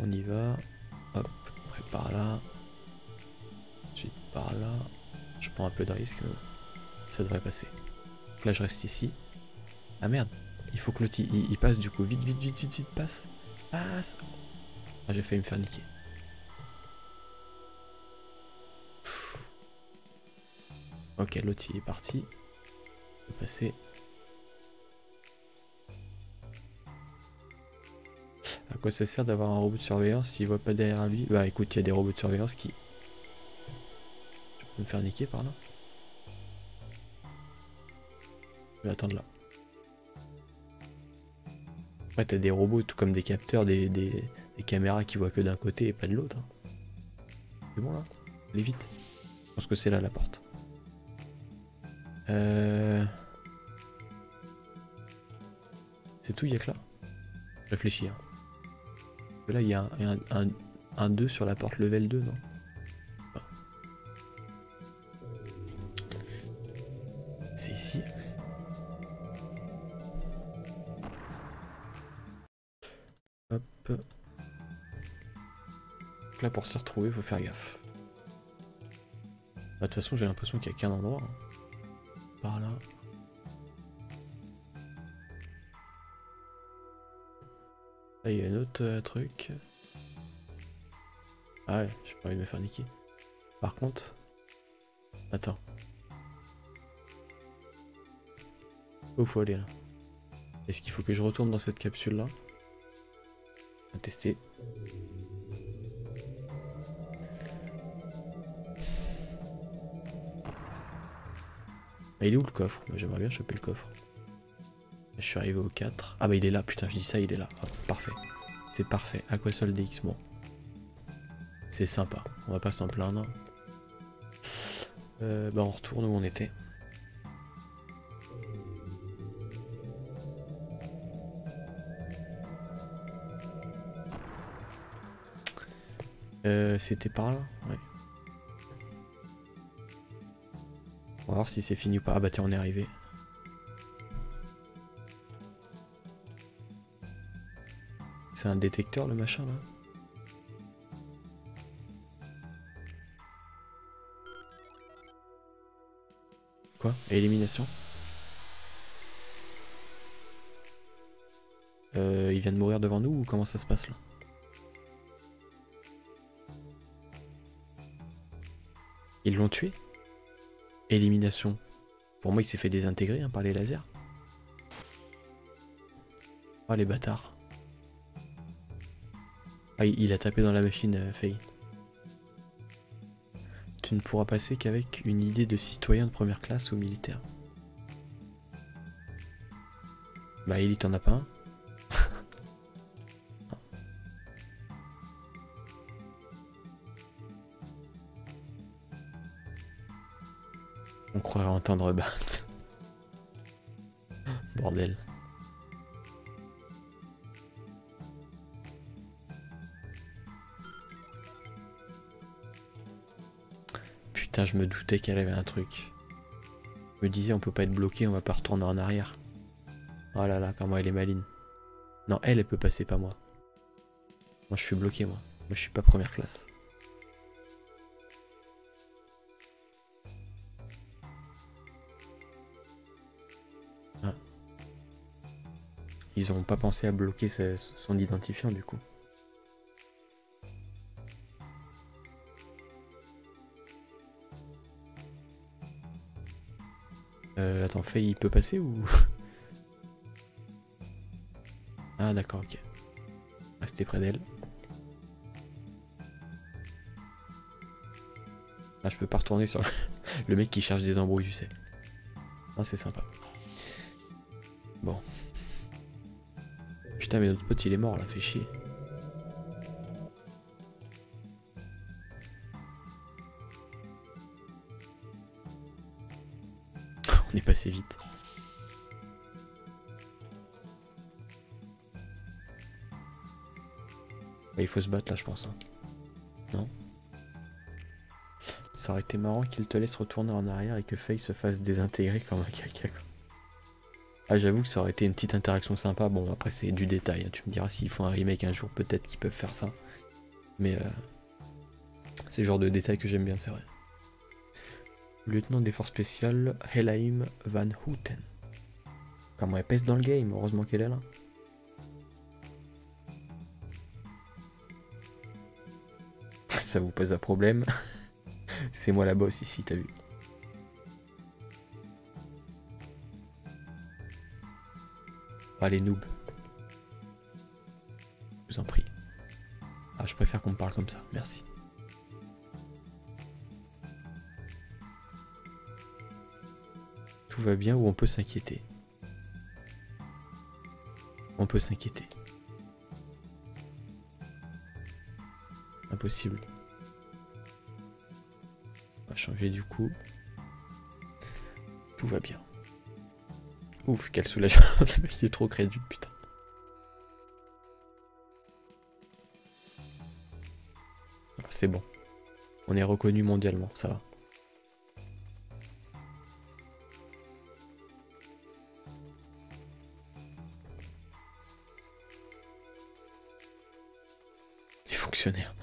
On y va. Hop, après par là. Ensuite par là. Je prends un peu de risque. Mais ça devrait passer. Donc là, je reste ici. Ah merde! Il faut que l'autre il, il passe du coup, vite, vite, vite, vite, vite, passe, passe. Ah, j'ai failli me faire niquer. Pfff. Ok, l'autre il est parti. Je vais passer. À quoi ça sert d'avoir un robot de surveillance s'il voit pas derrière lui? Bah écoute, il y a des robots de surveillance qui... Je peux me faire niquer par là. vais attendre là. Ouais, t'as des robots tout comme des capteurs, des, des, des caméras qui voient que d'un côté et pas de l'autre. C'est bon là? Allez vite. Je pense que c'est là la porte. Euh... C'est tout, il n'y a que là. Je réfléchis. Hein. Là, il y a un, un, un, un deux sur la porte level deux, non? C'est ici. Hop. Donc là, pour se retrouver, faut faire gaffe. De toute façon, j'ai l'impression qu'il n'y a qu'un endroit. Par là. Là, il y a un autre euh, truc. Ah ouais, j'ai pas envie de me faire niquer. Par contre... Attends. Où faut aller là? Est-ce qu'il faut que je retourne dans cette capsule là? On va tester. Ah, il est où le coffre? J'aimerais bien choper le coffre. Je suis arrivé au quatre. Ah bah il est là, putain, je dis ça, il est là. Ah, parfait. C'est parfait. Aquasol D X, bon. C'est sympa, on va pas s'en plaindre. Euh, bah on retourne où on était. Euh, c'était par là? Ouais. On va voir si c'est fini ou pas. Ah bah tiens, on est arrivé. C'est un détecteur le machin là? Quoi? Élimination? Euh, il vient de mourir devant nous ou comment ça se passe là? Ils l'ont tué? Élimination. Pour moi il s'est fait désintégrer hein, par les lasers. Oh les bâtards. Ah il a tapé dans la machine euh, Fei. Tu ne pourras passer qu'avec une idée de citoyen de première classe ou militaire. Bah Eli t'en as pas un. On croirait entendre Bart. Bordel. Putain, je me doutais qu'elle avait un truc. Je me disais, on peut pas être bloqué, on va pas retourner en arrière. Oh là là, comment elle est maligne. Non, elle, elle peut passer, pas moi. Moi, je suis bloqué, moi. Moi, je suis pas première classe. Ils n'ont pas pensé à bloquer ce, son identifiant du coup. Euh, attends, Fei, il peut passer ou... Ah d'accord, ok. Restez près d'elle. Ah, je peux pas retourner sur le mec qui cherche des embrouilles, tu sais. Ah, c'est sympa. Bon. Putain mais notre pote il est mort là, fait chier. On est passé vite. Bah, il faut se battre là je pense. Hein. Non? Ça aurait été marrant qu'il te laisse retourner en arrière et que Fei se fasse désintégrer comme un caca. Ah j'avoue que ça aurait été une petite interaction sympa, bon après c'est du détail, hein. Tu me diras s'ils font un remake un jour peut-être qu'ils peuvent faire ça. Mais euh, c'est le genre de détail que j'aime bien, c'est vrai. Lieutenant des forces spéciales, Elhaym Van Houten. Comment elle pèse dans le game, heureusement qu'elle est là. Ça vous pose un problème? C'est moi la boss ici, t'as vu. Ah, les noobs. Je vous en prie. Ah, je préfère qu'on me parle comme ça, merci. Tout va bien ou on peut s'inquiéter? on peut s'inquiéter. Impossible. On va changer du coup. Tout va bien. Ouf, quel soulagement. Le mec est trop crédule, putain. C'est bon. On est reconnu mondialement, ça va. Les fonctionnaires.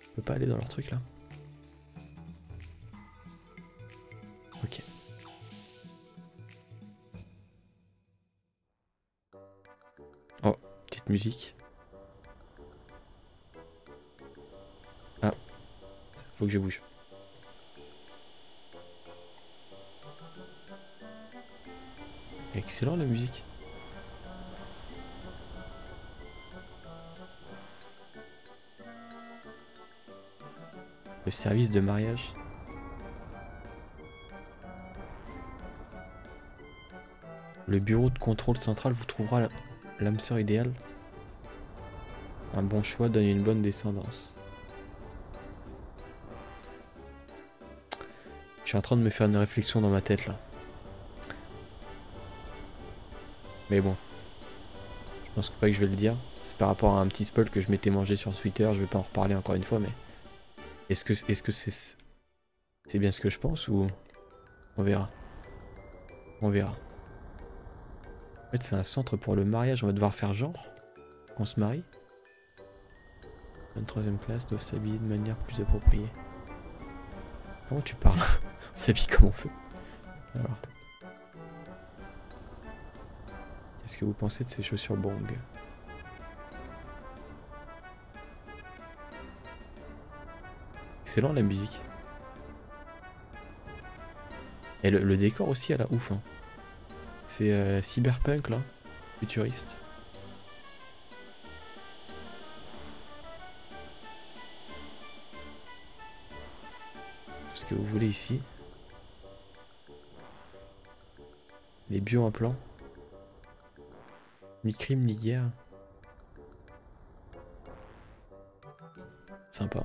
Je peux pas aller dans leur truc là. Ok. Oh, petite musique. Faut que je bouge. Excellent la musique. Le service de mariage. Le bureau de contrôle central vous trouvera l'âme sœur idéale. Un bon choix donne une bonne descendance. Je suis en train de me faire une réflexion dans ma tête là. Mais bon. Je pense que pas que je vais le dire. C'est par rapport à un petit spoil que je m'étais mangé sur Twitter. Je vais pas en reparler encore une fois, mais. Est-ce que est-ce que c'est. C'est bien ce que je pense ou. On verra. On verra. En fait, c'est un centre pour le mariage. On va devoir faire genre. Qu'on se marie. vingt-troisième classe doivent s'habiller de manière plus appropriée. Comment tu parles? On s'habille comme on veut. Alors. Qu'est-ce que vous pensez de ces chaussures Bong? Excellent la musique. Et le, le décor aussi à la ouf. Hein. C'est euh, cyberpunk là, futuriste. Que vous voulez ici. Les bio-implants. Ni crime, ni guerre. Sympa.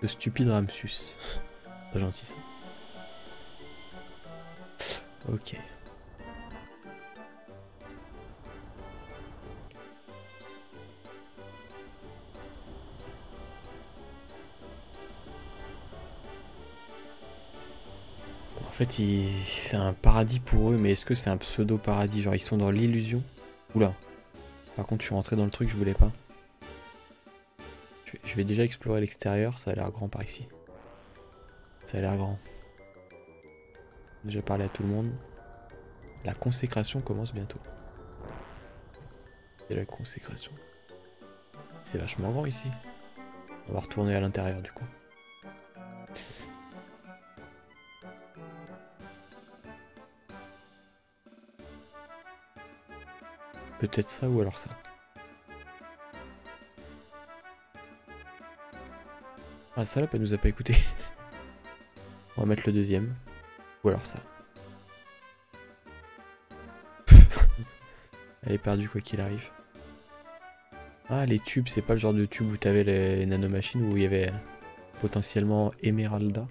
De stupide Ramsus. Pas gentil ça. Ok. En fait, ils... c'est un paradis pour eux, mais est-ce que c'est un pseudo-paradis? Genre, ils sont dans l'illusion. Oula. Par contre, je suis rentré dans le truc, je voulais pas. Je vais, je vais déjà explorer l'extérieur, ça a l'air grand par ici. Ça a l'air grand. J'ai déjà parlé à tout le monde. La consécration commence bientôt. C'est la consécration. C'est vachement grand ici. On va retourner à l'intérieur du coup. Peut-être ça ou alors ça. Ah, la salope, elle nous a pas écouté. On va mettre le deuxième. Ou alors ça. Elle est perdue quoi qu'il arrive. Ah, les tubes, c'est pas le genre de tube où t'avais les nanomachines où il y avait potentiellement Emeralda.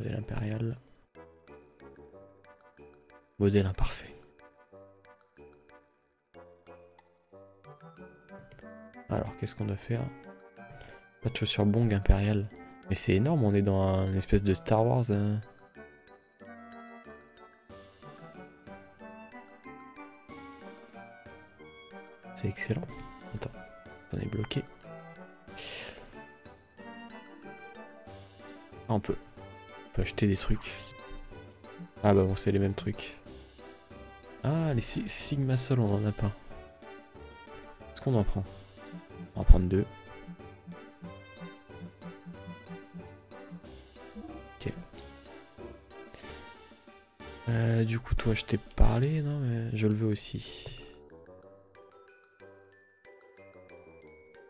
Modèle impérial. Modèle imparfait. Alors, qu'est-ce qu'on doit faire? Pas de chaussures Bong impériales. Mais c'est énorme, on est dans un espèce de Star Wars. Hein. C'est excellent. Attends, on est bloqué. Ah, on peut. On peut acheter des trucs. Ah bah bon, c'est les mêmes trucs. Ah, les Sigma Sol, on en a pas. Est-ce qu'on en prend? On va en prendre deux. Ok. Euh, du coup, toi, je t'ai parlé, non mais je le veux aussi.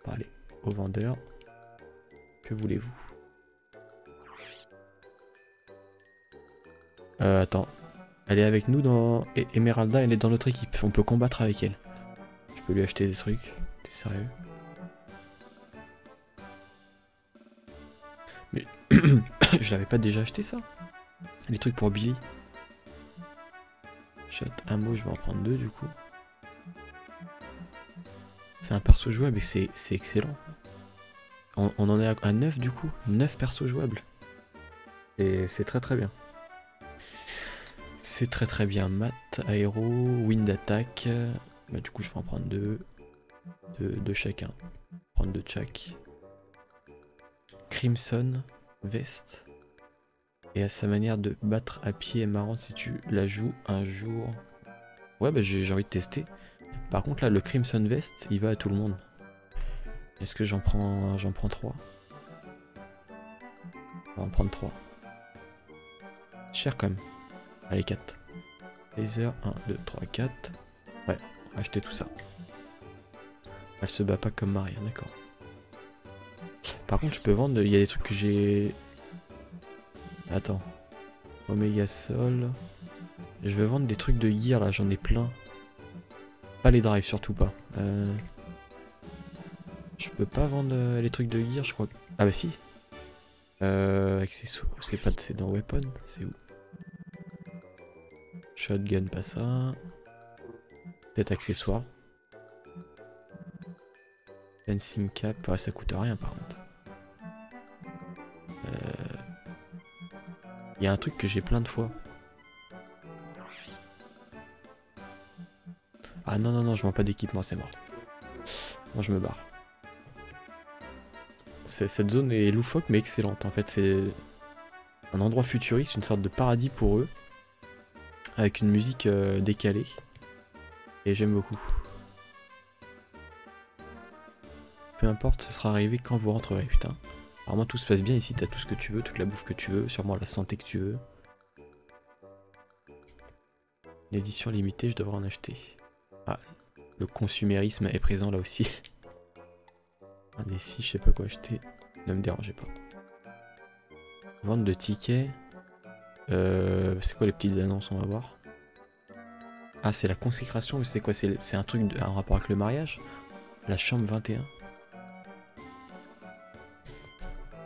va aller au vendeur. Que voulez-vous? Euh, attends. Elle est avec nous dans... Et Emeralda, elle est dans notre équipe. On peut combattre avec elle. Je peux lui acheter des trucs. T'es sérieux? Mais... je l'avais pas déjà acheté, ça? Les trucs pour Billy. J'achète un mot, je vais en prendre deux, du coup. C'est un perso jouable et c'est excellent. On, on en est à, à neuf, du coup. neuf persos jouables. Et c'est très très bien. C'est très très bien. Mat, aéro, wind attack. Bah, du coup, je vais en prendre deux. Deux, deux chacun. Prendre deux de chaque. Crimson, veste. Et à sa manière de battre à pied est marrante si tu la joues un jour. Ouais, bah j'ai envie de tester. Par contre, là, le Crimson Vest, il va à tout le monde. Est-ce que j'en prends j'en prends trois? On va en prendre trois. Cher quand même. Allez, quatre. Laser, un, deux, trois, quatre. Ouais, on va acheter tout ça. Elle se bat pas comme Maria, d'accord. Par contre, je peux vendre, il y a des trucs que j'ai... Attends. Omega Sol. Je veux vendre des trucs de gear, là, j'en ai plein. Pas les drives, surtout pas. Euh... Je peux pas vendre euh, les trucs de gear, je crois. Que... Ah bah si. Euh... C'est pas... C'est dans Weapon, c'est où? Shotgun, pas ça. Peut-être accessoire. Fencing cap, ah, ça coûte rien par contre. Il y a un truc que j'ai plein de fois. Ah non, non, non, je vends pas d'équipement, c'est mort. Moi, je me barre. Cette zone est loufoque, mais excellente. En fait, c'est un endroit futuriste, une sorte de paradis pour eux. Avec une musique euh, décalée. Et j'aime beaucoup. Peu importe, ce sera arrivé quand vous rentrerez, putain. Alors moi tout se passe bien ici, t'as tout ce que tu veux, toute la bouffe que tu veux, sûrement la santé que tu veux. L'édition limitée, je devrais en acheter. Ah, le consumérisme est présent là aussi. Un des six, je sais pas quoi acheter, ne me dérangez pas. Vente de tickets. Euh, c'est quoi les petites annonces, on va voir. Ah, c'est la consécration, c'est quoi? C'est un truc en rapport avec le mariage. La chambre vingt et un.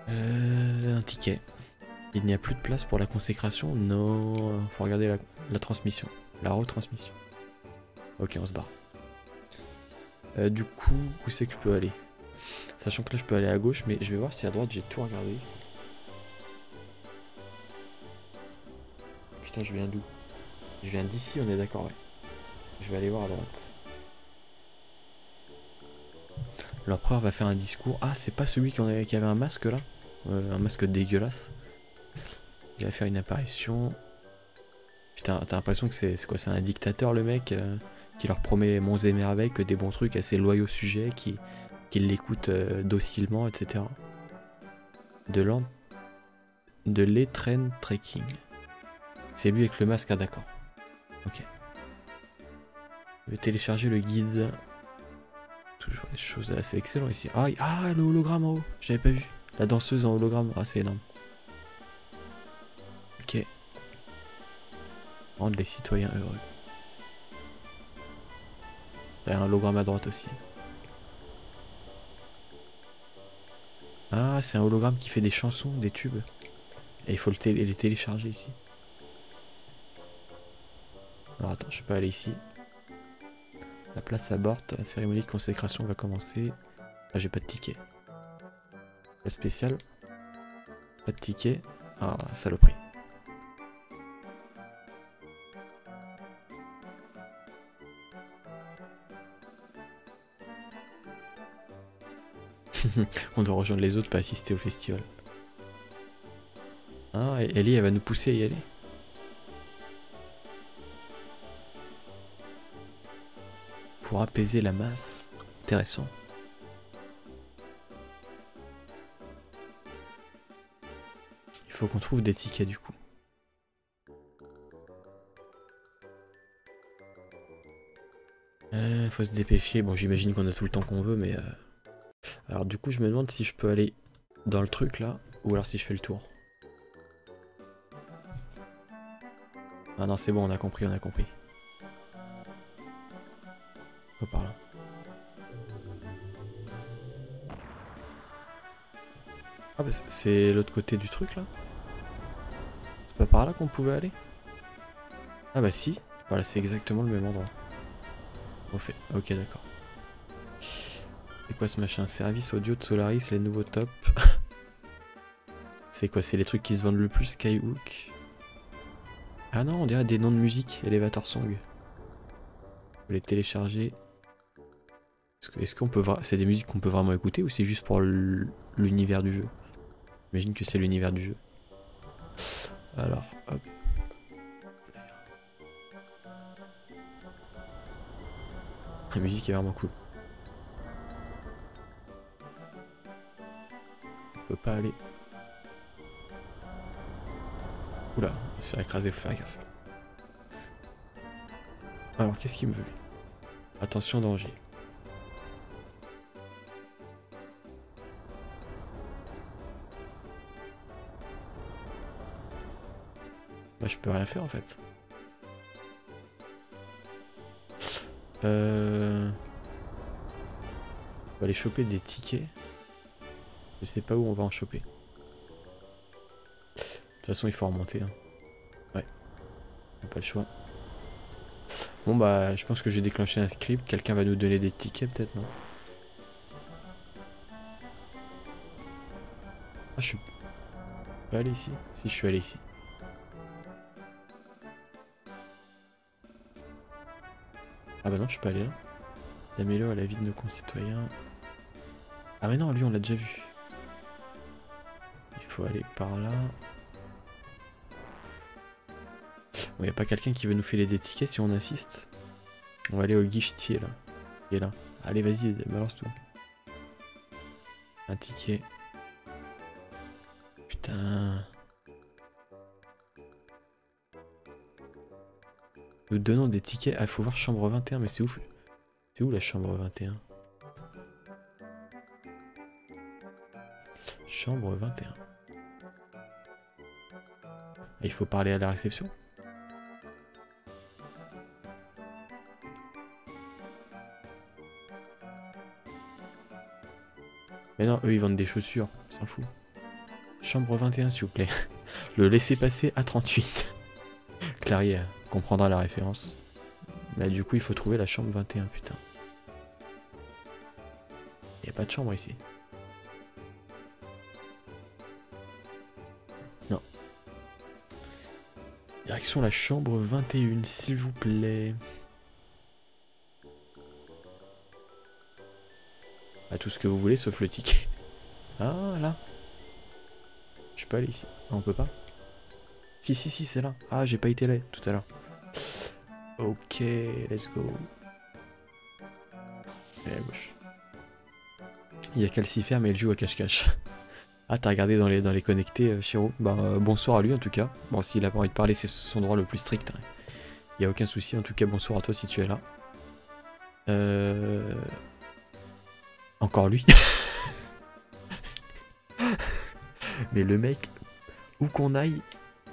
Euh, un ticket. Il n'y a plus de place pour la consécration. Non, faut regarder la, la transmission, la retransmission. Ok, on se barre. Euh, du coup, où c'est que je peux aller? Sachant que là, je peux aller à gauche, mais je vais voir si à droite j'ai tout regardé. Putain, je viens d'où? Je viens d'ici, on est d'accord, ouais. Je vais aller voir à droite. L'empereur va faire un discours. Ah, c'est pas celui qui avait un masque là? Euh, un masque dégueulasse. Il va faire une apparition. Putain, t'as l'impression que c'est quoi? C'est un dictateur, le mec, euh, qui leur promet monts et merveilles, que des bons trucs assez loyaux sujets, qui, qui l'écoutent euh, docilement, et cetera. De l'en... De l'étrenn trekking. C'est lui avec le masque, ah d'accord. Ok. Je vais télécharger le guide. Toujours des choses assez excellentes ici. Ah, ah, le hologramme en haut, j'avais pas vu. La danseuse en hologramme, ah c'est énorme. Ok. Rendre les citoyens heureux. T'as un hologramme à droite aussi. Ah, c'est un hologramme qui fait des chansons, des tubes. Et il faut le télé les télécharger ici. Alors attends, je peux aller ici. La place à Bart, la cérémonie de consécration va commencer. Ah, j'ai pas de ticket. La spéciale. Pas de ticket. Ah, saloperie. On doit rejoindre les autres pour assister au festival. Ah, et Elly, elle va nous pousser à y aller. Pour apaiser la masse. Intéressant. Il faut qu'on trouve des tickets du coup. Euh, faut se dépêcher. Bon, j'imagine qu'on a tout le temps qu'on veut, mais... Euh... Alors du coup je me demande si je peux aller dans le truc là, ou alors si je fais le tour. Ah non c'est bon, on a compris, on a compris. Oh, par là. Ah bah c'est l'autre côté du truc là. C'est pas par là qu'on pouvait aller? Ah bah si, voilà c'est exactement le même endroit. On fait, ok d'accord. C'est quoi ce machin? Service audio de Solaris, les nouveaux tops. C'est quoi? C'est les trucs qui se vendent le plus? Skyhook. Ah non, on dirait des noms de musique. Elevator Song. On peut les télécharger. Est-ce qu'on peut... C'est des musiques qu'on peut vraiment écouter ou c'est juste pour l'univers du jeu? J'imagine que c'est l'univers du jeu. Alors, hop. La musique est vraiment cool. On peut pas aller. Oula, il se fait écraser, faut faire gaffe. Alors qu'est-ce qu'il me veut lui? Attention danger. Bah je peux rien faire en fait. Euh... On va aller choper des tickets. Je sais pas où on va en choper. De toute façon il faut remonter hein. Ouais. On a pas le choix. Bon bah je pense que j'ai déclenché un script. Quelqu'un va nous donner des tickets peut-être, non? Ah je suis pas allé ici. Si je suis allé ici. Ah bah non je suis pas allé là. Damelo à la vie de nos concitoyens. Ah mais non lui on l'a déjà vu. Faut aller par là. Bon, y a pas quelqu'un qui veut nous filer des tickets si on assiste. On va aller au guichetier là. Il est là. Allez, vas-y, balance tout. Un ticket. Putain. Nous donnons des tickets. Ah, faut voir chambre vingt et un, mais c'est ouf. C'est où la chambre vingt et un? Chambre vingt et un. Et il faut parler à la réception. Mais non, eux ils vendent des chaussures, on s'en fout. Chambre vingt et un s'il vous plaît. Le laisser passer à trente-huit. Clarière comprendra la référence. Là du coup il faut trouver la chambre vingt et un, putain. Il n'y a pas de chambre ici. Direction la chambre vingt et un, s'il vous plaît. À tout ce que vous voulez, sauf le ticket. Ah, là. Je suis pas allé ici. Ah, on peut pas. Si, si, si, c'est là. Ah, j'ai pas été là tout à l'heure. Ok, let's go. Et à gauche. Il y a Calcifère, mais il joue à cache-cache. Ah, t'as regardé dans les, dans les connectés, Shiro. Bah, euh, bonsoir à lui en tout cas. Bon, s'il a pas envie de parler, c'est son droit le plus strict. Hein. Y a aucun souci. En tout cas, bonsoir à toi si tu es là. Euh... Encore lui. Mais le mec, où qu'on aille,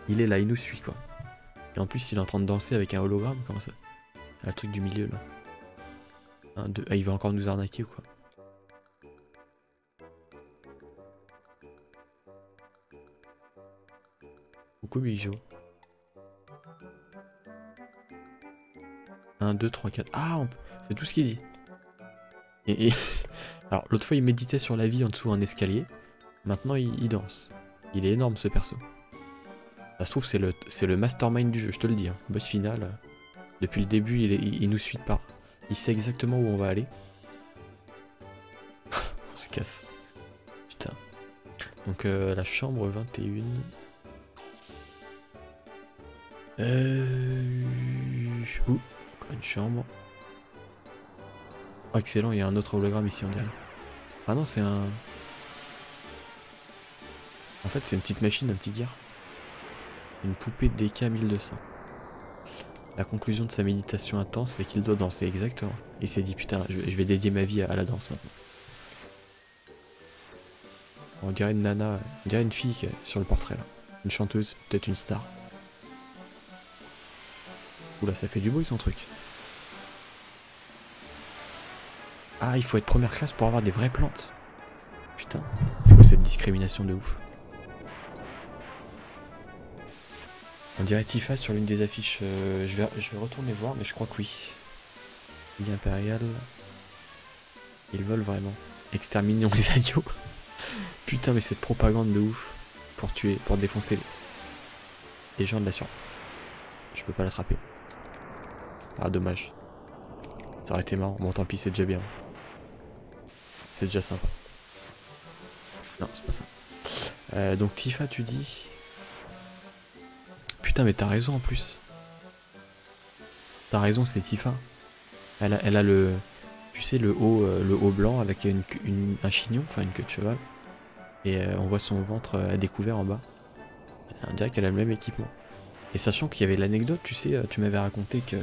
il est là, il nous suit quoi. Et en plus, il est en train de danser avec un hologramme, comment ça? Ah, le truc du milieu là. Un, deux... Ah, il va encore nous arnaquer ou quoi? Beaucoup bijou. un, deux, trois, quatre. Ah, peut... c'est tout ce qu'il dit. Et, et... Alors, l'autre fois, il méditait sur la vie en dessous d'un escalier. Maintenant, il, il danse. Il est énorme, ce perso. Ça se trouve, c'est le, le mastermind du jeu, je te le dis. Hein. Boss final. Euh, depuis le début, il, est, il, il nous suit pas. Il sait exactement où on va aller. On se casse. Putain. Donc, euh, la chambre vingt et un... Euh... Ouh, encore une chambre. Oh, excellent, il y a un autre hologramme ici on dirait. Ah non, c'est un... En fait, c'est une petite machine, un petit gear. Une poupée D K mille deux cents. La conclusion de sa méditation intense, c'est qu'il doit danser, exactement. Il s'est dit, putain, je vais dédier ma vie à la danse maintenant. On dirait une nana, on dirait une fille sur le portrait là. Une chanteuse, peut-être une star. Oula, ça fait du bruit son truc. Ah, il faut être première classe pour avoir des vraies plantes. Putain, c'est quoi cette discrimination de ouf? On dirait Tifa sur l'une des affiches. Euh, je, vais, je vais retourner voir, mais je crois que oui. Ligue impériale. Ils veulent vraiment. Exterminons les agneaux. Putain, mais cette propagande de ouf. Pour tuer, pour défoncer les gens de la surface. Je peux pas l'attraper. Ah, dommage. Ça aurait été marrant. Bon, tant pis, c'est déjà bien. C'est déjà sympa. Non, c'est pas ça. Euh, donc, Tifa, tu dis... Putain, mais t'as raison en plus. T'as raison, c'est Tifa. Elle a, elle a le... Tu sais, le haut, le haut blanc avec une, une, un chignon, enfin une queue de cheval. Et euh, on voit son ventre à découvert en bas. On dirait qu'elle a le même équipement. Et sachant qu'il y avait l'anecdote, tu sais, tu m'avais raconté que...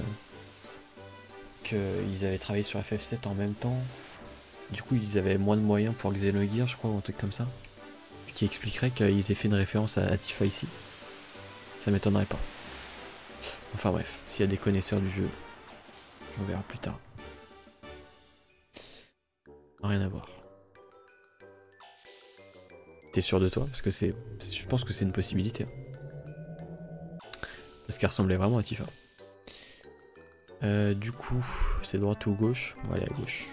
qu'ils avaient travaillé sur F F sept en même temps. Du coup, ils avaient moins de moyens pour Xenogears, je crois, ou un truc comme ça. Ce qui expliquerait qu'ils aient fait une référence à, à Tifa ici. Ça m'étonnerait pas. Enfin bref, s'il y a des connaisseurs du jeu, on verra plus tard. Rien à voir. T'es sûr de toi? Parce que c'est... Je pense que c'est une possibilité. Hein. Parce qu'elle ressemblait vraiment à Tifa. Euh, du coup, c'est droite ou gauche? On va aller à gauche.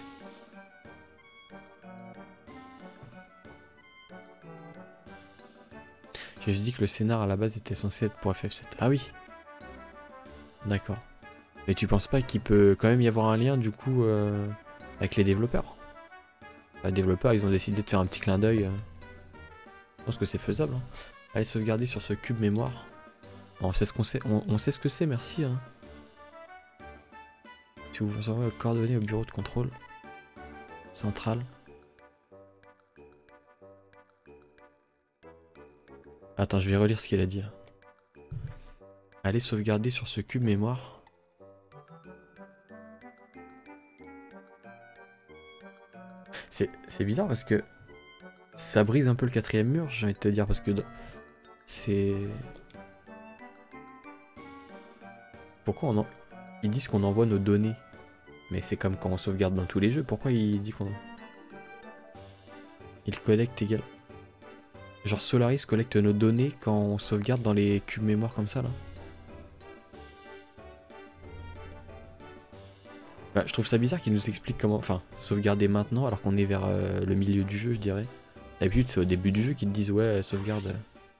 J'ai juste dit que le scénar à la base était censé être pour F F sept. Ah oui. D'accord. Mais tu penses pas qu'il peut quand même y avoir un lien du coup euh, avec les développeurs? Les développeurs, ils ont décidé de faire un petit clin d'œil. Je pense que c'est faisable. Hein. Allez sauvegarder sur ce cube mémoire. On sait ce qu'on sait. On, on sait ce que c'est, merci. Hein. Si vous vous envoyez aux coordonnées au bureau de contrôle central. Attends, je vais relire ce qu'il a dit là. Allez sauvegarder sur ce cube mémoire. C'est bizarre parce que ça brise un peu le quatrième mur, j'ai envie de te dire, parce que c'est... Pourquoi on en... Ils disent qu'on envoie nos données? Mais c'est comme quand on sauvegarde dans tous les jeux, pourquoi il dit qu'on... Il collecte égal... Genre Solaris collecte nos données quand on sauvegarde dans les cubes mémoire comme ça là. Bah, je trouve ça bizarre qu'il nous explique comment... Enfin, sauvegarder maintenant alors qu'on est vers euh, le milieu du jeu, je dirais. D'habitude, c'est au début du jeu qu'ils te disent, ouais, sauvegarde... Euh...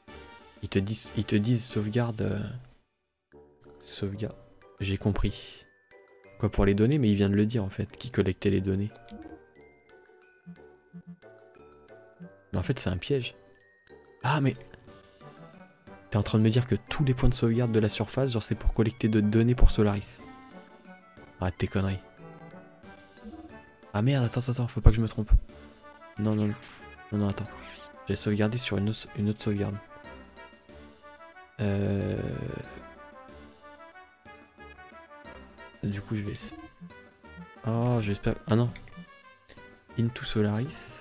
Ils te disent, ils te disent sauvegarde... Euh... Sauvegarde... J'ai compris. Quoi, pour les données, mais il vient de le dire en fait, qui collectait les données. Mais en fait, c'est un piège. Ah, mais... T'es en train de me dire que tous les points de sauvegarde de la surface, genre c'est pour collecter de données pour Solaris? Arrête tes conneries. Ah merde, attends, attends, faut pas que je me trompe. Non, non, non, non, non, attends. J'ai sauvegardé sur une autre, une autre sauvegarde. Euh... Du coup, je vais... Oh, j'espère... Ah non. Into Solaris.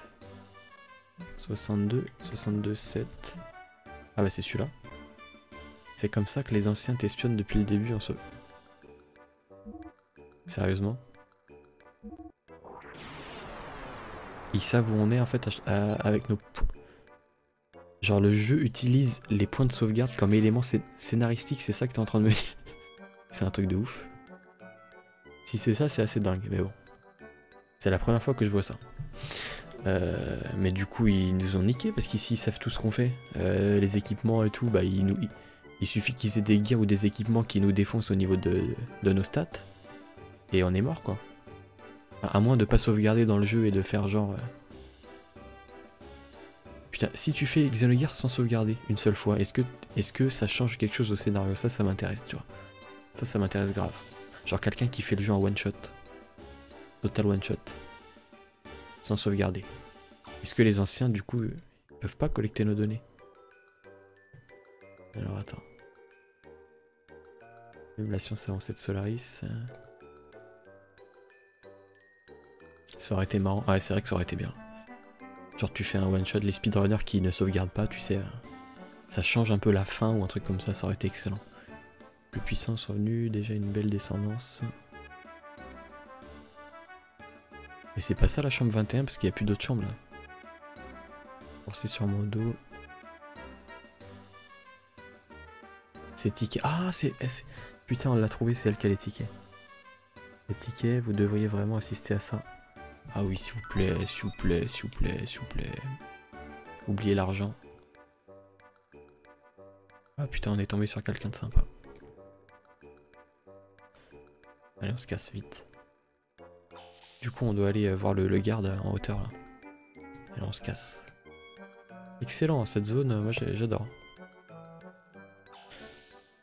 soixante-deux, soixante-deux, sept. Ah bah c'est celui-là. C'est comme ça que les anciens t'espionnent depuis le début en se... Sérieusement? Ils savent où on est en fait euh, avec nos... Genre le jeu utilise les points de sauvegarde comme élément scénaristique, c'est ça que t'es en train de me dire? C'est un truc de ouf. Si c'est ça, c'est assez dingue, mais bon. C'est la première fois que je vois ça. Euh, mais du coup, ils nous ont niqué parce qu'ici, ils savent tout ce qu'on fait. Euh, les équipements et tout, bah ils nous... il suffit qu'ils aient des gears ou des équipements qui nous défoncent au niveau de, de nos stats. Et on est mort quoi. À moins de pas sauvegarder dans le jeu et de faire genre... Euh... Putain, si tu fais Xenogears sans sauvegarder une seule fois, est-ce que, est-ce que ça change quelque chose au scénario? Ça, ça m'intéresse, tu vois. Ça, ça m'intéresse grave. Genre quelqu'un qui fait le jeu en one shot. Total one shot. Sans sauvegarder. Est-ce que les anciens, du coup, ils peuvent pas collecter nos données? Alors, attends. Même la science avancée de Solaris... Euh... Ça aurait été marrant. Ah, c'est vrai que ça aurait été bien. Genre tu fais un one shot, les speedrunners qui ne sauvegardent pas, tu sais, ça change un peu la fin ou un truc comme ça, ça aurait été excellent. Plus puissant, revenu, déjà une belle descendance. Mais c'est pas ça la chambre vingt et un parce qu'il n'y a plus d'autres chambres là. Forcer sur mon dos. C'est ticket. Ah c'est... Putain on l'a trouvé, c'est elle qui a les tickets. Les tickets, vous devriez vraiment assister à ça. Ah oui, s'il vous plaît, s'il vous plaît, s'il vous plaît, s'il vous plaît. Oubliez l'argent. Ah putain, on est tombé sur quelqu'un de sympa. Allez, on se casse vite. Du coup, on doit aller voir le, le garde en hauteur là. Allez, on se casse. Excellent, cette zone, moi j'adore.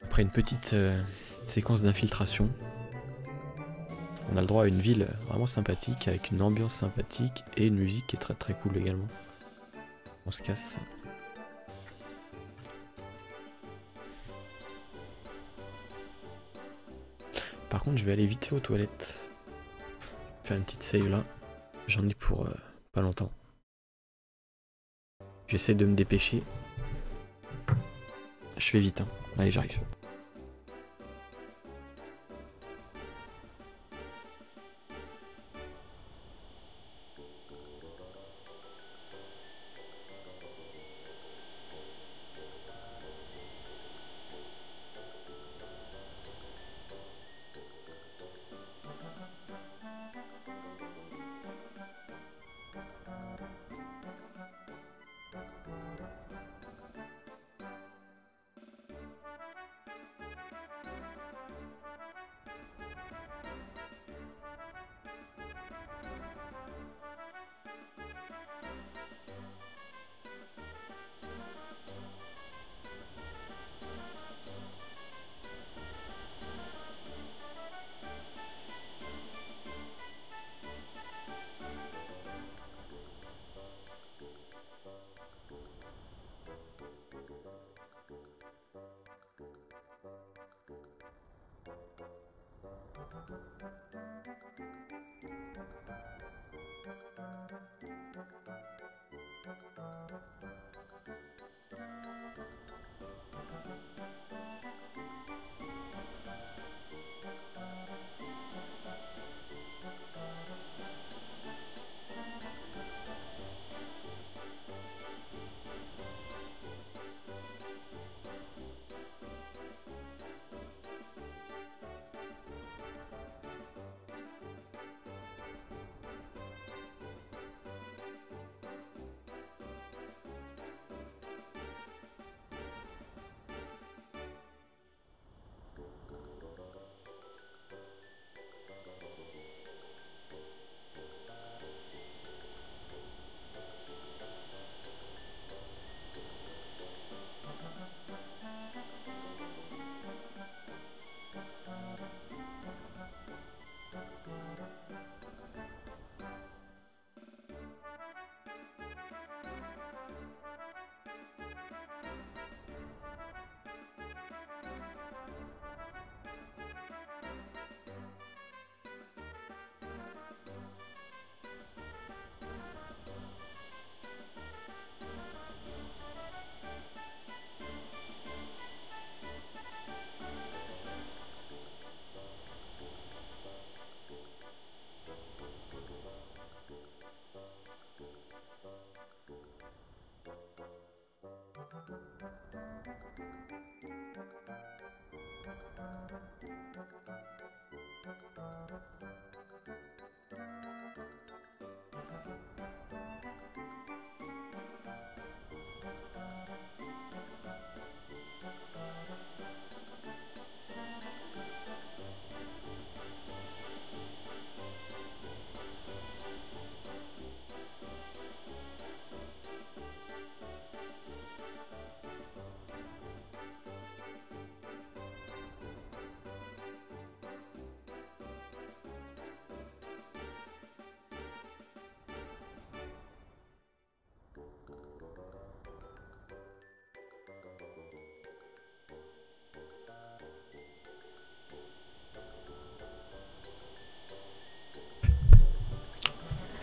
Après une petite euh, séquence d'infiltration, on a le droit à une ville vraiment sympathique, avec une ambiance sympathique et une musique qui est très très cool également. On se casse. Par contre, je vais aller vite fait aux toilettes. Faire une petite save là. J'en ai pour euh, pas longtemps. J'essaie de me dépêcher. Je fais vite, hein. Allez, j'arrive.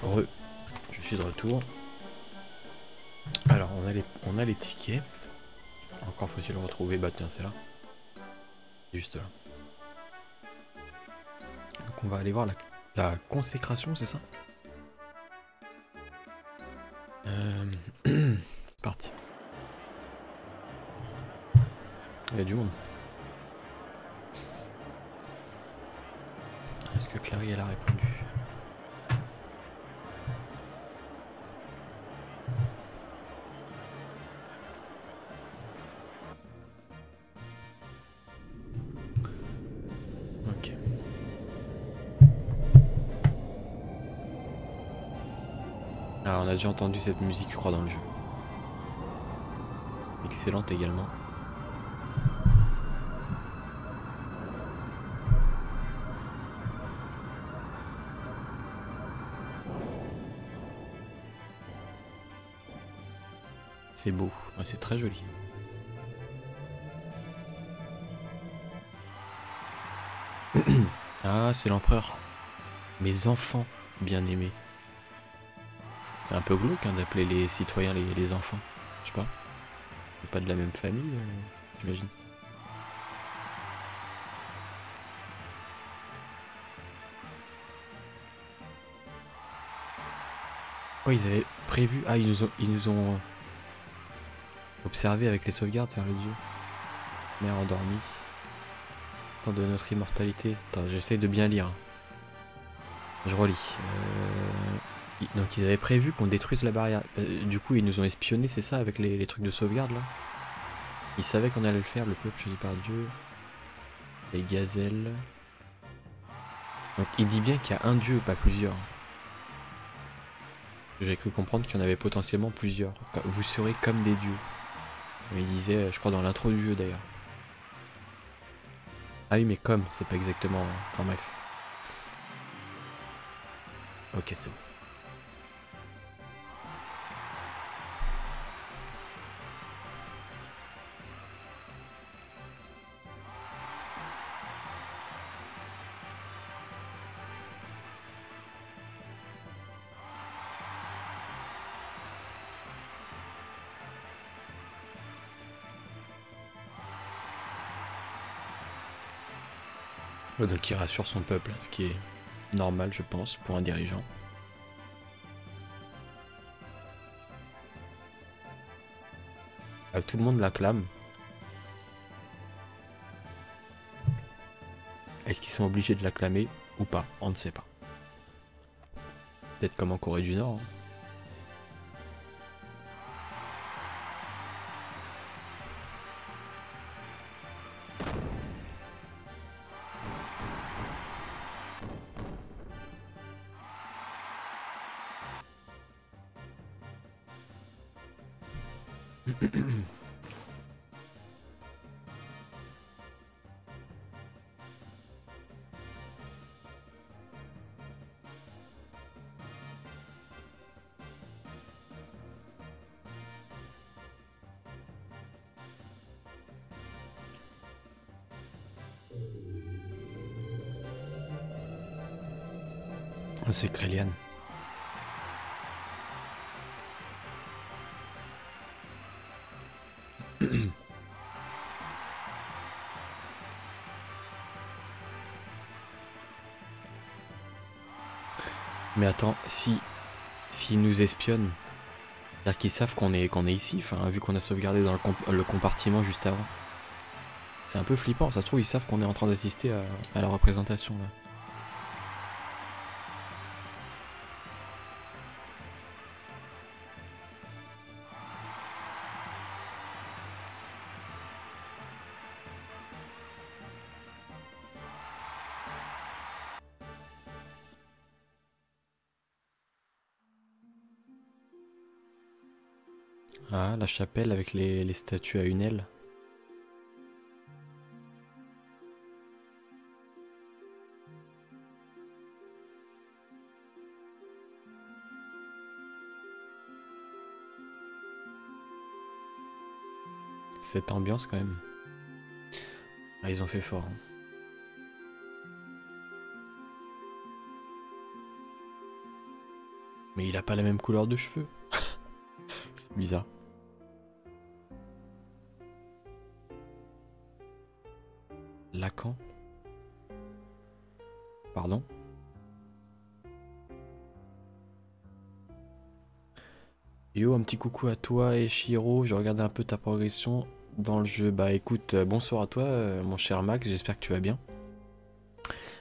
Heureux, je suis de retour. on a les, on a les tickets. Encore faut-il le retrouver. Bah tiens, c'est là. Juste là. Donc on va aller voir la, la consécration, c'est ça? euh... C'est parti. Il y a du monde. Est-ce que Clary, elle a répondu? J'ai entendu cette musique, je crois, dans le jeu. Excellente également. C'est beau, ouais, c'est très joli. Ah, c'est l'empereur. Mes enfants bien-aimés. C'est un peu glauque hein, d'appeler les citoyens les, les enfants, je sais pas. C'est pas de la même famille, euh, j'imagine. Oh, ils avaient prévu... Ah, ils nous ont, ils nous ont observé avec les sauvegardes vers le dieu. Mère endormie. Tant de notre immortalité. Attends, j'essaye de bien lire. Je relis. Euh... Donc ils avaient prévu qu'on détruise la barrière. Du coup ils nous ont espionnés, c'est ça, avec les, les trucs de sauvegarde là. Ils savaient qu'on allait le faire, le peuple choisi par Dieu. Les gazelles. Donc il dit bien qu'il y a un dieu, pas plusieurs. J'ai cru comprendre qu'il y en avait potentiellement plusieurs. Vous serez comme des dieux. Mais il disait, je crois dans l'intro du jeu d'ailleurs. Ah oui mais comme, c'est pas exactement... Enfin bref. Ok c'est bon. Donc il rassure son peuple, ce qui est normal je pense pour un dirigeant. Ah, tout le monde l'acclame. Est-ce qu'ils sont obligés de l'acclamer ou pas? On ne sait pas. Peut-être comme en Corée du Nord. Hein. C'est Krelian. Mais attends, si s'ils nous espionnent, c'est-à-dire qu'ils savent qu'on est qu'on est ici, enfin vu qu'on a sauvegardé dans le, comp le compartiment juste avant. C'est un peu flippant, ça se trouve ils savent qu'on est en train d'assister à, à la représentation là. Ah, la chapelle avec les, les statues à une aile. Cette ambiance quand même. Ah, ils ont fait fort. Hein. Mais il a pas la même couleur de cheveux. C'est bizarre. Lacan? Pardon? Yo, un petit coucou à toi et Shiro, je regardais un peu ta progression dans le jeu. Bah écoute, bonsoir à toi euh, mon cher Max, j'espère que tu vas bien.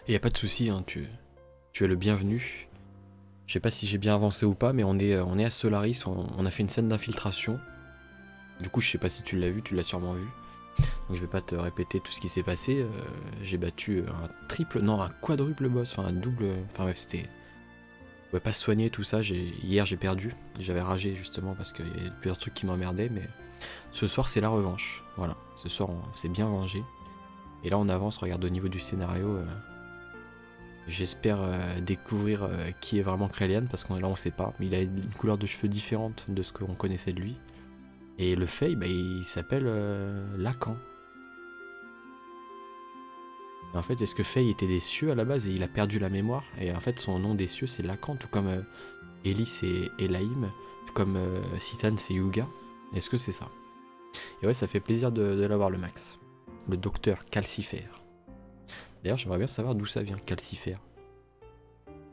Et y a pas de souci, hein, tu, tu es le bienvenu. Je sais pas si j'ai bien avancé ou pas, mais on est, on est à Solaris, on, on a fait une scène d'infiltration. Du coup je sais pas si tu l'as vu, tu l'as sûrement vu. Donc je vais pas te répéter tout ce qui s'est passé, euh, j'ai battu un triple, non un quadruple boss, enfin un double, enfin bref c'était... Je pouvais pas se soigner tout ça, hier j'ai perdu, j'avais ragé justement parce qu'il y avait plusieurs trucs qui m'emmerdaient, mais ce soir c'est la revanche, voilà, ce soir on s'est bien vengé, et là on avance, regarde au niveau du scénario, euh... j'espère euh, découvrir euh, qui est vraiment Krelian, parce que là on sait pas, mais il a une couleur de cheveux différente de ce qu'on connaissait de lui. Et le Fei, bah, il s'appelle euh, Lacan. Et en fait, est-ce que Fei était des cieux à la base et il a perdu la mémoire? Et en fait, son nom des cieux, c'est Lacan, tout comme euh, Elly, c'est Elhaym, tout comme euh, Citan, c'est Yuga. Est-ce que c'est ça? Et ouais, ça fait plaisir de, de l'avoir, le Max. Le docteur Calcifère. D'ailleurs, j'aimerais bien savoir d'où ça vient, Calcifère.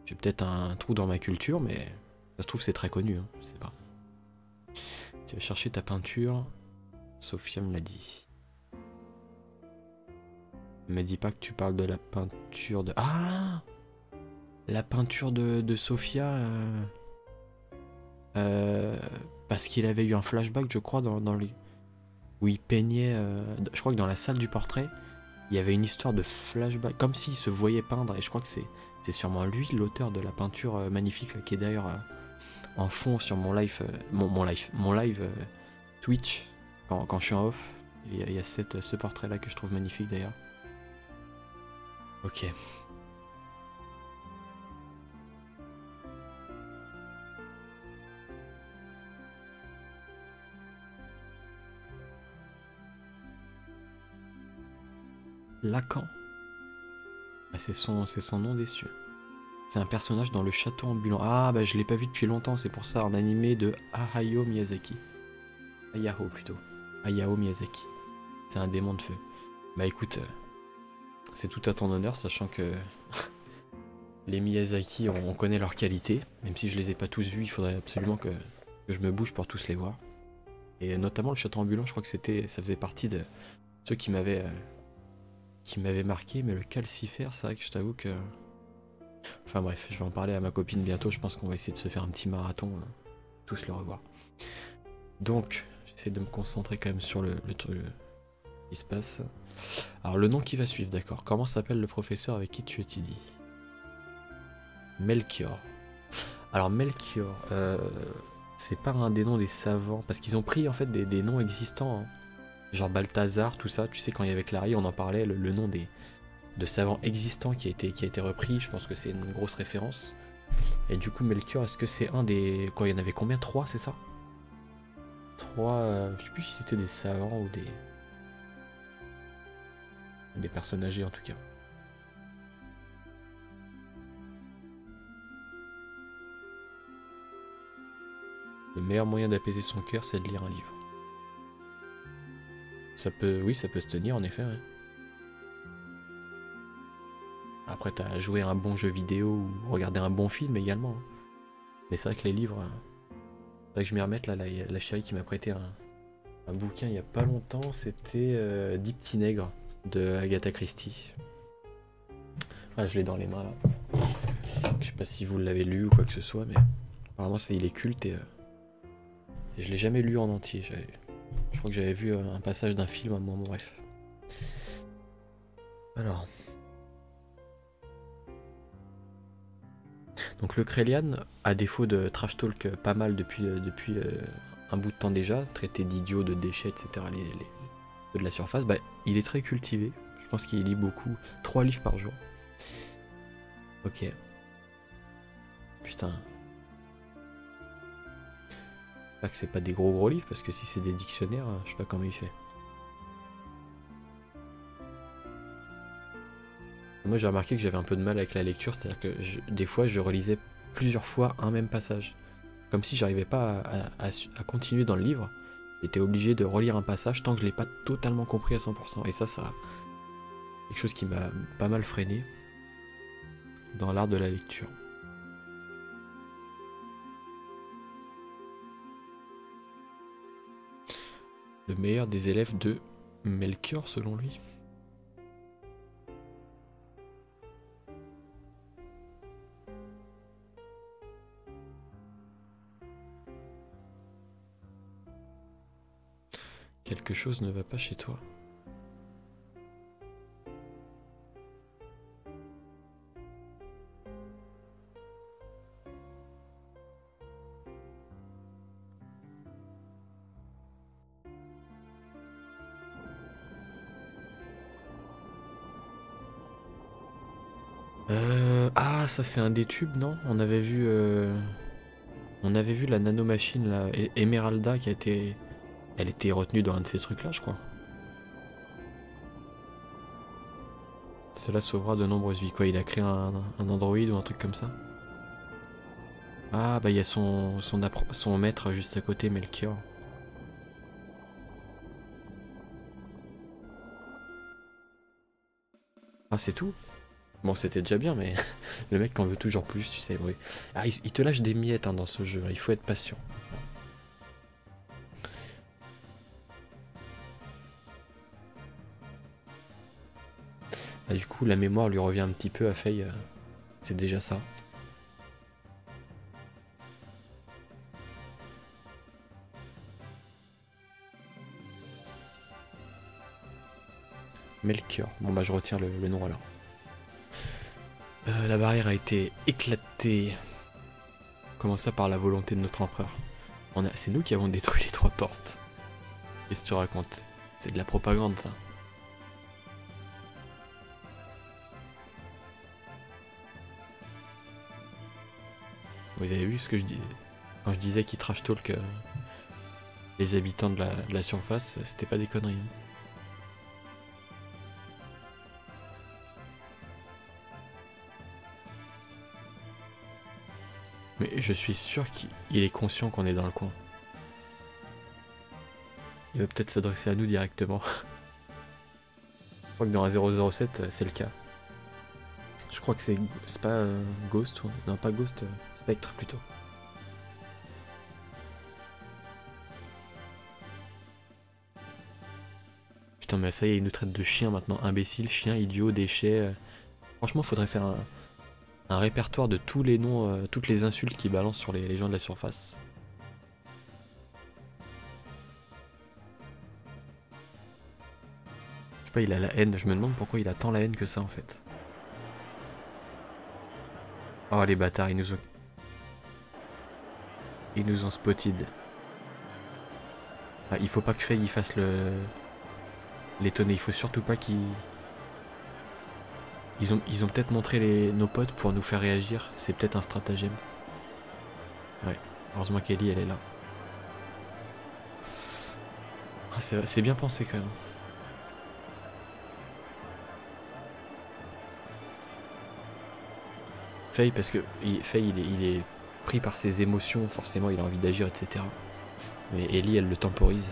J'ai peut-être un trou dans ma culture, mais ça se trouve, c'est très connu, hein, je sais pas. Tu vas chercher ta peinture, Sophia me l'a dit. Me dis pas que tu parles de la peinture de... Ah, la peinture de, de Sophia... Euh... Euh... Parce qu'il avait eu un flashback, je crois, dans, dans les... où il peignait... Euh... Je crois que dans la salle du portrait, il y avait une histoire de flashback, comme s'il se voyait peindre, et je crois que c'est sûrement lui, l'auteur de la peinture euh, magnifique, là, qui est d'ailleurs... Euh... en fond sur mon live, euh, mon, mon live, mon live euh, Twitch, quand, quand je suis en off, il y a, y a cette, ce portrait là que je trouve magnifique d'ailleurs. Ok. Lacan. Ah, c'est son, c'est son nom des cieux. C'est un personnage dans le château ambulant. Ah bah je l'ai pas vu depuis longtemps, c'est pour ça, en animé de Hayao Miyazaki. Hayao plutôt. Hayao Miyazaki. C'est un démon de feu. Bah écoute, c'est tout à ton honneur, sachant que les Miyazaki, on, on connaît leur qualité. Même si je les ai pas tous vus, il faudrait absolument que, que je me bouge pour tous les voir. Et notamment le château ambulant, je crois que c'était, ça faisait partie de ceux qui m'avaient qui m'avaient marqué, mais le calcifère, c'est vrai que je t'avoue que... Enfin bref, je vais en parler à ma copine bientôt, je pense qu'on va essayer de se faire un petit marathon, hein, tous le revoir. Donc, j'essaie de me concentrer quand même sur le, le truc qui se passe. Alors le nom qui va suivre, d'accord. Comment s'appelle le professeur avec qui tu étudies? Melchior. Alors Melchior, euh, c'est pas un des noms des savants, parce qu'ils ont pris en fait des, des noms existants, hein. Genre Balthazar, tout ça, tu sais quand il y avait Clary, on en parlait, le, le nom des... de savant existant qui a été, qui a été repris, je pense que c'est une grosse référence. Et du coup Melchior, est-ce que c'est un des... Quoi, il y en avait combien? Trois, c'est ça? Trois... Euh, je sais plus si c'était des savants ou des... Des personnes âgées en tout cas. Le meilleur moyen d'apaiser son cœur, c'est de lire un livre. Ça peut... Oui, ça peut se tenir en effet, ouais. Après, t'as joué à un bon jeu vidéo ou regardé un bon film également. Mais c'est vrai que les livres... C'est vrai que je m'y remette, là, la, la chérie qui m'a prêté un, un bouquin il y a pas longtemps, c'était euh, Dix petits nègres de Agatha Christie. Ah, je l'ai dans les mains, là. Je sais pas si vous l'avez lu ou quoi que ce soit, mais... Apparemment, c'est, il est culte et... Euh, et je l'ai jamais lu en entier. Je crois que j'avais vu un passage d'un film à un moment, bref. Alors... Donc le Krelian, à défaut de trash talk pas mal depuis, depuis euh, un bout de temps déjà, traité d'idiot, de déchets, et cetera, les, les, de la surface, bah, il est très cultivé. Je pense qu'il lit beaucoup, trois livres par jour. Ok. Putain. J'espère que c'est pas des gros gros livres, parce que si c'est des dictionnaires, je sais pas comment il fait. Moi j'ai remarqué que j'avais un peu de mal avec la lecture, c'est-à-dire que je, des fois je relisais plusieurs fois un même passage. Comme si j'arrivais pas à, à, à continuer dans le livre, j'étais obligé de relire un passage tant que je l'ai pas totalement compris à cent pour cent. Et ça, ça quelque chose qui m'a pas mal freiné dans l'art de la lecture. Le meilleur des élèves de Melchior, selon lui. Quelque chose ne va pas chez toi. Euh, ah, ça c'est un des tubes, non? On avait vu, euh, on avait vu la nanomachine là, Emeralda, qui a été, elle était retenue dans un de ces trucs là, je crois. Cela sauvera de nombreuses vies. Quoi, il a créé un, un androïde ou un truc comme ça? Ah bah il y a son son, son maître juste à côté, Melchior. Ah, c'est tout? Bon, c'était déjà bien, mais le mec en veut toujours plus, tu sais. Oui. Ah, il, il te lâche des miettes hein, dans ce jeu, il faut être patient. Ah, du coup, la mémoire lui revient un petit peu à Fei, euh, c'est déjà ça. Melchior, bon bah je retire le, le nom alors. Euh, la barrière a été éclatée. Comment ça, par la volonté de notre empereur? On a... C'est nous qui avons détruit les trois portes. Qu'est-ce que tu racontes? C'est de la propagande, ça. Vous avez vu ce que je dis quand je disais qu'ils trash talk euh, les habitants de la, de la surface, c'était pas des conneries. Hein. Mais je suis sûr qu'il est conscient qu'on est dans le coin. Il va peut-être s'adresser à nous directement. Je crois que dans un zéro zéro sept, c'est le cas. Je crois que c'est pas euh, Ghost, ou... non pas Ghost, euh, Spectre plutôt. Putain mais ça y est, il nous traite de chien maintenant, imbécile, chien, idiot, déchet. Franchement faudrait faire un... un répertoire de tous les noms, euh, toutes les insultes qui balancent sur les, les gens de la surface. Je sais pas, il a la haine, je me demande pourquoi il a tant la haine que ça en fait. Oh les bâtards, ils nous ont... ils nous ont spotted. Ah, il faut pas que Fei il fasse le... l'étonné, il faut surtout pas qu'il... Ils ont, ils ont peut-être montré les, nos potes pour nous faire réagir. C'est peut-être un stratagème. Ouais, heureusement qu'Elly, elle est là. Ah, c'est bien pensé quand même. Fei, parce que Fei, il est, il est pris par ses émotions. Forcément, il a envie d'agir, et cetera. Mais Elly, elle le temporise.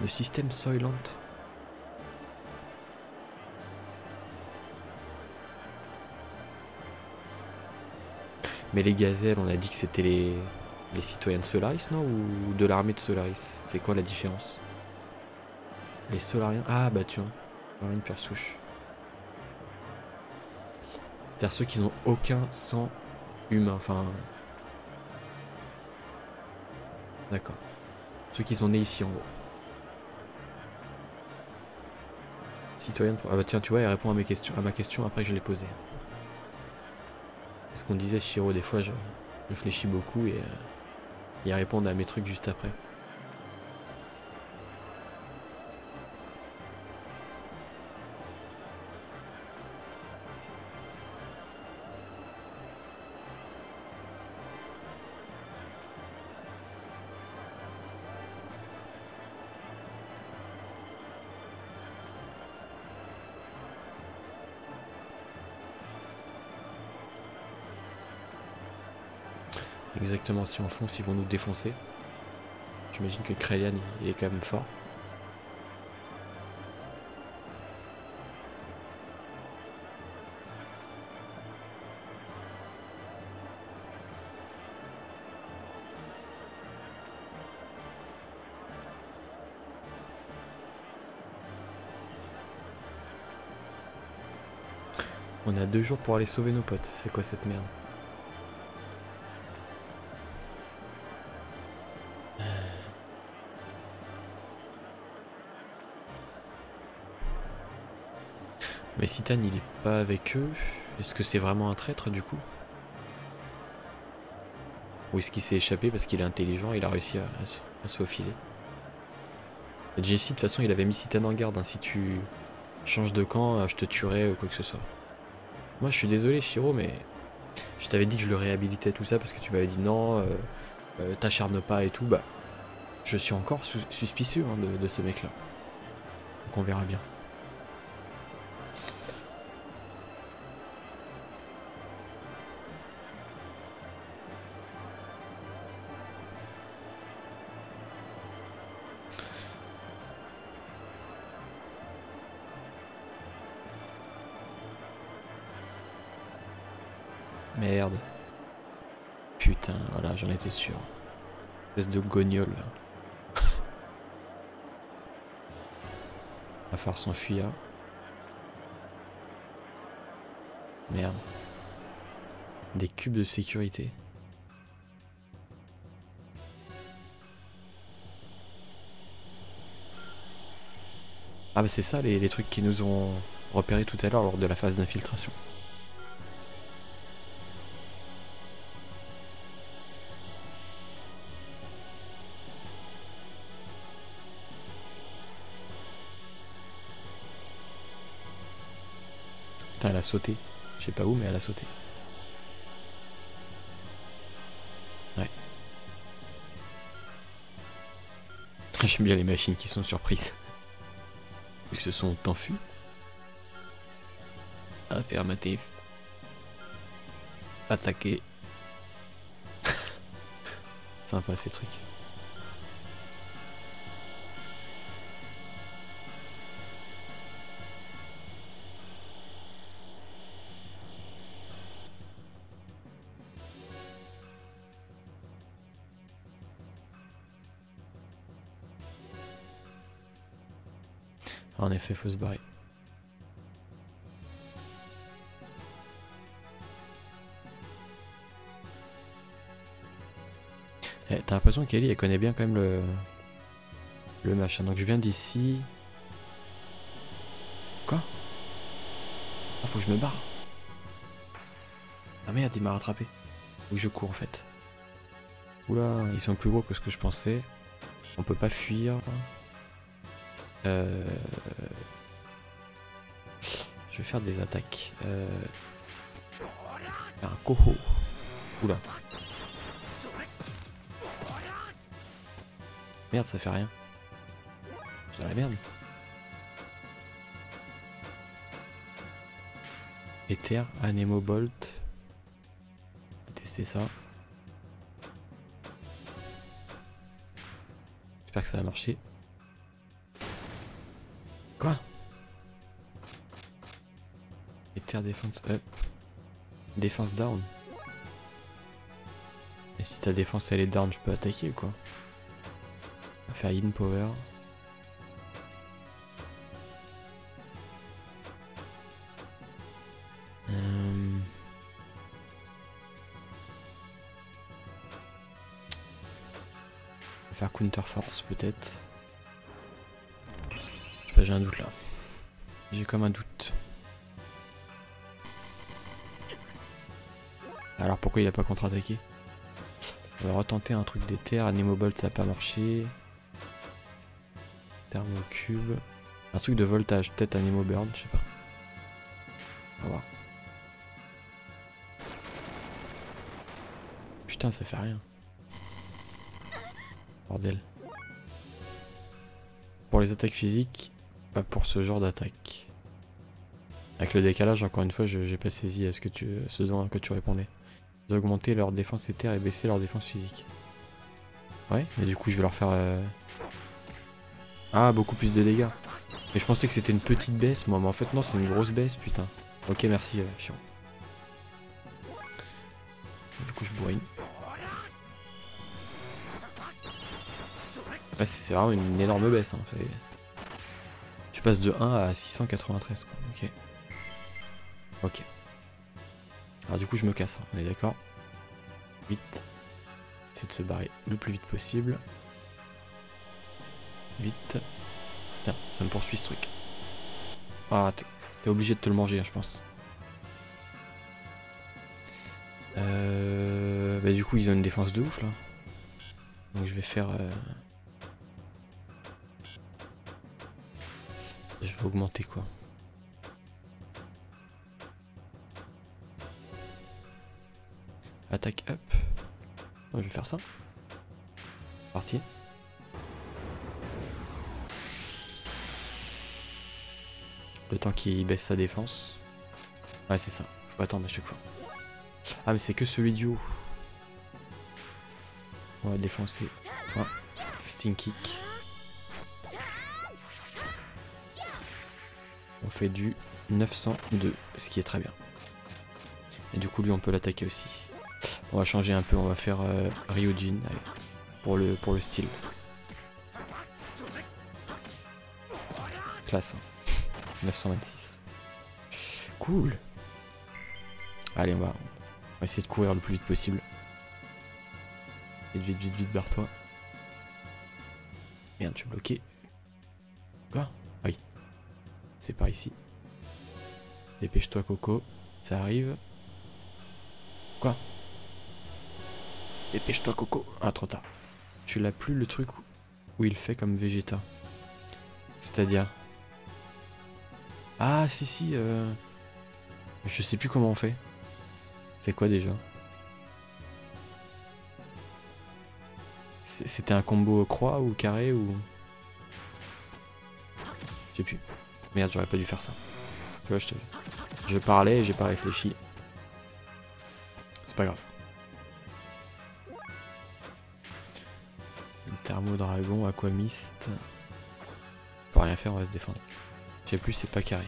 Le système Soylent. Mais les gazelles, on a dit que c'était les... les citoyens de Solaris, non? Ou de l'armée de Solaris? C'est quoi la différence? Les Solariens... Ah bah tiens, une pure souche. C'est-à-dire ceux qui n'ont aucun sang humain, enfin... D'accord. Ceux qui sont nés ici en gros. Citoyenne pour... Ah bah tiens, tu vois, elle répond à, mes questions, à ma question après que je l'ai posée. C'est ce qu'on disait, Shiro, des fois je réfléchis beaucoup et ils euh, répondent à mes trucs juste après. exactement si on fonce, ils vont nous défoncer. J'imagine que Krelian il est quand même fort. On a deux jours pour aller sauver nos potes. C'est quoi cette merde? Mais Citan il est pas avec eux. Est-ce que c'est vraiment un traître du coup? Ou est-ce qu'il s'est échappé parce qu'il est intelligent et il a réussi à, à, à se faufiler? Jesse de toute façon il avait mis Citan en garde. Hein. Si tu changes de camp, je te tuerai ou quoi que ce soit. Moi je suis désolé Shiro, mais je t'avais dit que je le réhabilitais tout ça parce que tu m'avais dit non, euh, euh, t'acharne pas et tout, bah je suis encore su suspicieux hein, de, de ce mec là. Donc on verra bien. Merde. Putain, voilà, j'en étais sûr. Espèce de gognole. Va falloir s'enfuir. Merde. Des cubes de sécurité. Ah bah c'est ça les, les trucs qui nous ont repérés tout à l'heure lors de la phase d'infiltration. Elle a sauté, je sais pas où mais elle a sauté. Ouais. J'aime bien les machines qui sont surprises. Ils se sont enfuis. Affirmatif. Attaquer. Sympa ces trucs. En effet, faut se barrer. Eh, t'as l'impression qu'Elly elle connaît bien quand même le le machin. Donc je viens d'ici. Quoi? Ah, faut que je me barre. Ah merde, il m'a rattrapé. Faut que je cours en fait. Oula, ils sont plus gros que ce que je pensais. On peut pas fuir. Euh... Je vais faire des attaques. Euh... Un coho. Oula. Merde, ça fait rien. C'est dans la merde. Ether, Anemo Bolt. On va tester ça. J'espère que ça va marcher. Quoi? Ether défense up. Défense down. Et si ta défense elle est down, je peux attaquer ou quoi? On va faire in power. Hum. On va faire counter force peut-être. J'ai un doute là. J'ai comme un doute. Alors pourquoi il a pas contre-attaqué? On va retenter un truc des terres. Anemo Bolt ça a pas marché. Thermocube. Un truc de voltage. Peut-être Anemo Burn, je sais pas. On va voir. Putain ça fait rien. Bordel. Pour les attaques physiques. Pas pour ce genre d'attaque. Avec le décalage, encore une fois, j'ai pas saisi à ce, que tu, ce dont que tu répondais. Ils ont augmenté leur défense éthère et baissé leur défense physique. Ouais, mais du coup je vais leur faire... Euh... Ah, beaucoup plus de dégâts. Mais je pensais que c'était une petite baisse moi, mais en fait non, c'est une grosse baisse, putain. Ok, merci, euh, chiant. Du coup je bourrine. Ouais, c'est vraiment une énorme baisse, hein. Tu passes de un à six cent quatre-vingt-treize, quoi. Ok. Ok. Alors du coup je me casse, hein. On est d'accord. Vite. C'est de se barrer le plus vite possible. Vite. Tiens, ça me poursuit ce truc. Ah, t'es obligé de te le manger, hein, je pense. Euh... Bah du coup ils ont une défense de ouf là. Donc je vais faire... Euh... Je vais augmenter quoi. Attaque up. Je vais faire ça. Parti. Le temps qu'il baisse sa défense. Ouais c'est ça. Faut attendre à chaque fois. Ah mais c'est que celui du haut. On va défoncer. Ah. Sting kick. On fait du neuf cent deux, ce qui est très bien. Et du coup lui on peut l'attaquer aussi. On va changer un peu, on va faire euh, Ryujin, allez, pour le, pour le style. Classe, hein. neuf cent vingt-six. Cool. Allez, on va, on va essayer de courir le plus vite possible. Vite, vite, vite, vite, barre-toi. Merde, je suis bloqué. Quoi ? Ah oui. C'est par ici. Dépêche-toi, Coco. Ça arrive. Quoi ? Dépêche-toi, Coco. Ah, trop tard. Tu l'as plus le truc où il fait comme Vegeta. C'est-à-dire... Ah, si, si. Euh... Je sais plus comment on fait. C'est quoi déjà? C'était un combo croix ou carré ou... Je sais plus. Merde, j'aurais pas dû faire ça. Tu vois, je, te... je parlais et j'ai pas réfléchi. C'est pas grave. Thermo-dragon, aquamiste. On peut rien faire, on va se défendre. Je sais plus, c'est pas carré.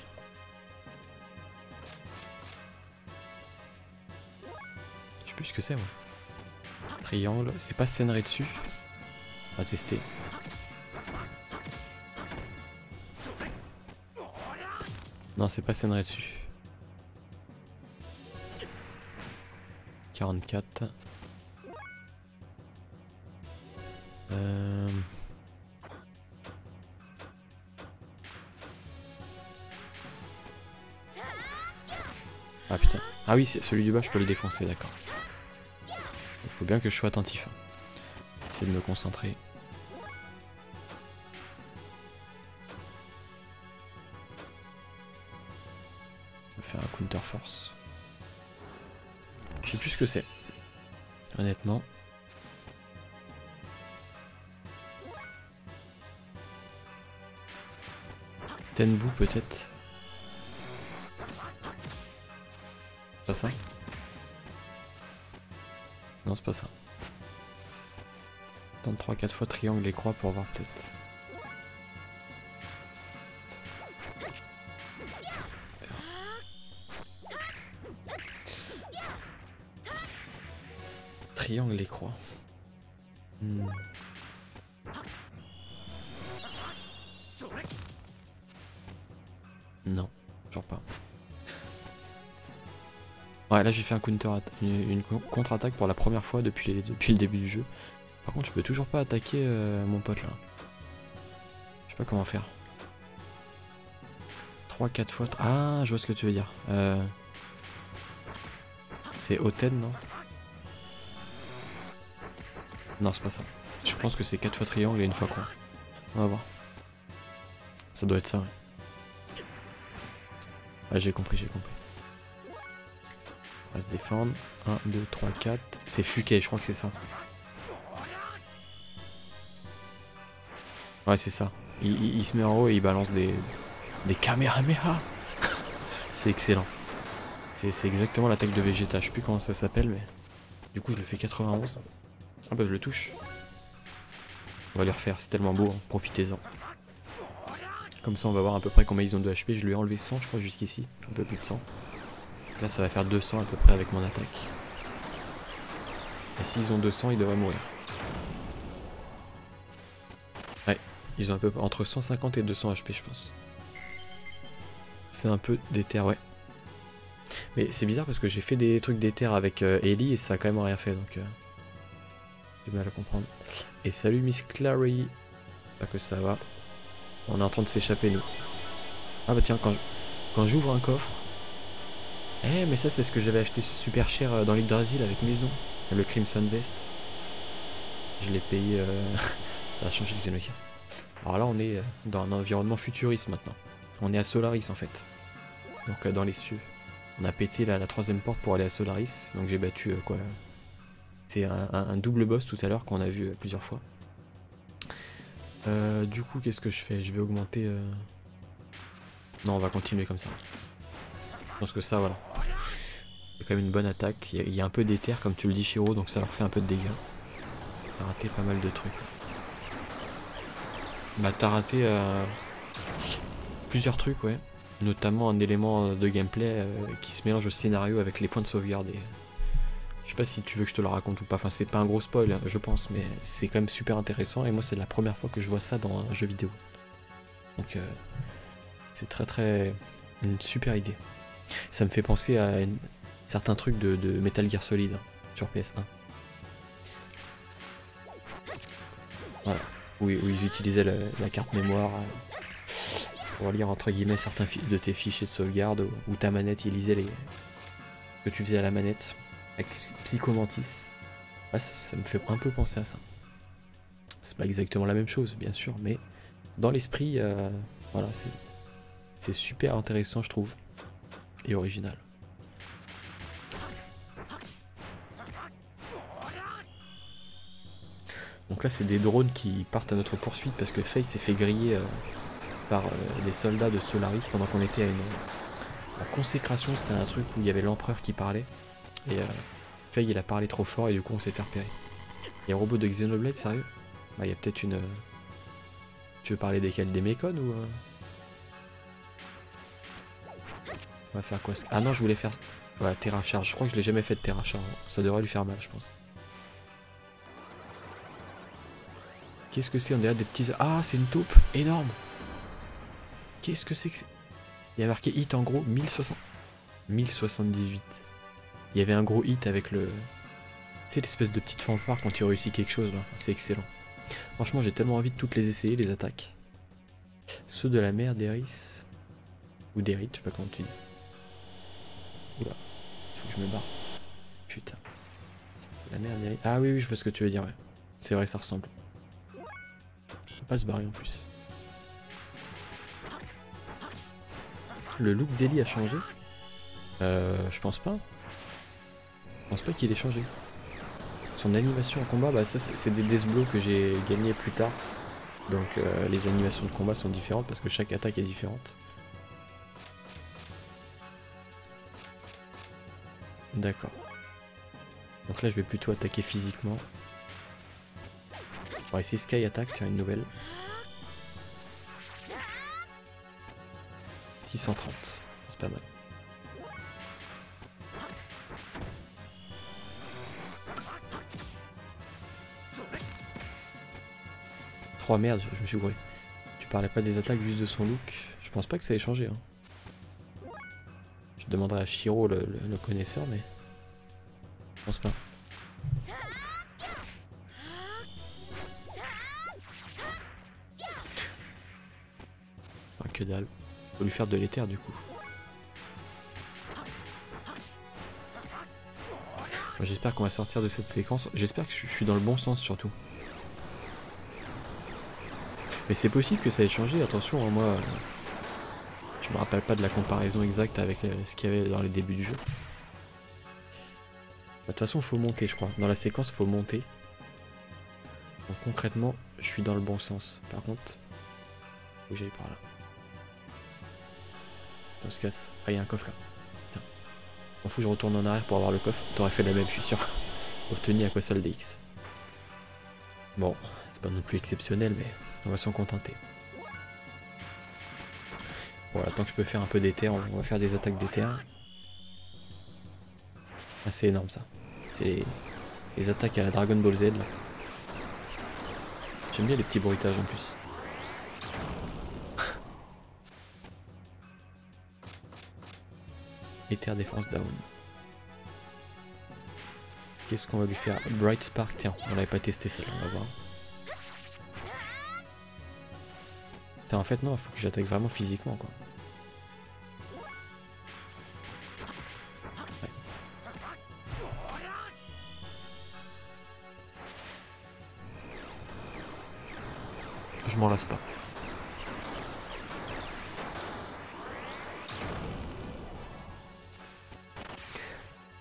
Je sais plus ce que c'est, moi. Triangle, c'est pas scénaré dessus. On va tester. Non, c'est pas scénaré dessus. quarante-quatre. Euh... Ah putain. Ah oui, celui du bas, je peux le défoncer, d'accord. Il faut bien que je sois attentif. J'essaie de me concentrer. Je vais faire un counter force. Je sais plus ce que c'est. Honnêtement. Tenbu peut-être. C'est pas ça? Non, c'est pas ça. Tente trois quatre fois triangle et croix pour voir peut-être. Triangle et croix. Hmm. Non, genre pas. Ouais, là j'ai fait un counter une, une contre-attaque pour la première fois depuis, depuis le début du jeu. Par contre, je peux toujours pas attaquer euh, mon pote là. Je sais pas comment faire. trois quatre fois. Ah, je vois ce que tu veux dire. Euh... C'est Oten, non? Non, c'est pas ça. Je pense que c'est quatre fois triangle et une fois quoi. On va voir. Ça doit être ça, ouais. Ah, j'ai compris, j'ai compris. On va se défendre. un, deux, trois, quatre. C'est Fuquet, je crois que c'est ça. Ouais, c'est ça. Il, il, il se met en haut et il balance des, des Kamehameha. C'est excellent. C'est exactement l'attaque de Vegeta. Je sais plus comment ça s'appelle, mais Du coup je le fais quatre-vingt-onze. Ah bah je le touche. On va les refaire, c'est tellement beau, hein. Profitez-en. Comme ça on va voir à peu près combien ils ont de H P. Je lui ai enlevé cent je crois jusqu'ici, un peu plus de cent. Là ça va faire deux cents à peu près avec mon attaque. Et s'ils ont deux cents ils devraient mourir. Ouais, ils ont un peu entre cent cinquante et deux cents H P je pense. C'est un peu déter, ouais. Mais c'est bizarre parce que j'ai fait des trucs d'éther avec euh, Elly et ça a quand même rien fait donc euh, j'ai mal à comprendre. Et salut Miss Clary. Pas que ça va. On est en train de s'échapper nous. Ah bah tiens, quand je, quand j'ouvre un coffre. Eh mais ça c'est ce que j'avais acheté super cher euh, dans l'Hydrasil avec maison. Le Crimson Vest. Je l'ai payé. Euh... ça a changé le Xenogears. Alors là on est dans un environnement futuriste maintenant. On est à Solaris en fait. Donc euh, dans les cieux. On a pété la, la troisième porte pour aller à Solaris, donc j'ai battu euh, quoi. C'est un, un, un double boss tout à l'heure qu'on a vu euh, plusieurs fois. Euh, du coup, qu'est-ce que je fais? Je vais augmenter. Euh... Non, on va continuer comme ça. Je pense que ça, voilà. C'est quand même une bonne attaque. Il y, y a un peu d'éther, comme tu le dis, Shiro, donc ça leur fait un peu de dégâts. T'as raté pas mal de trucs. Bah, t'as raté euh... plusieurs trucs, ouais. Notamment un élément de gameplay euh, qui se mélange au scénario avec les points de sauvegarde. Et... je sais pas si tu veux que je te le raconte ou pas, enfin c'est pas un gros spoil hein, je pense, mais c'est quand même super intéressant et moi c'est la première fois que je vois ça dans un jeu vidéo. Donc euh, c'est très très... une super idée. Ça me fait penser à une... certains trucs de, de Metal Gear Solid hein, sur P S un. Voilà, où, où ils utilisaient la, la carte mémoire. Euh... pour lire entre guillemets certains de tes fichiers de sauvegarde ou ta manette, il lisait les que tu faisais à la manette avec Psychomantis. Ah, ça, ça me fait un peu penser à ça. C'est pas exactement la même chose bien sûr, mais dans l'esprit euh, voilà, c'est c'est super intéressant je trouve et original. Donc là c'est des drones qui partent à notre poursuite parce que Fei s'est fait griller euh, par euh, des soldats de Solaris pendant qu'on était à une euh, à consécration. C'était un truc où il y avait l'empereur qui parlait et euh, Fei il a parlé trop fort et du coup on s'est fait repérer. Il y a un robot de Xenoblade, sérieux? Bah il y a peut-être une... Euh... tu veux parler desquels? Des mécones ou... Euh... on va faire quoi? Ah non je voulais faire... voilà Terra Charge, je crois que je l'ai jamais fait de Terra Charge, ça devrait lui faire mal je pense. Qu'est-ce que c'est? On est là des petits... ah c'est une taupe énorme. Qu'est-ce que c'est que c'est? Il y a marqué hit en gros mille soixante-dix-huit. Il y avait un gros hit avec le... c'est l'espèce de petite fanfare quand tu réussis quelque chose là. C'est excellent. Franchement j'ai tellement envie de toutes les essayer, les attaques. Ceux de la mer d'Eris. Ou d'Erit, je sais pas comment tu dis. Oula, il faut que je me barre. Putain. La mer d'Eris. Ah oui oui je vois ce que tu veux dire ouais. C'est vrai ça ressemble. Faut pas se barrer en plus. Le look d'Eli a changé? Euh, je pense pas. Je pense pas qu'il ait changé. Son animation en combat, bah ça c'est des Death Blow que j'ai gagné plus tard. Donc euh, les animations de combat sont différentes parce que chaque attaque est différente. D'accord. Donc là je vais plutôt attaquer physiquement. On va essayer Sky Attack, tiens une nouvelle. six cent trente, c'est pas mal. trois merdes, je me suis gouré. Tu parlais pas des attaques, juste de son look. Je pense pas que ça ait changé. Hein. Je demanderai à Shiro, le, le, le connaisseur, mais... je pense pas. Enfin, que dalle. Faut lui faire de l'éther du coup. Bon, j'espère qu'on va sortir de cette séquence. J'espère que je suis dans le bon sens surtout. Mais c'est possible que ça ait changé. Attention, hein, moi, je me rappelle pas de la comparaison exacte avec euh, ce qu'il y avait dans les débuts du jeu. De toute façon, faut monter, je crois. Dans la séquence, faut monter. Donc concrètement, je suis dans le bon sens. Par contre, faut que j'aille par là. On se casse. Ah, il y a un coffre là. Putain. M'en fous, je retourne en arrière pour avoir le coffre. T'aurais fait la même, je suis sûr. obtenu Aquasol D X. Bon, c'est pas non plus exceptionnel, mais on va s'en contenter. Voilà, tant que je peux faire un peu d'éther, on va faire des attaques d'éther. Ah, c'est énorme ça. C'est les... les attaques à la Dragon Ball Z. J'aime bien les petits bruitages en plus. Éther défense down. Qu'est-ce qu'on va lui faire? Bright Spark, tiens, on l'avait pas testé celle-là, on va voir. Putain, en fait non, il faut que j'attaque vraiment physiquement quoi. Ouais. Je m'en lasse pas.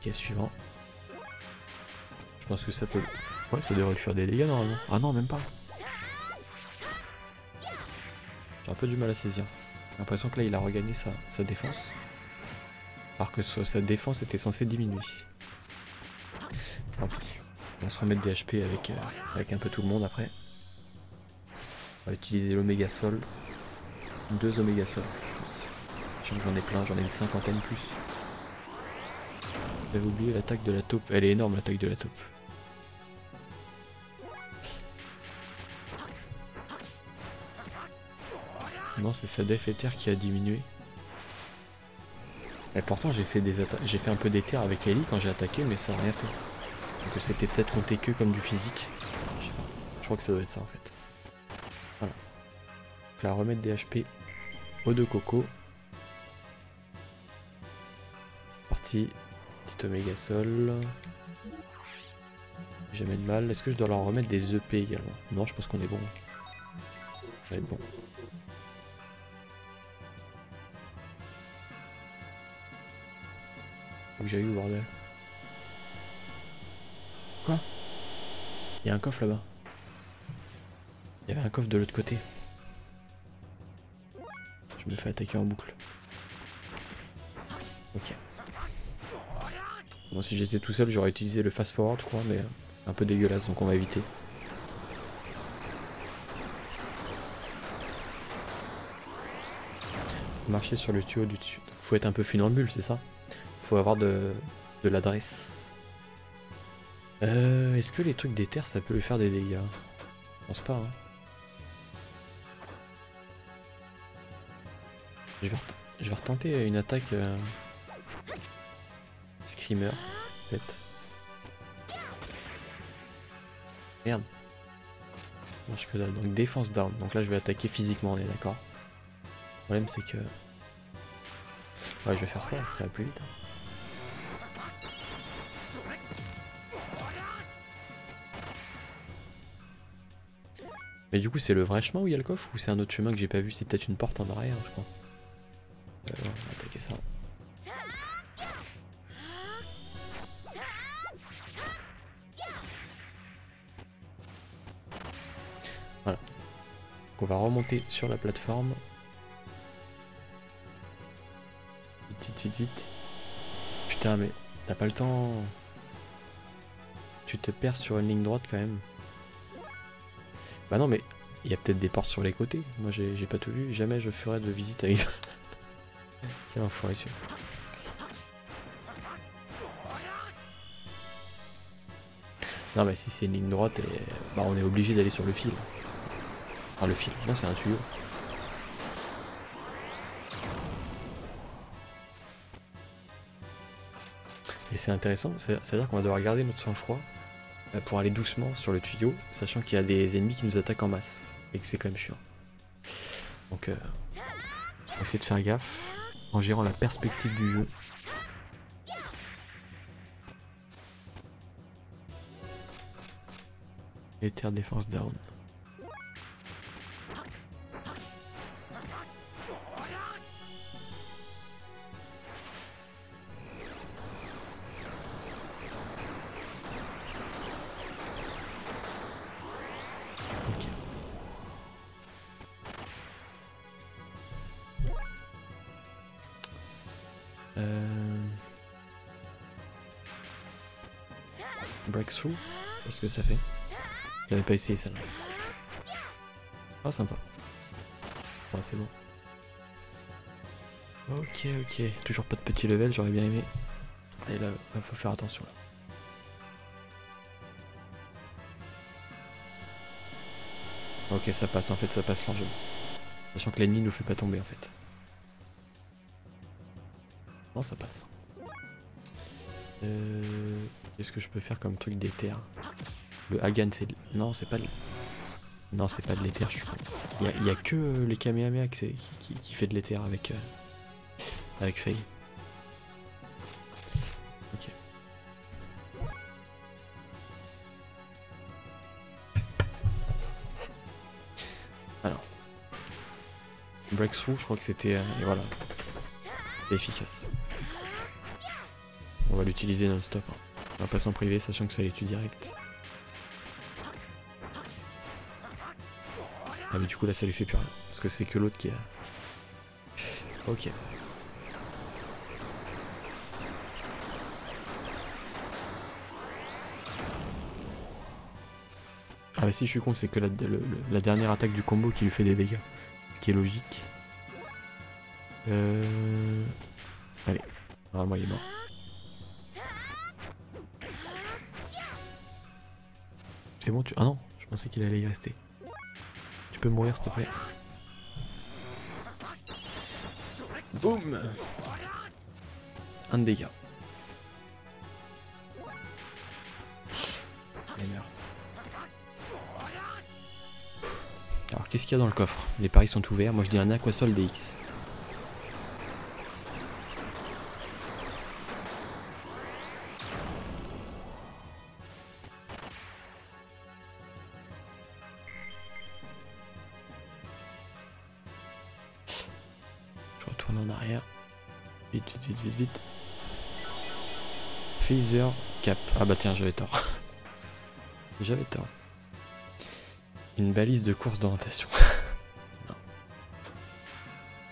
Ok, suivant. Je pense que ça peut... Ouais, ça devrait faire des dégâts normalement. Ah non, même pas. J'ai un peu du mal à saisir. J'ai l'impression que là, il a regagné sa, sa défense. Alors que sa défense était censée diminuer. Enfin, on va se remettre des H P avec, euh, avec un peu tout le monde après. On va utiliser l'Oméga Sol. Deux Oméga Sol. J'en ai plein, j'en ai une cinquantaine plus. J'avais oublié l'attaque de la taupe. Elle est énorme l'attaque de la taupe. Non, c'est sa def éther qui a diminué. Et pourtant j'ai fait des atta j'ai fait un peu d'éther avec Elly quand j'ai attaqué, mais ça n'a rien fait. Donc c'était peut-être compté que comme du physique. Je sais pas. Je crois que ça doit être ça en fait. Voilà. Donc là, remettre des H P aux deux cocos. C'est parti. Petit Oméga Sol. Jamais de mal. Est-ce que je dois leur remettre des E P également? Non, je pense qu'on est bon. Ça va être bon. Où que j'ai eu, bordel? Quoi? Il y a un coffre là-bas. Il y avait un coffre de l'autre côté. Je me fais attaquer en boucle. Ok. Bon, si j'étais tout seul, j'aurais utilisé le fast forward, je crois, mais c'est un peu dégueulasse, donc on va éviter. Marcher sur le tuyau du dessus. Faut être un peu funambule, c'est ça? Faut avoir de, de l'adresse. Euh, est-ce que les trucs d'éther ça peut lui faire des dégâts? Je pense pas. Hein. Je, vais je vais retenter une attaque euh... Screamer, en fait. Merde. Marche que dalle. Donc défense down. Donc là je vais attaquer physiquement, on est d'accord. Le problème c'est que... Ouais, je vais faire ça, ça va plus vite. Hein. Mais du coup c'est le vrai chemin où il y a le coffre ou c'est un autre chemin que j'ai pas vu? C'est peut-être une porte en arrière je crois. Euh, on va attaquer ça. Voilà. Donc on va remonter sur la plateforme. Vite vite vite vite. Putain mais t'as pas le temps. Tu te perds sur une ligne droite quand même. Bah non mais il y a peut-être des portes sur les côtés, moi j'ai pas tout vu, jamais je ferai de visite avec... Quel enfoiré tu vois. Non mais si c'est une ligne droite, et... bah on est obligé d'aller sur le fil. Enfin le fil, non c'est un tuyau. Et c'est intéressant, c'est-à-dire qu'on va devoir garder notre sang-froid pour aller doucement sur le tuyau, sachant qu'il y a des ennemis qui nous attaquent en masse et que c'est quand même chiant. Donc euh, on va essayer de faire gaffe en gérant la perspective du jeu. Ether défense down. breakthrough. Qu'est-ce que ça fait? J'avais pas essayé celle-là. Oh, sympa. Ouais, c'est bon. Ok, ok. Toujours pas de petit level, j'aurais bien aimé. Et là, il faut faire attention là. Ok, ça passe, en fait ça passe largement. Sachant que l'ennemi nous fait pas tomber en fait. Non, ça passe. Euh, Qu'est-ce que je peux faire comme truc d'éther? Le Hagan c'est... De... Non, c'est pas de... Non, c'est pas de l'éther, je suis con. Il y a, il y a que euh, les Kamehameha qui, qui, qui fait de l'éther avec... Euh, avec Fei. Ok. Alors. Breakthrough, je crois que c'était... Euh, et voilà. C'est efficace. On va l'utiliser non-stop. Hein. On va pas s'en priver, sachant que ça les tue direct. Ah mais du coup là ça lui fait plus rien, parce que c'est que l'autre qui a... Ok. Ah bah si je suis con, c'est que la, le, la dernière attaque du combo qui lui fait des dégâts. Ce qui est logique. Euh... Allez, normalement il est mort. C'est bon tu... Ah non, je pensais qu'il allait y rester. Tu peux mourir s'il te plaît. Boum. Un de dégâts. Il meurt. Alors qu'est-ce qu'il y a dans le coffre? Les paris sont ouverts, moi je dis un Aquasol D X. Phaser cap. Ah bah tiens, j'avais tort. J'avais tort. Une balise de course d'orientation. Non.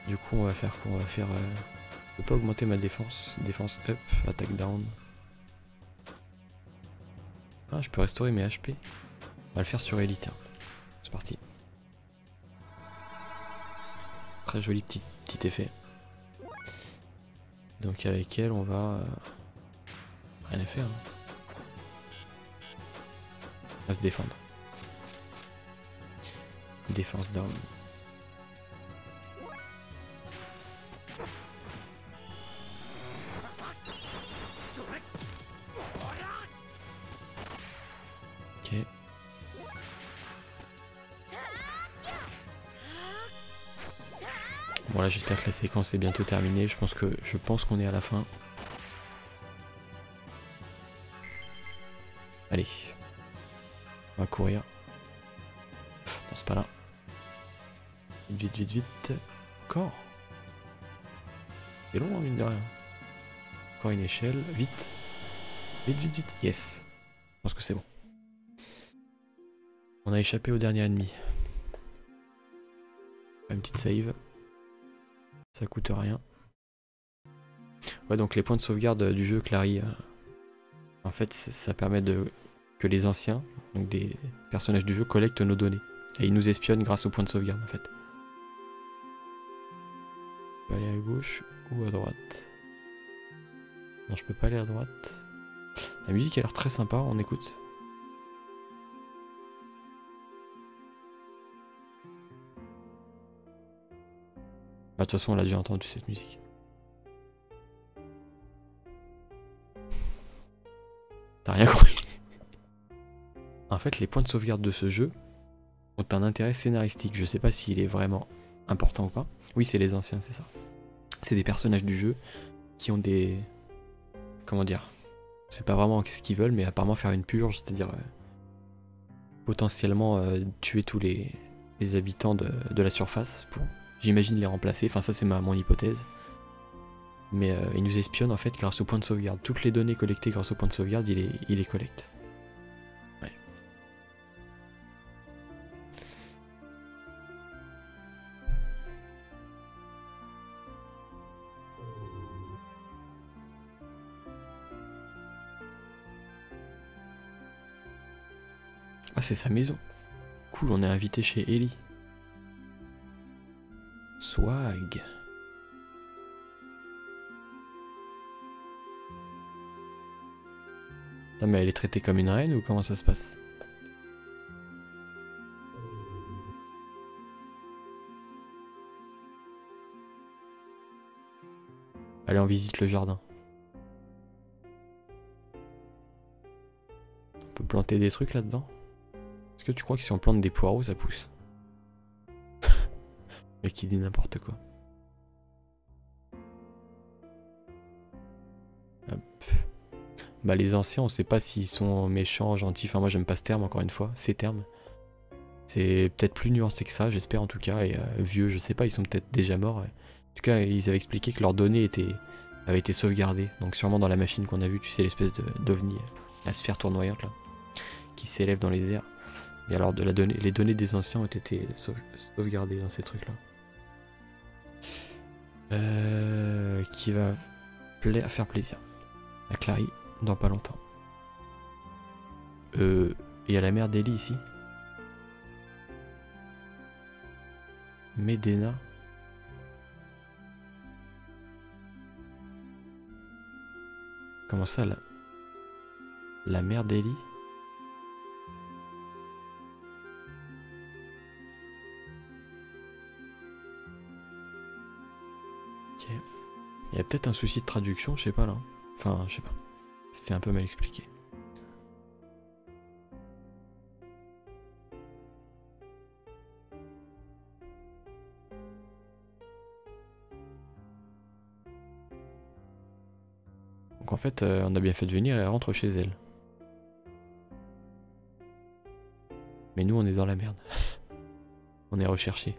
Du coup, on va faire quoi? On va faire... Euh... Je peux pas augmenter ma défense. Défense up, attaque down. Ah, je peux restaurer mes H P. On va le faire sur Elly, tiens. C'est parti. Très joli petit, petit effet. Donc avec elle, on va... Euh... Rien à faire. Hein. On va se défendre. Défense down. Ok. Bon là j'espère que la séquence est bientôt terminée. Je pense que je pense qu'on est à la fin. Allez, on va courir. On se pas là. Vite, vite, vite. Encore. C'est long, hein, mine de rien. Encore une échelle. Vite. Vite, vite, vite. Yes. Je pense que c'est bon. On a échappé au dernier ennemi. Une petite save. Ça coûte rien. Ouais, donc les points de sauvegarde du jeu, Clary. En fait, ça permet de... que les anciens, donc des personnages du jeu, collectent nos données. Et ils nous espionnent grâce au point de sauvegarde en fait. Je peux aller à gauche ou à droite? Non, je peux pas aller à droite. La musique a l'air très sympa, on écoute. Bah, de toute façon, on l'a déjà entendu cette musique. T'as rien compris. En fait, les points de sauvegarde de ce jeu ont un intérêt scénaristique. Je sais pas s'il est vraiment important ou pas. Oui, c'est les anciens, c'est ça. C'est des personnages du jeu qui ont des... Comment dire? Je sais pas vraiment ce qu'ils veulent, mais apparemment faire une purge, c'est-à-dire euh, potentiellement euh, tuer tous les, les habitants de, de la surface pour, j'imagine, les remplacer. Enfin, ça, c'est ma mon hypothèse. Mais euh, il nous espionne en fait grâce au point de sauvegarde. Toutes les données collectées grâce au point de sauvegarde, il les, il les collecte. Ouais. c'est sa maison. Cool, on est invité chez Elly. Swag. Ah, mais elle est traitée comme une reine ou comment ça se passe? Allez, on visite le jardin. On peut planter des trucs là-dedans? Est-ce que tu crois que si on plante des poireaux, ça pousse? Mais qui dit n'importe quoi. Hop. Bah les anciens, on sait pas s'ils sont méchants, gentils, enfin moi j'aime pas ce terme encore une fois, ces termes. C'est peut-être plus nuancé que ça, j'espère en tout cas, et euh, vieux, je sais pas, ils sont peut-être déjà morts. Ouais. En tout cas, ils avaient expliqué que leurs données étaient, avaient été sauvegardées, donc sûrement dans la machine qu'on a vue, tu sais, l'espèce d'ovni, la sphère tournoyante là, qui s'élève dans les airs. Et alors de la donnée, les données des anciens ont été sauvegardées dans ces trucs là. Euh, qui va pla- faire plaisir à Clary. Dans pas longtemps. Euh. Il y a la mère d'Eli ici. Médéna. Comment ça là? La mère d'Eli? Ok. Il y a peut-être un souci de traduction, je sais pas là. Enfin, je sais pas. C'était un peu mal expliqué. Donc en fait, euh, on a bien fait de venir et elle rentre chez elle. Mais nous, on est dans la merde. On est recherchés.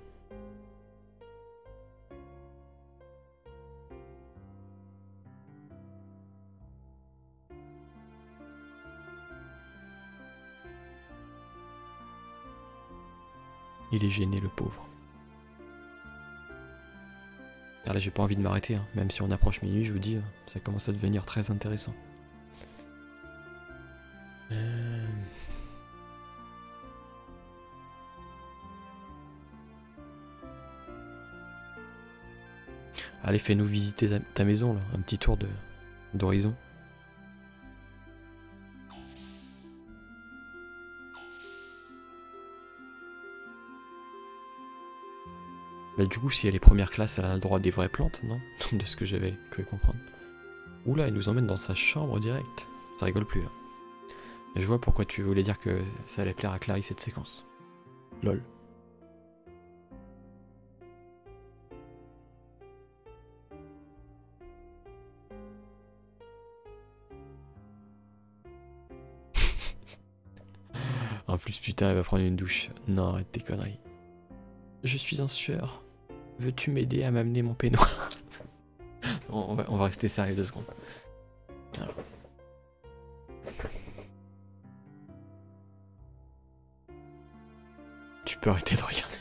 Il est gêné, le pauvre. Alors là, j'ai pas envie de m'arrêter, hein. Même si on approche minuit, je vous dis, ça commence à devenir très intéressant. Euh... Allez, fais-nous visiter ta, ta maison, là, un petit tour de d'horizon. Bah du coup, si elle est première classe, elle a le droit à des vraies plantes, non? De ce que j'avais cru comprendre. Oula, elle nous emmène dans sa chambre direct. Ça rigole plus, là. Et je vois pourquoi tu voulais dire que ça allait plaire à Clary, cette séquence. Lol. En plus, putain, elle va prendre une douche. Non, arrête tes conneries. Je suis un sueur. Veux-tu m'aider à m'amener mon peignoir? on, va, on va rester sérieux deux secondes. Alors. Tu peux arrêter de regarder.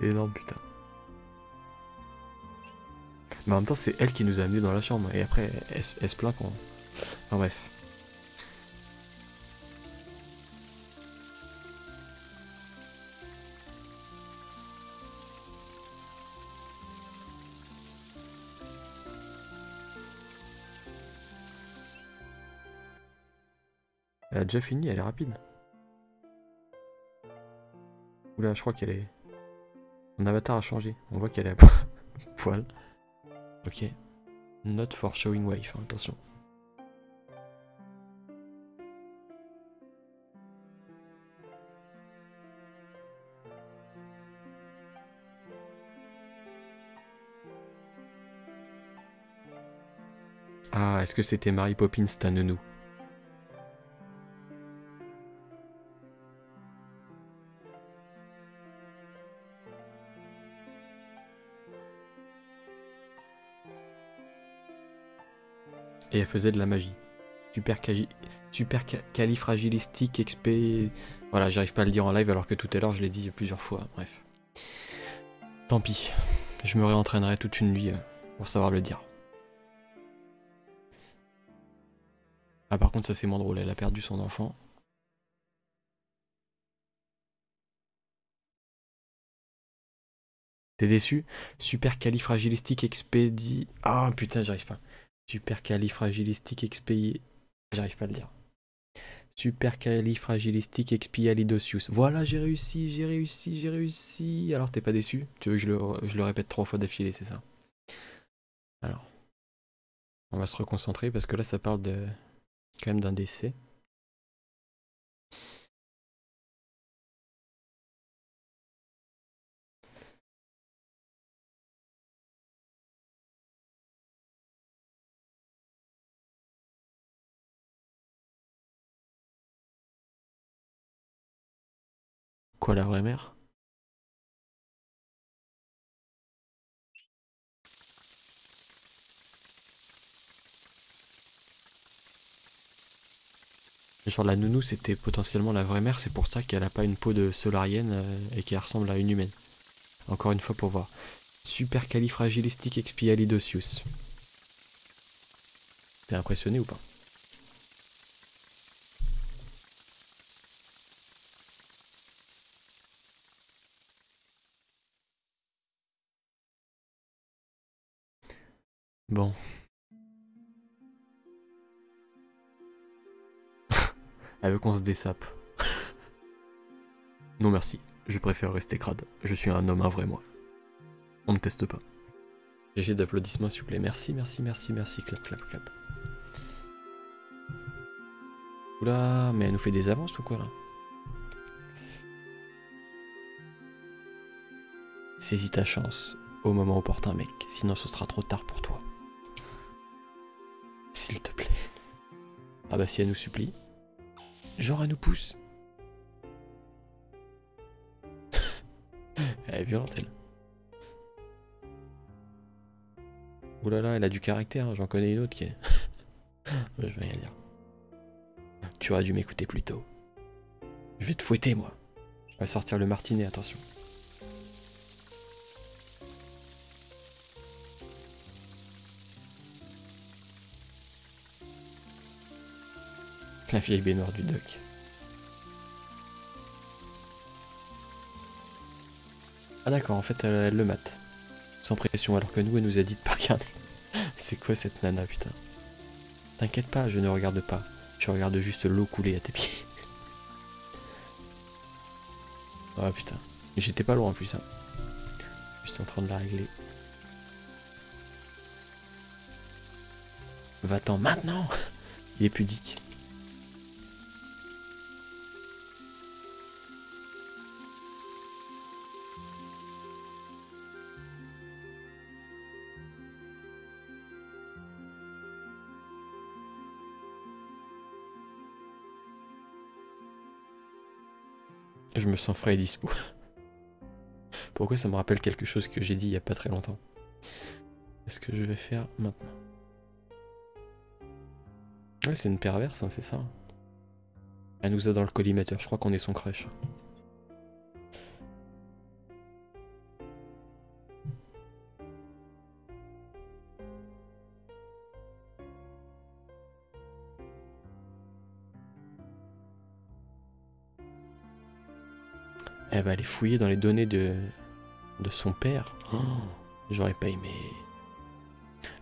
Énorme putain. Mais en même temps, c'est elle qui nous a amenés dans la chambre. Et après, elle, elle, elle se plaint qu'on... Enfin bref. Elle a déjà fini, elle est rapide. Oula, je crois qu'elle est... Mon avatar a changé. On voit qu'elle est à poil. Ok. Not for showing wife, attention. Ah, est-ce que c'était Mary Poppins, ta nounou? Et elle faisait de la magie. Super, super califragilistique, X P... Voilà, j'arrive pas à le dire en live alors que tout à l'heure je l'ai dit plusieurs fois, bref. Tant pis, je me réentraînerai toute une nuit pour savoir le dire. Ah par contre ça c'est moins drôle, elle a perdu son enfant. T'es déçu? Super califragilistique expédi... Ah oh, putain, j'arrive pas. Super califragilistique expédi... J'arrive pas à le dire. Super califragilistique expialidocious. Voilà, j'ai réussi, j'ai réussi, j'ai réussi. Alors, t'es pas déçu? Tu veux que je le, je le répète trois fois d'affilée, c'est ça? Alors... On va se reconcentrer parce que là, ça parle de... quand même d'un décès. Quoi, la vraie mère? Genre la nounou c'était potentiellement la vraie mère, c'est pour ça qu'elle a pas une peau de solarienne euh, et qu'elle ressemble à une humaine. Encore une fois pour voir. Supercalifragilisticexpialidocious. T'es impressionné ou pas? Bon. Elle veut qu'on se dessape. Non merci, je préfère rester crade. Je suis un homme, un vrai moi. On ne teste pas. G G d'applaudissements s'il vous plaît. Merci, merci, merci, merci. Clap, clap, clap. Oula, mais elle nous fait des avances ou quoi là? Saisis ta chance au moment opportun mec, sinon ce sera trop tard pour toi. S'il te plaît. Ah bah si elle nous supplie. Genre elle nous pousse. Elle est violente elle. Ouh là là, elle a du caractère, j'en connais une autre qui est... Je vais rien dire. Tu aurais dû m'écouter plus tôt. Je vais te fouetter moi. On va sortir le martinet, attention. La vieille baignoire du doc. Ah d'accord, en fait elle, elle le mate. Sans pression, alors que nous elle nous a dit de pas regarder. C'est quoi cette nana putain? T'inquiète pas, je ne regarde pas. Je regarde juste l'eau couler à tes pieds. Ah putain. J'étais pas loin en plus hein. Juste en train de la régler. Va-t'en maintenant. Il est pudique. Je me sens frais et dispo. Pourquoi ça me rappelle quelque chose que j'ai dit il y a pas très longtemps? C'est ce que je vais faire maintenant. Ouais, c'est une perverse, hein, c'est ça. Elle nous a dans le collimateur, je crois qu'on est son crush. Elle va aller fouiller dans les données de, de son père. Oh, j'aurais pas aimé.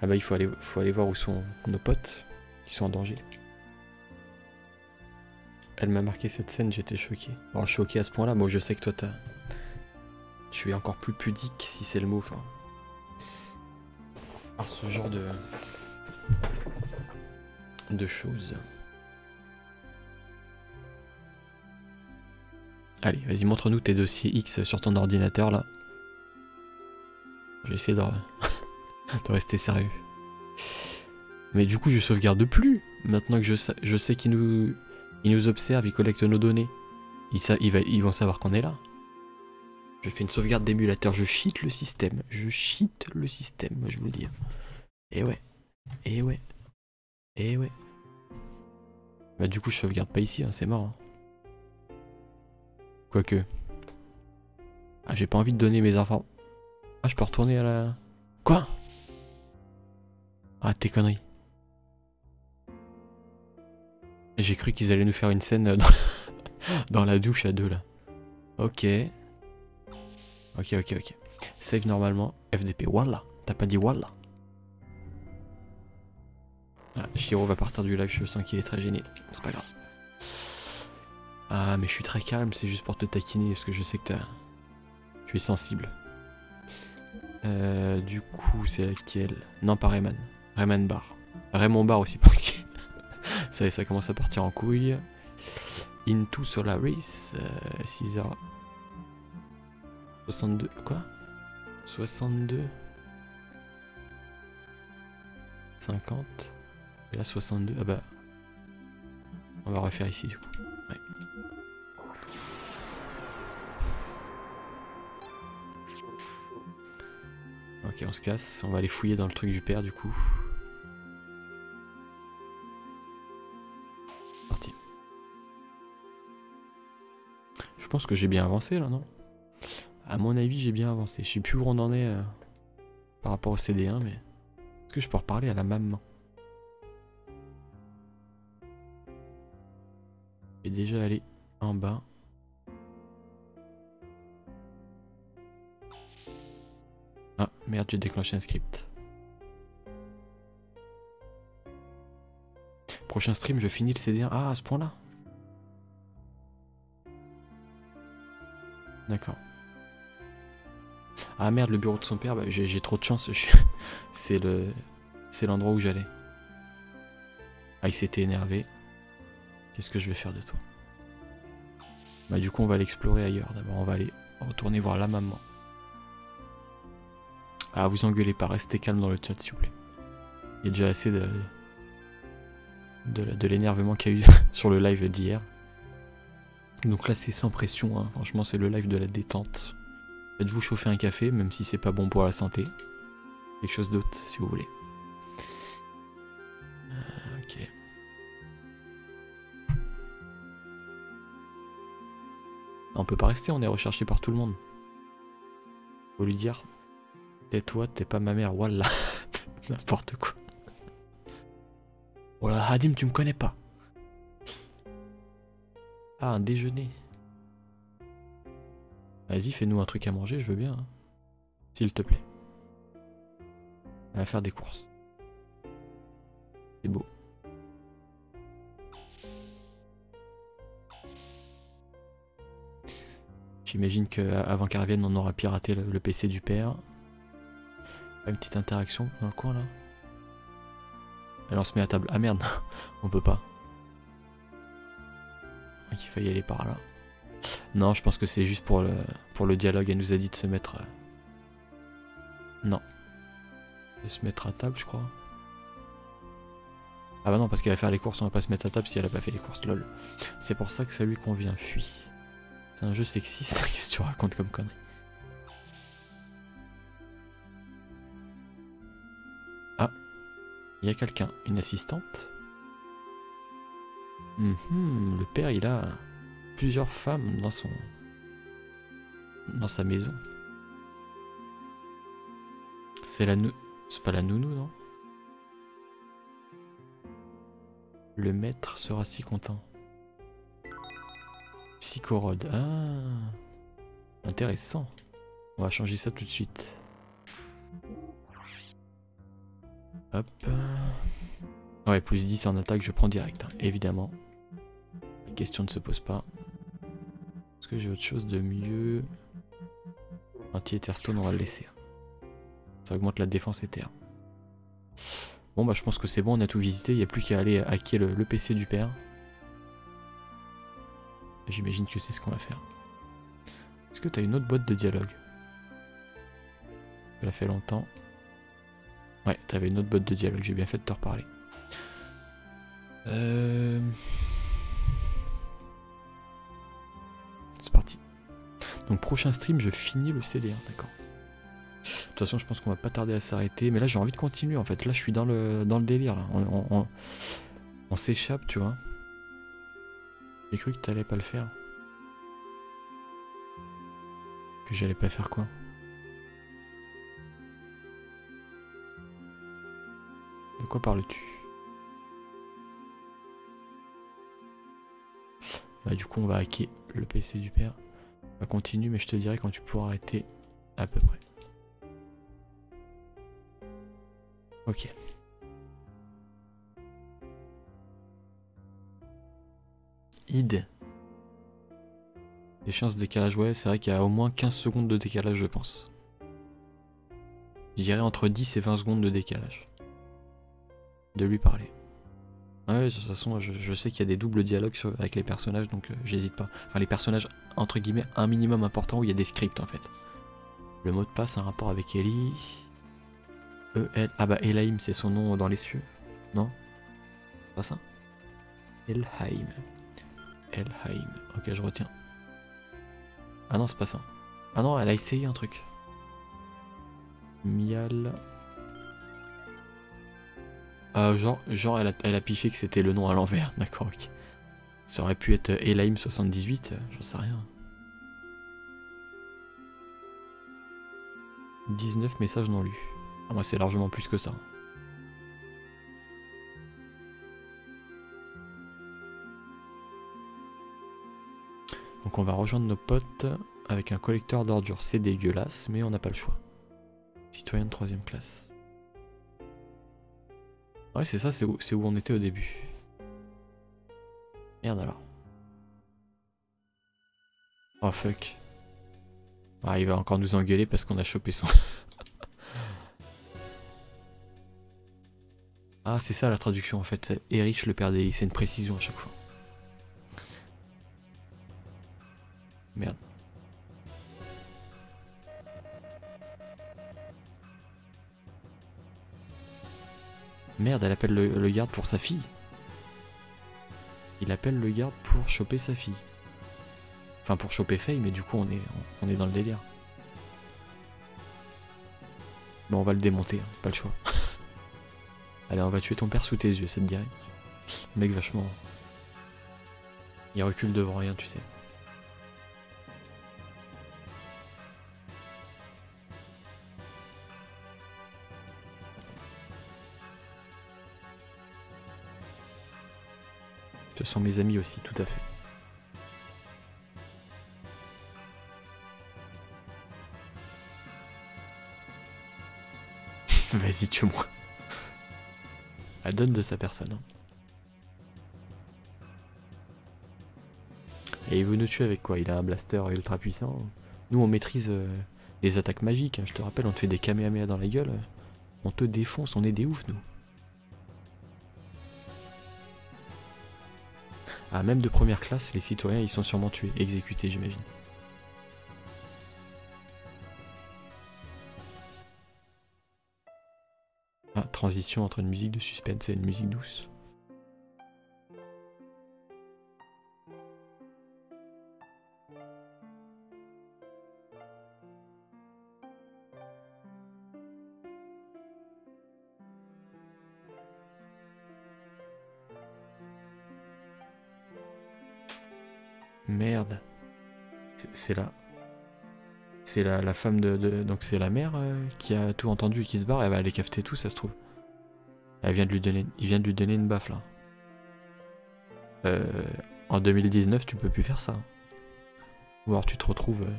Ah bah il faut aller, faut aller voir où sont nos potes qui sont en danger. Elle m'a marqué cette scène, j'étais choqué. Bon, choqué à ce point-là, moi je sais que toi t'as... Tu es encore plus pudique si c'est le mot. Enfin. Alors ce genre de... de choses... Allez, vas-y, montre-nous tes dossiers X sur ton ordinateur, là. Je vais essayer de, de rester sérieux. Mais du coup, je sauvegarde plus. Maintenant que je sais, je sais qu'ils nous, ils nous observent, ils collectent nos données. Ils, sa ils, va ils vont savoir qu'on est là. Je fais une sauvegarde d'émulateur, je cheat le système. Je cheat le système, moi, je vous le dis. Et ouais, et ouais, et ouais. Bah du coup, je sauvegarde pas ici, hein, c'est mort. Hein. Quoique. Ah, j'ai pas envie de donner mes informations. Ah, je peux retourner à la... Quoi? Ah, tes conneries. J'ai cru qu'ils allaient nous faire une scène dans... dans la douche à deux, là. Ok. Ok, ok, ok. Save normalement. F D P. Wallah. T'as pas dit Wallah. Ah, Shiro va partir du live, je sens qu'il est très gêné. C'est pas grave. Ah, mais je suis très calme, c'est juste pour te taquiner parce que je sais que t'as. Tu es sensible. Euh, du coup, c'est laquelle? Non, pas Rayman. Rayman Bar. Raymond Bar aussi, pour qui. Ça, ça commence à partir en couille. Into Solaris, euh, six heures. soixante-deux. Quoi? soixante-deux. cinquante. Et là, soixante-deux. Ah bah. On va refaire ici, du coup. Ouais. Ok, on se casse. On va aller fouiller dans le truc du père, du coup. Parti. Je pense que j'ai bien avancé, là, non? À mon avis, j'ai bien avancé. Je sais plus où on en est euh, par rapport au C D un, mais... Est-ce que je peux reparler à la maman? Je vais déjà aller en bas. Ah, merde, j'ai déclenché un script. Prochain stream, je finis le C D un. Ah, à ce point-là. D'accord. Ah merde, le bureau de son père, bah, j'ai trop de chance. Je... C'est le, c'est l'endroit où j'allais. Ah, il s'était énervé. Qu'est-ce que je vais faire de toi? Bah du coup, on va l'explorer ailleurs. D'abord, on va aller retourner voir la maman. Ah, vous engueulez pas, restez calme dans le chat, s'il vous plaît. Il y a déjà assez de, de, de l'énervement qu'il y a eu sur le live d'hier. Donc là, c'est sans pression, hein. Franchement, c'est le live de la détente. Faites-vous chauffer un café, même si c'est pas bon pour la santé. Quelque chose d'autre, si vous voulez. Euh, ok. On peut pas rester, on est recherché par tout le monde. Faut lui dire, tais-toi, t'es pas ma mère, wallah. N'importe quoi. Wallah, Hadim, tu me connais pas. Ah, un déjeuner. Vas-y, fais-nous un truc à manger, je veux bien. Hein. S'il te plaît. On va faire des courses. C'est beau. J'imagine qu'avant qu'elle revienne, on aura piraté le, le P C du père. Une petite interaction dans le coin là. Elle en se met à table. Ah merde, on peut pas. Il fallait y aller par là. Non, je pense que c'est juste pour le, pour le dialogue. Elle nous a dit de se mettre... Non. De se mettre à table, je crois. Ah bah non, parce qu'elle va faire les courses, on va pas se mettre à table si elle a pas fait les courses, lol. C'est pour ça que ça lui convient, fuit. C'est un jeu sexiste, qu'est-ce que tu racontes comme connerie? Ah. Il y a quelqu'un, une assistante. Mmh, le père, il a... plusieurs femmes dans son dans sa maison. C'est la nou... c'est pas la nounou, non? Le maître sera si content. Psychorode. Ah, intéressant. On va changer ça tout de suite. Hop. Ouais, plus dix en attaque, je prends direct, hein, évidemment. La question ne se pose pas. Est-ce que j'ai autre chose de mieux? Anti-Etherstone, on va le laisser. Ça augmente la défense Ether. Bon bah je pense que c'est bon, on a tout visité, il n'y a plus qu'à aller hacker le, le P C du père. J'imagine que c'est ce qu'on va faire. Est-ce que t'as une autre boîte de dialogue? Ça fait longtemps. Ouais, t'avais une autre boîte de dialogue, j'ai bien fait de te reparler. Euh... C'est parti. Donc prochain stream, je finis le C D un, d'accord. De toute façon, je pense qu'on va pas tarder à s'arrêter. Mais là, j'ai envie de continuer, en fait. Là, je suis dans le, dans le délire, là. On, on, on, on s'échappe, tu vois. J'ai cru que t'allais pas le faire. Que j'allais pas faire quoi? De quoi parles-tu? Bah du coup on va hacker le P C du père. On va continuer mais je te dirai quand tu pourras arrêter à peu près. Ok. Id. Les chances de décalage, ouais, c'est vrai qu'il y a au moins quinze secondes de décalage, je pense. Je dirais entre dix et vingt secondes de décalage. De lui parler. Ah ouais, de toute façon, je, je sais qu'il y a des doubles dialogues sur, avec les personnages, donc euh, j'hésite pas. Enfin, les personnages, entre guillemets, un minimum important où il y a des scripts, en fait. Le mot de passe a un rapport avec Elly. E -L ah bah, Elhaym, c'est son nom dans les cieux. Non? C'est pas ça? Elhaym. Elhaym. Ok, je retiens. Ah non, c'est pas ça. Ah non, elle a essayé un truc. Mial... Euh, genre, genre elle, a, elle a piffé que c'était le nom à l'envers, d'accord, ok. Ça aurait pu être Elhaym soixante-dix-huit, j'en sais rien. dix-neuf messages non lus. Ah, moi c'est largement plus que ça. Donc on va rejoindre nos potes avec un collecteur d'ordures. C'est dégueulasse, mais on n'a pas le choix. Citoyen de troisième classe. Ouais, c'est ça, c'est où, où on était au début. Merde alors. Oh fuck. Ah, il va encore nous engueuler parce qu'on a chopé son... Ah, c'est ça la traduction en fait. Erich, le père d'Eli, c'est une précision à chaque fois. Merde. Merde, elle appelle le, le garde pour sa fille. Il appelle le garde pour choper sa fille. Enfin, pour choper Fei, mais du coup, on est, on, on est dans le délire. Bon, on va le démonter, hein, pas le choix. Allez, on va tuer ton père sous tes yeux, ça te dirait? Le mec, vachement... Il recule devant rien, tu sais. Ce sont mes amis aussi, tout à fait. Vas-y, tue-moi. Elle donne de sa personne. Hein. Et il veut nous tuer avec quoi? Il a un blaster ultra puissant. Nous, on maîtrise euh, les attaques magiques. Hein. Je te rappelle, on te fait des kamehameha dans la gueule. On te défonce, on est des oufs, nous. Ah, même de première classe, les citoyens, ils sont sûrement tués, exécutés, j'imagine. Ah, transition entre une musique de suspense et une musique douce. Merde. C'est là. C'est la, la femme de... de donc c'est la mère euh, qui a tout entendu et qui se barre. Elle va aller cafeter tout, ça se trouve. Elle vient de lui donner, il vient de lui donner une baffe, là. Euh, en deux mille dix-neuf, tu peux plus faire ça. Ou alors tu te retrouves... Euh,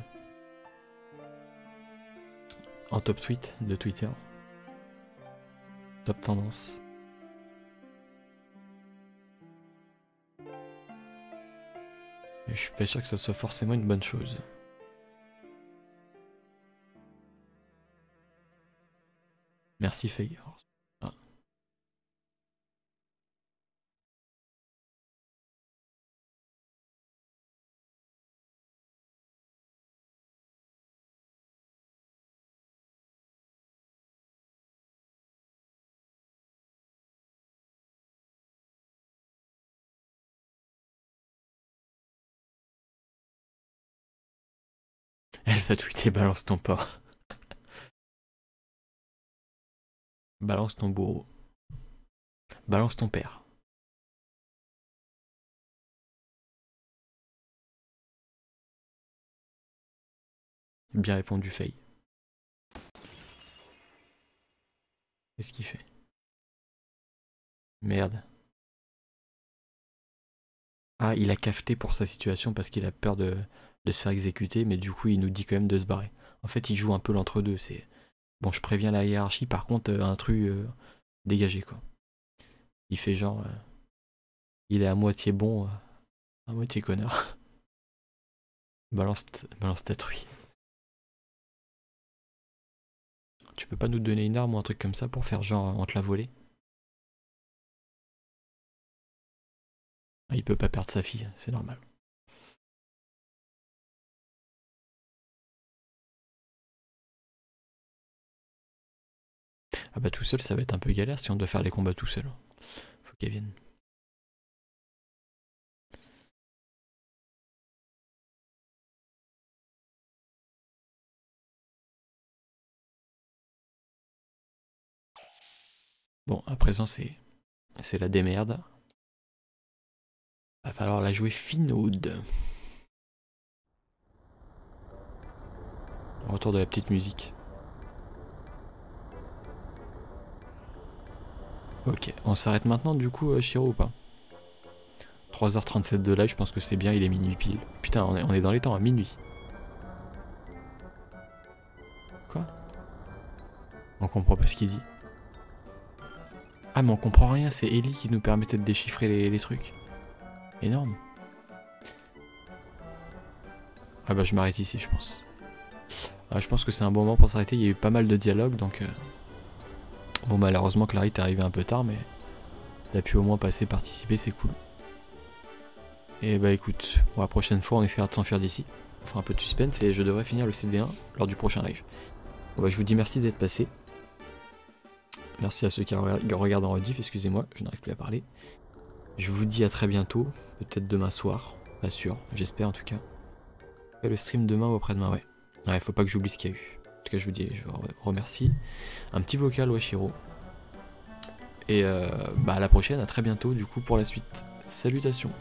en top tweet de Twitter. Top tendance. Je suis pas sûr que ça soit forcément une bonne chose. Merci Fei. Ah. Elle va tweeter balance ton porc. Balance ton bourreau. Balance ton père. Bien répondu Fei. Qu'est-ce qu'il fait? Merde. Ah, il a cafeté pour sa situation parce qu'il a peur de... de se faire exécuter, mais du coup il nous dit quand même de se barrer. En fait il joue un peu l'entre-deux, c'est... Bon, je préviens la hiérarchie, par contre, euh, un truc euh, dégagé, quoi. Il fait genre... Euh, il est à moitié bon, euh, à moitié connard. Balance, balance ta truie. Tu peux pas nous donner une arme ou un truc comme ça pour faire genre on te l'a volé? Il peut pas perdre sa fille, c'est normal. Ah bah tout seul ça va être un peu galère si on doit faire les combats tout seul. Faut qu'elle vienne. Bon, à présent c'est c'est la démerde. Va falloir la jouer finaude. Retour de la petite musique. Ok, on s'arrête maintenant du coup, Shiro, ou pas? Trois heures trente-sept de live, je pense que c'est bien, il est minuit pile. Putain, on est, on est dans les temps, à minuit. Quoi? On comprend pas ce qu'il dit. Ah mais on comprend rien, c'est Elly qui nous permettait de déchiffrer les, les trucs. Énorme. Ah bah je m'arrête ici je pense. Ah, je pense que c'est un bon moment pour s'arrêter, il y a eu pas mal de dialogues donc... Euh... Bon malheureusement Clary t'est arrivé un peu tard mais... T'as pu au moins passer, participer, c'est cool. Et bah écoute, pour la prochaine fois on essaiera de s'enfuir d'ici. On fera un peu de suspense et je devrais finir le C D un lors du prochain live. Bon bah je vous dis merci d'être passé. Merci à ceux qui regardent en rediff, excusez-moi, je n'arrive plus à parler. Je vous dis à très bientôt, peut-être demain soir, pas sûr, j'espère en tout cas. Et le stream demain ou après-demain, ouais. Ouais, faut pas que j'oublie ce qu'il y a eu. En tout cas, je vous dis, je vous remercie. Un petit vocal, ouais, Shiro. Et euh, bah, à la prochaine, à très bientôt du coup pour la suite. Salutations.